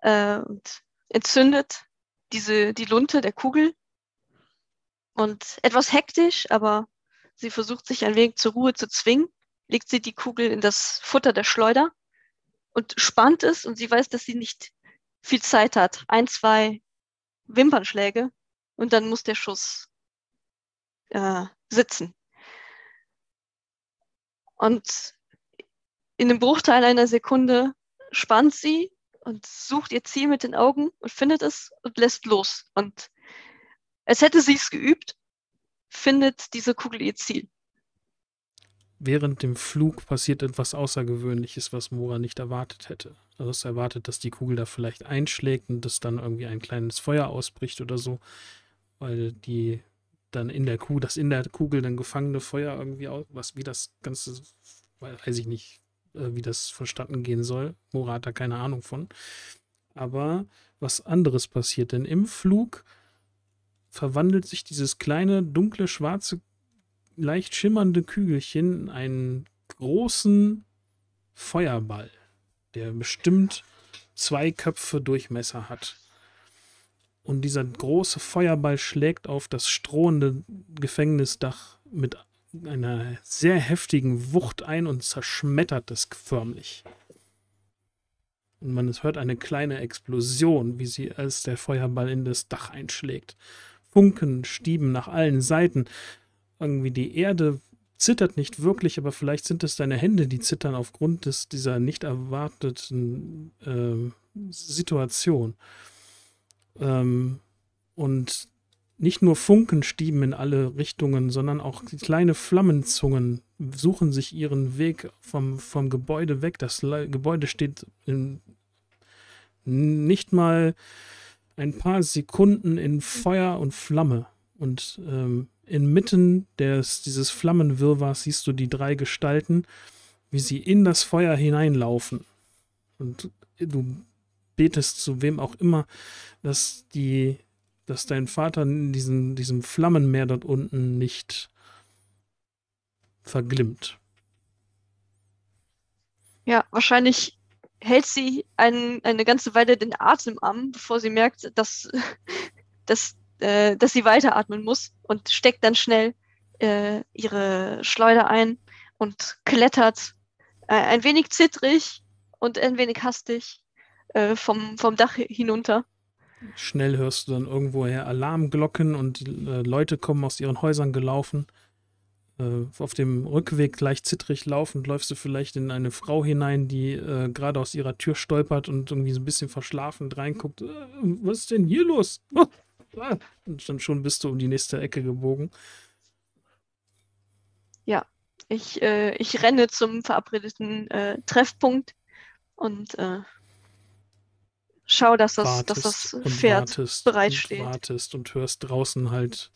äh, und entzündet diese, die Lunte der Kugel, und etwas hektisch, aber sie versucht sich ein wenig zur Ruhe zu zwingen, legt sie die Kugel in das Futter der Schleuder und spannt es, und sie weiß, dass sie nicht viel Zeit hat. Ein, zwei Wimpernschläge und dann muss der Schuss äh, sitzen. Und in einem Bruchteil einer Sekunde spannt sie und sucht ihr Ziel mit den Augen und findet es und lässt los. Und als hätte sie es geübt, findet diese Kugel ihr Ziel. Während dem Flug passiert etwas Außergewöhnliches, was Mora nicht erwartet hätte. Also es erwartet, dass die Kugel da vielleicht einschlägt und dass dann irgendwie ein kleines Feuer ausbricht oder so, weil die dann in der Kugel, das in der Kugel dann gefangene Feuer irgendwie aus, was wie das Ganze, weiß ich nicht, wie das vonstatten gehen soll. Mora hat da keine Ahnung von. Aber was anderes passiert, denn im Flug verwandelt sich dieses kleine, dunkle, schwarze, leicht schimmernde Kügelchen in einen großen Feuerball, der bestimmt zwei Köpfe Durchmesser hat. Und dieser große Feuerball schlägt auf das strohende Gefängnisdach mit einer sehr heftigen Wucht ein und zerschmettert es förmlich. Und man hört eine kleine Explosion, wie sie als der Feuerball in das Dach einschlägt. Funken stieben nach allen Seiten. Irgendwie die Erde zittert nicht wirklich, aber vielleicht sind es deine Hände, die zittern aufgrund des, dieser nicht erwarteten äh, Situation. Ähm, und nicht nur Funken stieben in alle Richtungen, sondern auch kleine Flammenzungen suchen sich ihren Weg vom, vom Gebäude weg. Das Le- Gebäude steht in nicht mal ein paar Sekunden in Feuer und Flamme. Und ähm, inmitten des, dieses Flammenwirrwarrs siehst du die drei Gestalten, wie sie in das Feuer hineinlaufen. Und du betest zu wem auch immer, dass die, dass dein Vater in diesem, diesem Flammenmeer dort unten nicht verglimmt. Ja, wahrscheinlich hält sie ein, eine ganze Weile den Atem an, bevor sie merkt, dass, dass dass sie weiteratmen muss und steckt dann schnell äh, ihre Schleuder ein und klettert äh, ein wenig zittrig und ein wenig hastig äh, vom, vom Dach hinunter. Schnell hörst du dann irgendwoher Alarmglocken und die äh, Leute kommen aus ihren Häusern gelaufen. Äh, auf dem Rückweg leicht zittrig laufend läufst du vielleicht in eine Frau hinein, die äh, gerade aus ihrer Tür stolpert und irgendwie so ein bisschen verschlafend reinguckt. Äh, was ist denn hier los? Oh. Und dann schon bist du um die nächste Ecke gebogen. Ja, ich, äh, ich renne zum verabredeten äh, Treffpunkt und äh, schaue, dass das, dass das Pferd bereitsteht. Und wartest und hörst draußen halt,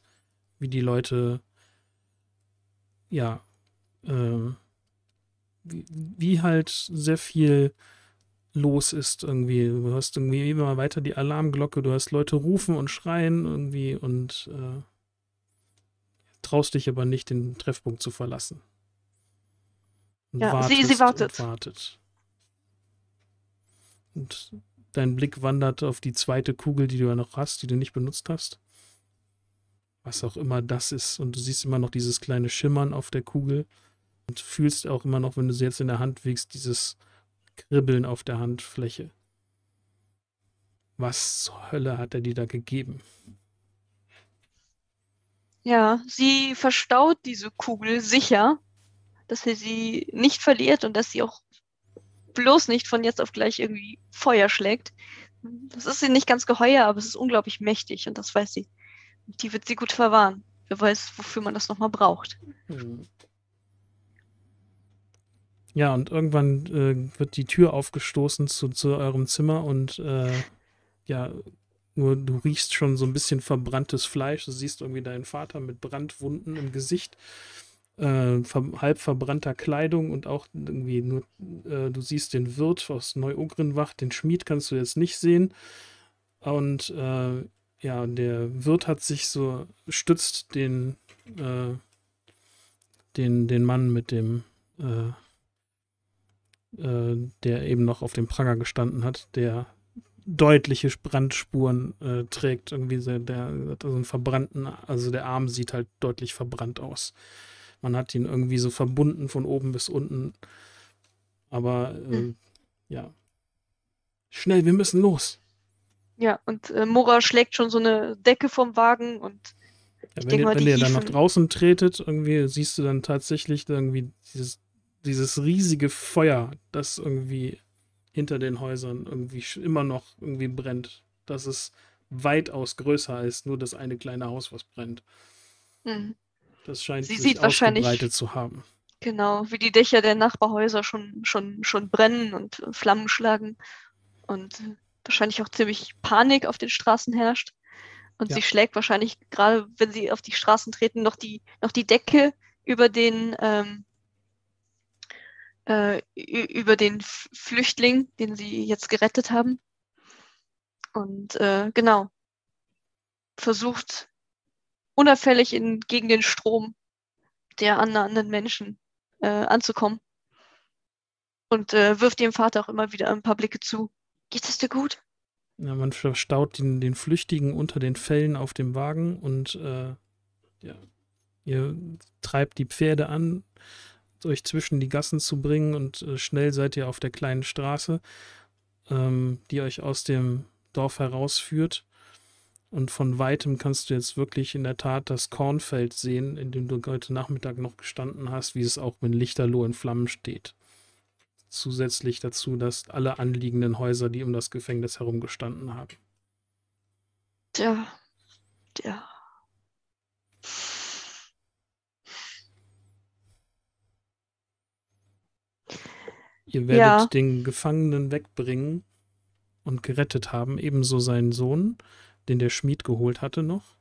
wie die Leute, ja, äh, wie, wie halt sehr viel los ist irgendwie. Du hörst irgendwie immer weiter die Alarmglocke, du hörst Leute rufen und schreien irgendwie und äh, traust dich aber nicht, den Treffpunkt zu verlassen. Und ja, wartest, sie, sie wartet. Und wartet. Und dein Blick wandert auf die zweite Kugel, die du ja noch hast, die du nicht benutzt hast. Was auch immer das ist. Und du siehst immer noch dieses kleine Schimmern auf der Kugel und fühlst auch immer noch, wenn du sie jetzt in der Hand wiegst, dieses Kribbeln auf der Handfläche. Was zur Hölle hat er dir da gegeben? Ja, sie verstaut diese Kugel sicher, dass sie sie nicht verliert und dass sie auch bloß nicht von jetzt auf gleich irgendwie Feuer schlägt. Das ist sie nicht ganz geheuer, aber es ist unglaublich mächtig und das weiß sie. Und die wird sie gut verwahren. Wer weiß, wofür man das nochmal braucht. Hm. Ja, und irgendwann äh, wird die Tür aufgestoßen zu, zu eurem Zimmer und äh, ja, nur du riechst schon so ein bisschen verbranntes Fleisch. Du siehst irgendwie deinen Vater mit Brandwunden im Gesicht, äh, ver- halb verbrannter Kleidung und auch irgendwie nur, äh, du siehst den Wirt aus Neu-Ogrin-Wacht, den Schmied kannst du jetzt nicht sehen. Und äh, ja, der Wirt hat sich so, stützt den, äh, den, den Mann mit dem, äh, der eben noch auf dem Pranger gestanden hat, der deutliche Brandspuren äh, trägt. Irgendwie der, der hat so einen verbrannten, also der Arm sieht halt deutlich verbrannt aus. Man hat ihn irgendwie so verbunden von oben bis unten. Aber äh, hm. ja. Schnell, wir müssen los. Ja, und äh, Mora schlägt schon so eine Decke vom Wagen und ich ja, denke mal, wenn die ihr dann nach draußen tretet, irgendwie siehst du dann tatsächlich irgendwie dieses, dieses riesige Feuer, das irgendwie hinter den Häusern irgendwie immer noch irgendwie brennt. Das ist weitaus größer als nur das eine kleine Haus, was brennt. Hm. Das scheint sie sich ausgebreitet zu haben. Genau, wie die Dächer der Nachbarhäuser schon, schon, schon brennen und Flammen schlagen und wahrscheinlich auch ziemlich Panik auf den Straßen herrscht. Und ja. sie schlägt wahrscheinlich, gerade wenn sie auf die Straßen treten, noch die, noch die Decke über den, ähm, äh, über den Flüchtling, den sie jetzt gerettet haben. Und äh, genau, versucht unauffällig in, gegen den Strom der anderen Menschen äh, anzukommen. Und äh, wirft ihrem Vater auch immer wieder ein paar Blicke zu. Geht es dir gut? Ja, man verstaut den, den Flüchtigen unter den Fellen auf dem Wagen und äh, ja, ihr treibt die Pferde an, euch zwischen die Gassen zu bringen und äh, schnell seid ihr auf der kleinen Straße, ähm, die euch aus dem Dorf herausführt und von Weitem kannst du jetzt wirklich in der Tat das Kornfeld sehen, in dem du heute Nachmittag noch gestanden hast, wie es auch mit Lichterloh in Flammen steht. Zusätzlich dazu, dass alle anliegenden Häuser, die um das Gefängnis herum gestanden haben. Tja, ja. Ihr werdet ja. den Gefangenen wegbringen und gerettet haben, ebenso seinen Sohn, den der Schmied geholt hatte noch.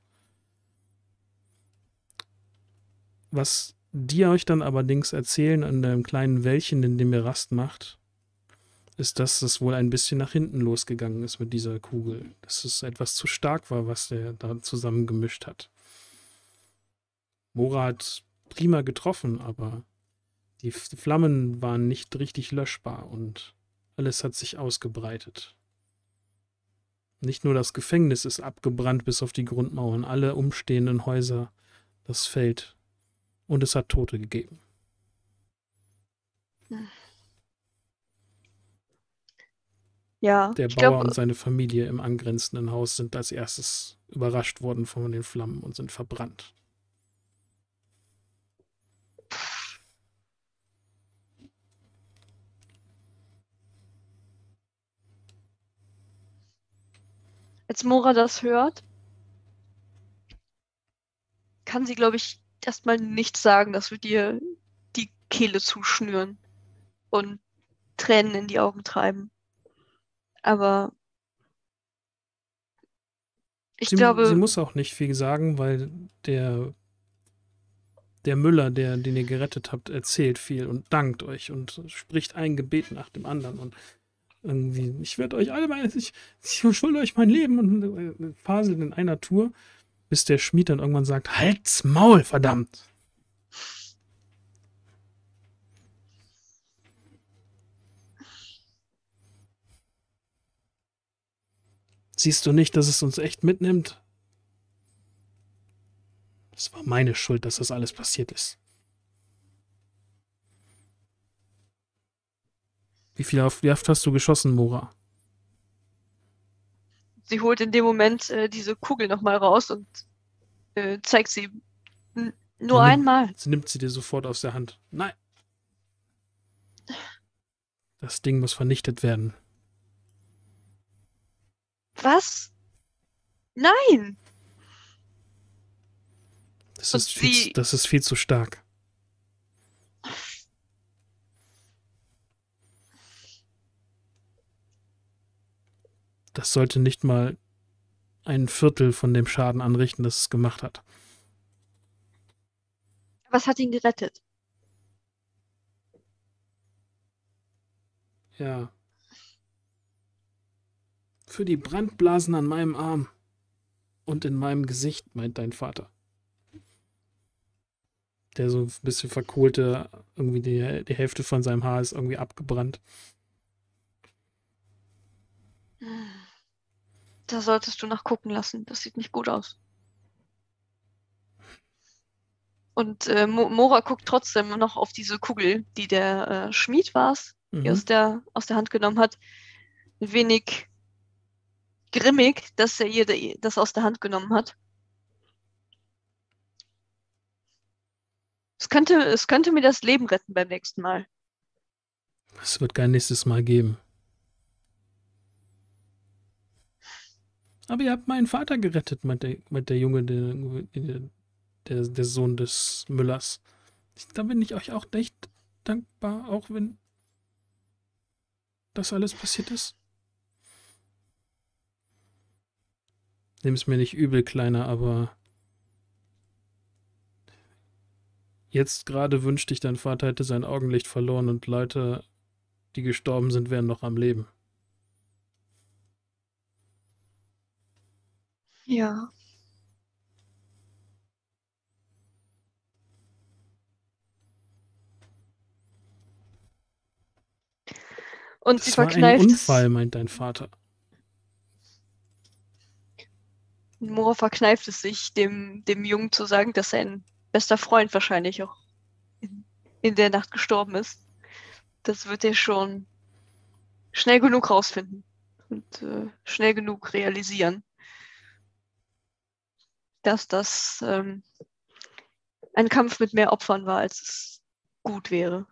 Was die euch dann allerdings erzählen an dem kleinen Wäldchen, in dem ihr Rast macht, ist, dass es wohl ein bisschen nach hinten losgegangen ist mit dieser Kugel. Dass es etwas zu stark war, was der da zusammengemischt hat. Mora hat prima getroffen, aber die Flammen waren nicht richtig löschbar und alles hat sich ausgebreitet. Nicht nur das Gefängnis ist abgebrannt bis auf die Grundmauern, alle umstehenden Häuser, das Feld. Und es hat Tote gegeben. Ja. Der Bauer glaub, und seine Familie im angrenzenden Haus sind als erstes überrascht worden von den Flammen und sind verbrannt. Als Mora das hört, kann sie, glaube ich, erstmal nichts sagen, dass wir dir die Kehle zuschnüren und Tränen in die Augen treiben. Aber ich sie, glaube... Sie muss auch nicht viel sagen, weil der, der Müller, der, den ihr gerettet habt, erzählt viel und dankt euch und spricht ein Gebet nach dem anderen und irgendwie, ich werde euch alle meine... Ich, ich schulde euch mein Leben und faseln in einer Tour. Bis der Schmied dann irgendwann sagt, halt's Maul, verdammt! Siehst du nicht, dass es uns echt mitnimmt? Es war meine Schuld, dass das alles passiert ist. Wie viel auf die Haft hast du geschossen, Mora? Sie holt in dem Moment äh, diese Kugel nochmal raus und äh, zeigt sie nur nimmt, einmal. Sie nimmt sie dir sofort aus der Hand. Nein. Das Ding muss vernichtet werden. Was? Nein! Das, ist viel, das ist viel zu stark. Das sollte nicht mal ein Viertel von dem Schaden anrichten, das es gemacht hat. Was hat ihn gerettet? Ja. Für die Brandblasen an meinem Arm und in meinem Gesicht, meint dein Vater. Der so ein bisschen verkohlte, irgendwie die, die Hälfte von seinem Haar ist irgendwie abgebrannt. Hm. Da solltest du nachgucken lassen. Das sieht nicht gut aus. Und äh, Mo Mora guckt trotzdem noch auf diese Kugel, die der äh, Schmied war, mhm. die aus der, aus der Hand genommen hat. Ein wenig grimmig, dass er ihr das aus der Hand genommen hat. Es könnte, es könnte mir das Leben retten beim nächsten Mal. Es wird kein nächstes Mal geben. Aber ihr habt meinen Vater gerettet, meint der, meint der Junge, der, der, der Sohn des Müllers. Da bin ich euch auch echt dankbar, auch wenn das alles passiert ist. Nimm es mir nicht übel, Kleiner, aber jetzt gerade wünschte ich, dein Vater hätte sein Augenlicht verloren und Leute, die gestorben sind, wären noch am Leben. Ja. Und sie verkneift. Das war ein Unfall, meint dein Vater. Mora verkneift es sich, dem, dem Jungen zu sagen, dass sein bester Freund wahrscheinlich auch in, in der Nacht gestorben ist. Das wird er schon schnell genug rausfinden und äh, schnell genug realisieren, dass das ähm, ein Kampf mit mehr Opfern war, als es gut wäre.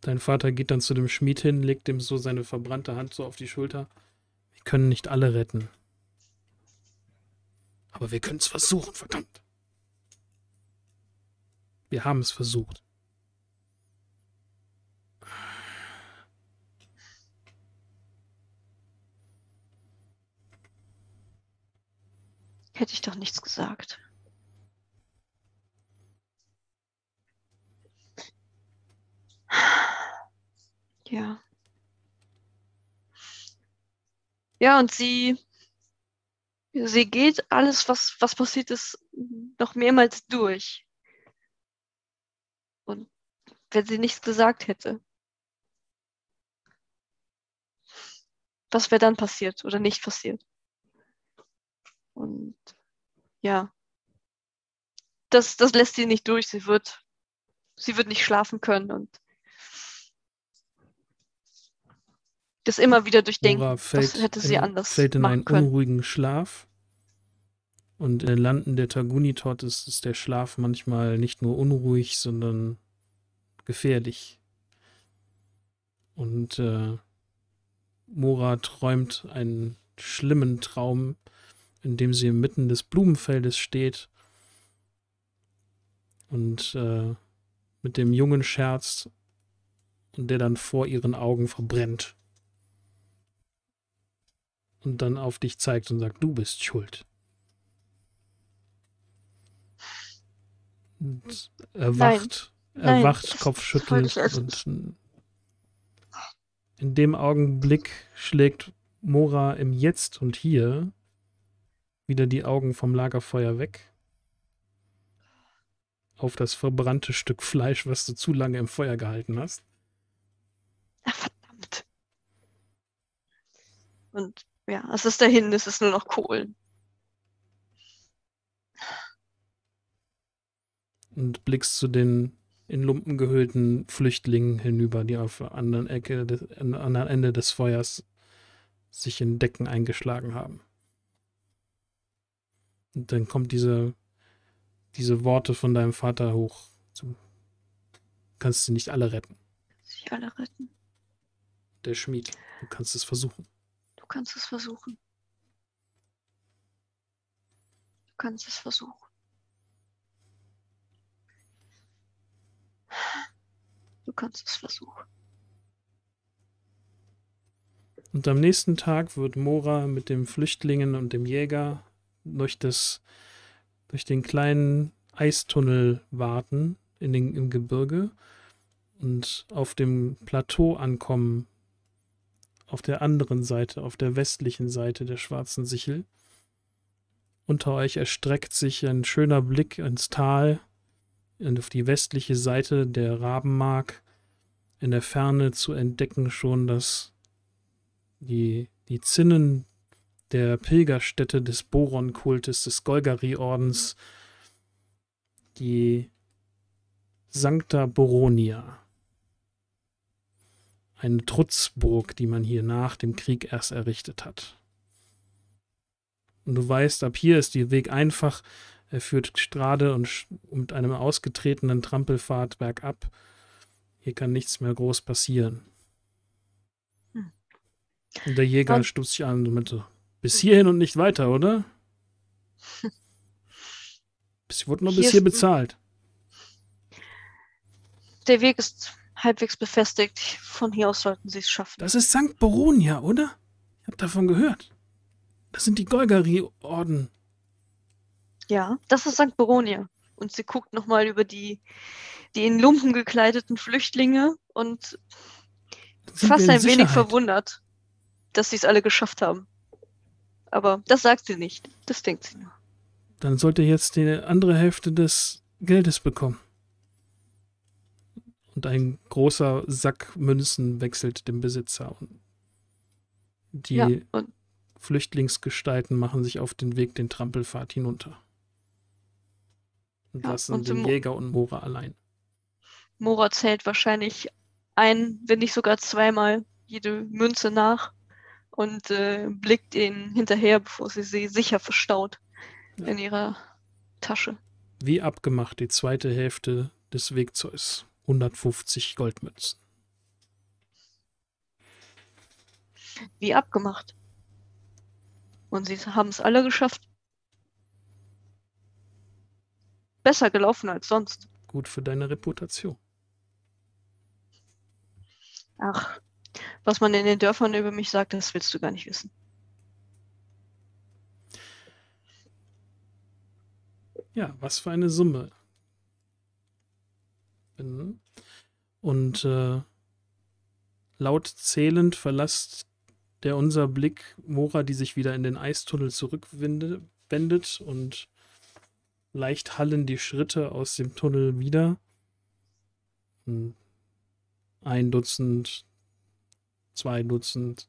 Dein Vater geht dann zu dem Schmied hin, legt ihm so seine verbrannte Hand so auf die Schulter. Wir können nicht alle retten. Aber wir können es versuchen, verdammt. Wir haben es versucht. Hätte ich doch nichts gesagt. Ja. Ja, und sie, sie geht alles, was, was passiert ist, noch mehrmals durch. Und wenn sie nichts gesagt hätte, was wäre dann passiert oder nicht passiert? Und ja, das, das lässt sie nicht durch. Sie wird, sie wird nicht schlafen können und das immer wieder durchdenken, was hätte sie in, anders fällt in machen einen können. Unruhigen Schlaf. Und in den Landen der Thargunitoth ist, ist der Schlaf manchmal nicht nur unruhig, sondern gefährlich. Und äh, Mora träumt einen schlimmen Traum, in dem sie inmitten des Blumenfeldes steht und äh, mit dem Jungen scherzt und der dann vor ihren Augen verbrennt. Und dann auf dich zeigt und sagt, du bist schuld. Und erwacht, Nein. erwacht, Nein. kopfschüttelnd. Und in dem Augenblick schlägt Mora im Jetzt und Hier wieder die Augen vom Lagerfeuer weg. Auf das verbrannte Stück Fleisch, was du zu lange im Feuer gehalten hast. Ach, verdammt. Und ja, es ist dahin, es ist nur noch Kohlen. Und blickst zu den in Lumpen gehüllten Flüchtlingen hinüber, die auf der anderen Ecke, des, an, an der Ende des Feuers sich in Decken eingeschlagen haben. Und dann kommt diese, diese Worte von deinem Vater hoch. Du kannst sie nicht alle retten. Nicht alle retten. Der Schmied, du kannst es versuchen. Du kannst es versuchen. Du kannst es versuchen. Du kannst es versuchen. Und am nächsten Tag wird Mora mit den Flüchtlingen und dem Jäger durch, das, durch den kleinen Eistunnel warten in den, im Gebirge und auf dem Plateau ankommen. Auf der anderen Seite, auf der westlichen Seite der Schwarzen Sichel. Unter euch erstreckt sich ein schöner Blick ins Tal und auf die westliche Seite der Rabenmark. In der Ferne zu entdecken schon, dass die, die Zinnen der Pilgerstätte des Boron-Kultes, des Golgari-Ordens, die Sancta Boronia, eine Trutzburg, die man hier nach dem Krieg erst errichtet hat. Und du weißt, ab hier ist der Weg einfach. Er führt gerade und mit einem ausgetretenen Trampelpfad bergab. Hier kann nichts mehr groß passieren. Hm. Und der Jäger und stutzt sich an und meinte so, bis hierhin und nicht weiter, oder? Ich wurde nur bis hier bezahlt. Der Weg ist halbwegs befestigt. Von hier aus sollten sie es schaffen. Das ist Sankt Boronia, oder? Ich habe davon gehört. Das sind die Golgari-Orden. Ja, das ist Sankt Boronia. Und sie guckt nochmal über die, die in Lumpen gekleideten Flüchtlinge und fast ein wenig verwundert, dass sie es alle geschafft haben. Aber das sagt sie nicht. Das denkt sie nur. Dann sollte jetzt die andere Hälfte des Geldes bekommen. Und ein großer Sack Münzen wechselt dem Besitzer. Die ja, und Flüchtlingsgestalten machen sich auf den Weg den Trampelpfad hinunter. Und ja, lassen und den Jäger und Mora allein. Mora zählt wahrscheinlich ein, wenn nicht sogar zweimal jede Münze nach und äh, blickt ihnen hinterher, bevor sie sie sicher verstaut. In ihrer Tasche. Wie abgemacht, die zweite Hälfte des Wegzeugs. hundertfünfzig Goldmünzen. Wie abgemacht. Und sie haben es alle geschafft. Besser gelaufen als sonst. Gut für deine Reputation. Ach, was man in den Dörfern über mich sagt, das willst du gar nicht wissen. Ja, was für eine Summe. Und äh, laut zählend verlässt der unser Blick Mora, die sich wieder in den Eistunnel zurückwendet, und leicht hallen die Schritte aus dem Tunnel wieder. Ein Dutzend, zwei Dutzend.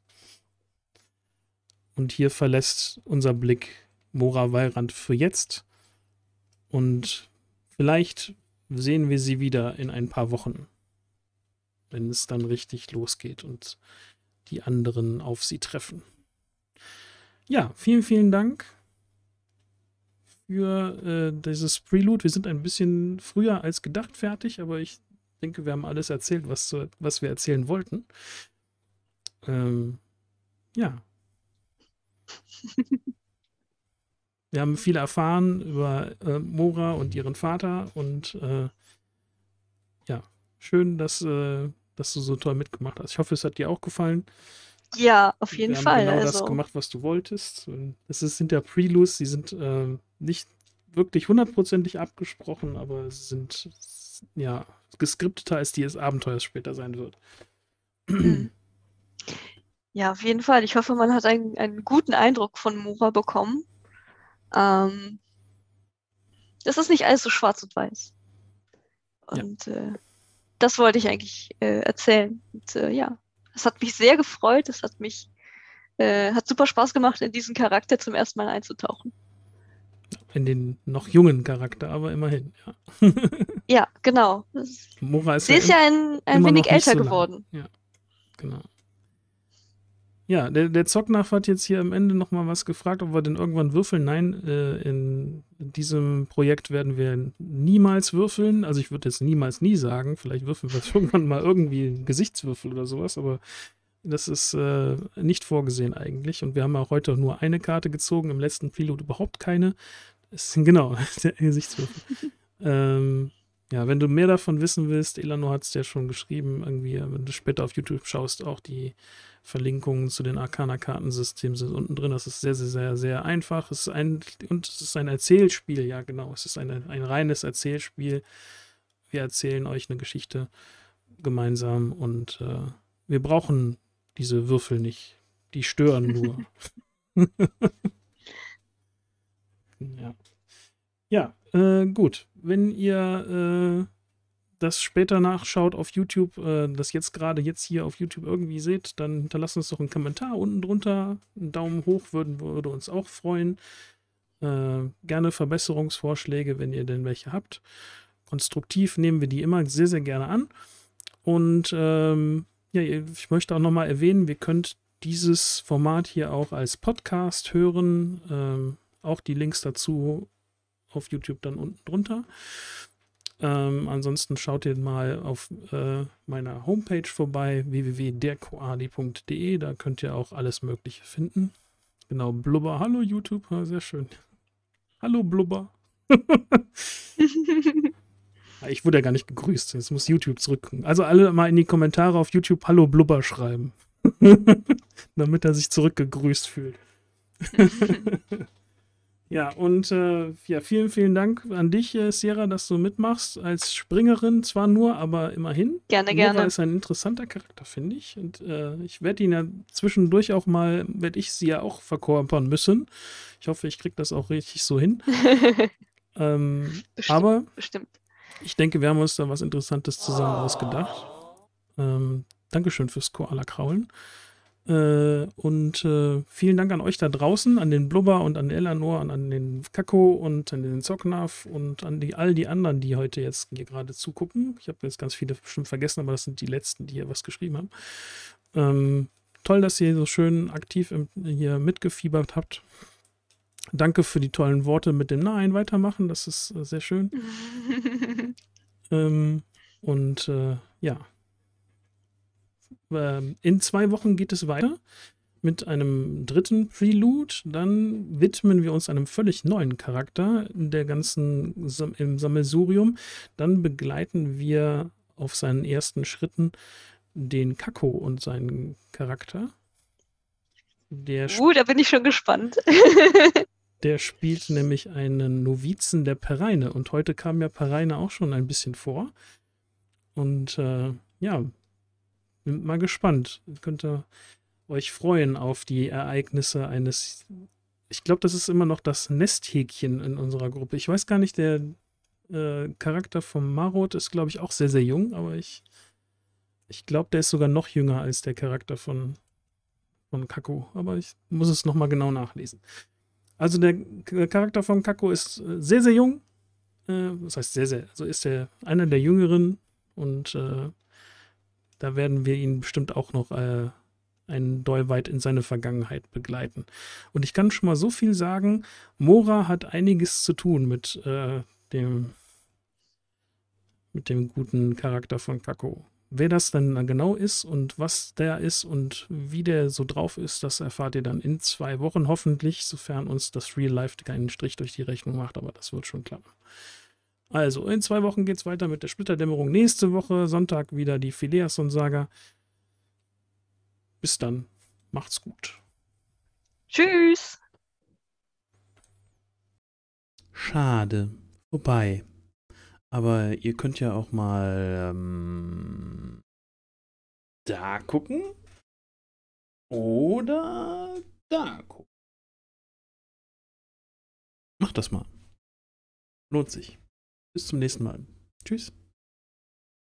Und hier verlässt unser Blick Mora Wallrand für jetzt. Und vielleicht sehen wir sie wieder in ein paar Wochen, wenn es dann richtig losgeht und die anderen auf sie treffen. Ja, vielen, vielen Dank für äh, dieses Prelude. Wir sind ein bisschen früher als gedacht fertig, aber ich denke, wir haben alles erzählt, was, zu, was wir erzählen wollten. Ähm, ja. Wir haben viel erfahren über äh, Mora und ihren Vater und äh, ja, schön, dass, äh, dass du so toll mitgemacht hast. Ich hoffe, es hat dir auch gefallen. Ja, auf jeden Fall. Wir haben genau das gemacht, was du wolltest. Es sind ja Preludes, die sind äh, nicht wirklich hundertprozentig abgesprochen, aber sie sind ja geskripteter, als die es Abenteuers später sein wird. Ja, auf jeden Fall. Ich hoffe, man hat einen, einen guten Eindruck von Mora bekommen. Ähm, das ist nicht alles so schwarz und weiß. Und ja. äh, das wollte ich eigentlich äh, erzählen. Und äh, ja, es hat mich sehr gefreut. Es hat mich, äh, hat super Spaß gemacht, in diesen Charakter zum ersten Mal einzutauchen. In den noch jungen Charakter, aber immerhin, ja. Ja, genau. Mora ist Sie ja ist ja ein, ein wenig älter so geworden. Ja, genau. Ja, der, der Zocknach hat jetzt hier am Ende nochmal was gefragt, ob wir denn irgendwann würfeln. Nein, äh, in diesem Projekt werden wir niemals würfeln. Also ich würde jetzt niemals nie sagen. Vielleicht würfeln wir irgendwann mal irgendwie einen Gesichtswürfel oder sowas, aber das ist äh, nicht vorgesehen eigentlich. Und wir haben ja heute nur eine Karte gezogen, im letzten Pilot überhaupt keine. Das ist, genau, der Gesichtswürfel. ähm, ja, wenn du mehr davon wissen willst, Eleanor hat es ja schon geschrieben, irgendwie, wenn du später auf YouTube schaust, auch die Verlinkungen zu den Arkana-Kartensystemen sind unten drin. Das ist sehr, sehr, sehr, sehr einfach. Es ist ein, und es ist ein Erzählspiel, ja genau. Es ist ein, ein reines Erzählspiel. Wir erzählen euch eine Geschichte gemeinsam und äh, wir brauchen diese Würfel nicht. Die stören nur. Ja. Ja, äh, gut. Wenn ihr äh, das später nachschaut auf YouTube, äh, das jetzt gerade jetzt hier auf YouTube irgendwie seht, dann hinterlasst uns doch einen Kommentar unten drunter. Einen Daumen hoch würden, würde uns auch freuen. Äh, gerne Verbesserungsvorschläge, wenn ihr denn welche habt. Konstruktiv nehmen wir die immer sehr, sehr gerne an. Und ähm, ja, ich möchte auch nochmal erwähnen, ihr könnt dieses Format hier auch als Podcast hören. Ähm, auch die Links dazu auf YouTube dann unten drunter. Ähm, ansonsten schaut ihr mal auf äh, meiner Homepage vorbei, w w w punkt der koali punkt de. Da könnt ihr auch alles Mögliche finden. Genau, Blubber. Hallo YouTube, ja, sehr schön. Hallo Blubber. Ich wurde ja gar nicht gegrüßt, jetzt muss YouTube zurückkommen. Also alle mal in die Kommentare auf YouTube Hallo Blubber schreiben, damit er sich zurückgegrüßt fühlt. Ja, und äh, ja, vielen, vielen Dank an dich, äh, Sierra, dass du mitmachst als Springerin, zwar nur, aber immerhin. Gerne, Mora gerne. Ist ein interessanter Charakter, finde ich. Und äh, ich werde ihn ja zwischendurch auch mal, werde ich sie ja auch verkörpern müssen. Ich hoffe, ich kriege das auch richtig so hin. ähm, bestimmt, aber bestimmt. Ich denke, wir haben uns da was Interessantes zusammen ausgedacht. Ähm, Dankeschön fürs Koala-Kraulen. Äh, und äh, vielen Dank an euch da draußen, an den Blubber und an Eleanor und an den Caco und an den Zocknav und an die, all die anderen, die heute jetzt hier gerade zugucken. Ich habe jetzt ganz viele bestimmt vergessen, aber das sind die letzten, die hier was geschrieben haben. Ähm, toll, dass ihr so schön aktiv im, hier mitgefiebert habt. Danke für die tollen Worte mit dem Nein weitermachen, das ist äh, sehr schön. ähm, und äh, ja. Ähm, in zwei Wochen geht es weiter mit einem dritten Prelude. Dann widmen wir uns einem völlig neuen Charakter in der ganzen Sam im Sammelsurium. Dann begleiten wir auf seinen ersten Schritten den Caco und seinen Charakter. Der uh, da bin ich schon gespannt. Der spielt nämlich einen Novizen der Peraine. Und heute kam ja Peraine auch schon ein bisschen vor. Und äh, ja, bin mal gespannt. Ihr könnt euch freuen auf die Ereignisse eines... Ich glaube, das ist immer noch das Nesthäkchen in unserer Gruppe. Ich weiß gar nicht, der äh, Charakter vom Marot ist, glaube ich, auch sehr, sehr jung. Aber ich, ich glaube, der ist sogar noch jünger als der Charakter von... von Caco, aber ich muss es nochmal genau nachlesen. Also der Charakter von Caco ist sehr, sehr jung. Das heißt sehr, sehr. Also ist er einer der Jüngeren und äh, da werden wir ihn bestimmt auch noch äh, einen Deut weit in seine Vergangenheit begleiten. Und ich kann schon mal so viel sagen, Mora hat einiges zu tun mit, äh, dem, mit dem guten Charakter von Caco. Wer das dann genau ist und was der ist und wie der so drauf ist, das erfahrt ihr dann in zwei Wochen hoffentlich, sofern uns das Real Life keinen Strich durch die Rechnung macht, aber das wird schon klappen. Also, in zwei Wochen geht es weiter mit der Splitterdämmerung. Nächste Woche, Sonntag, wieder die Phileason-Saga. Bis dann. Macht's gut. Tschüss. Schade. Vorbei. Aber ihr könnt ja auch mal ähm, da gucken oder da gucken. Macht das mal. Lohnt sich. Bis zum nächsten Mal. Tschüss.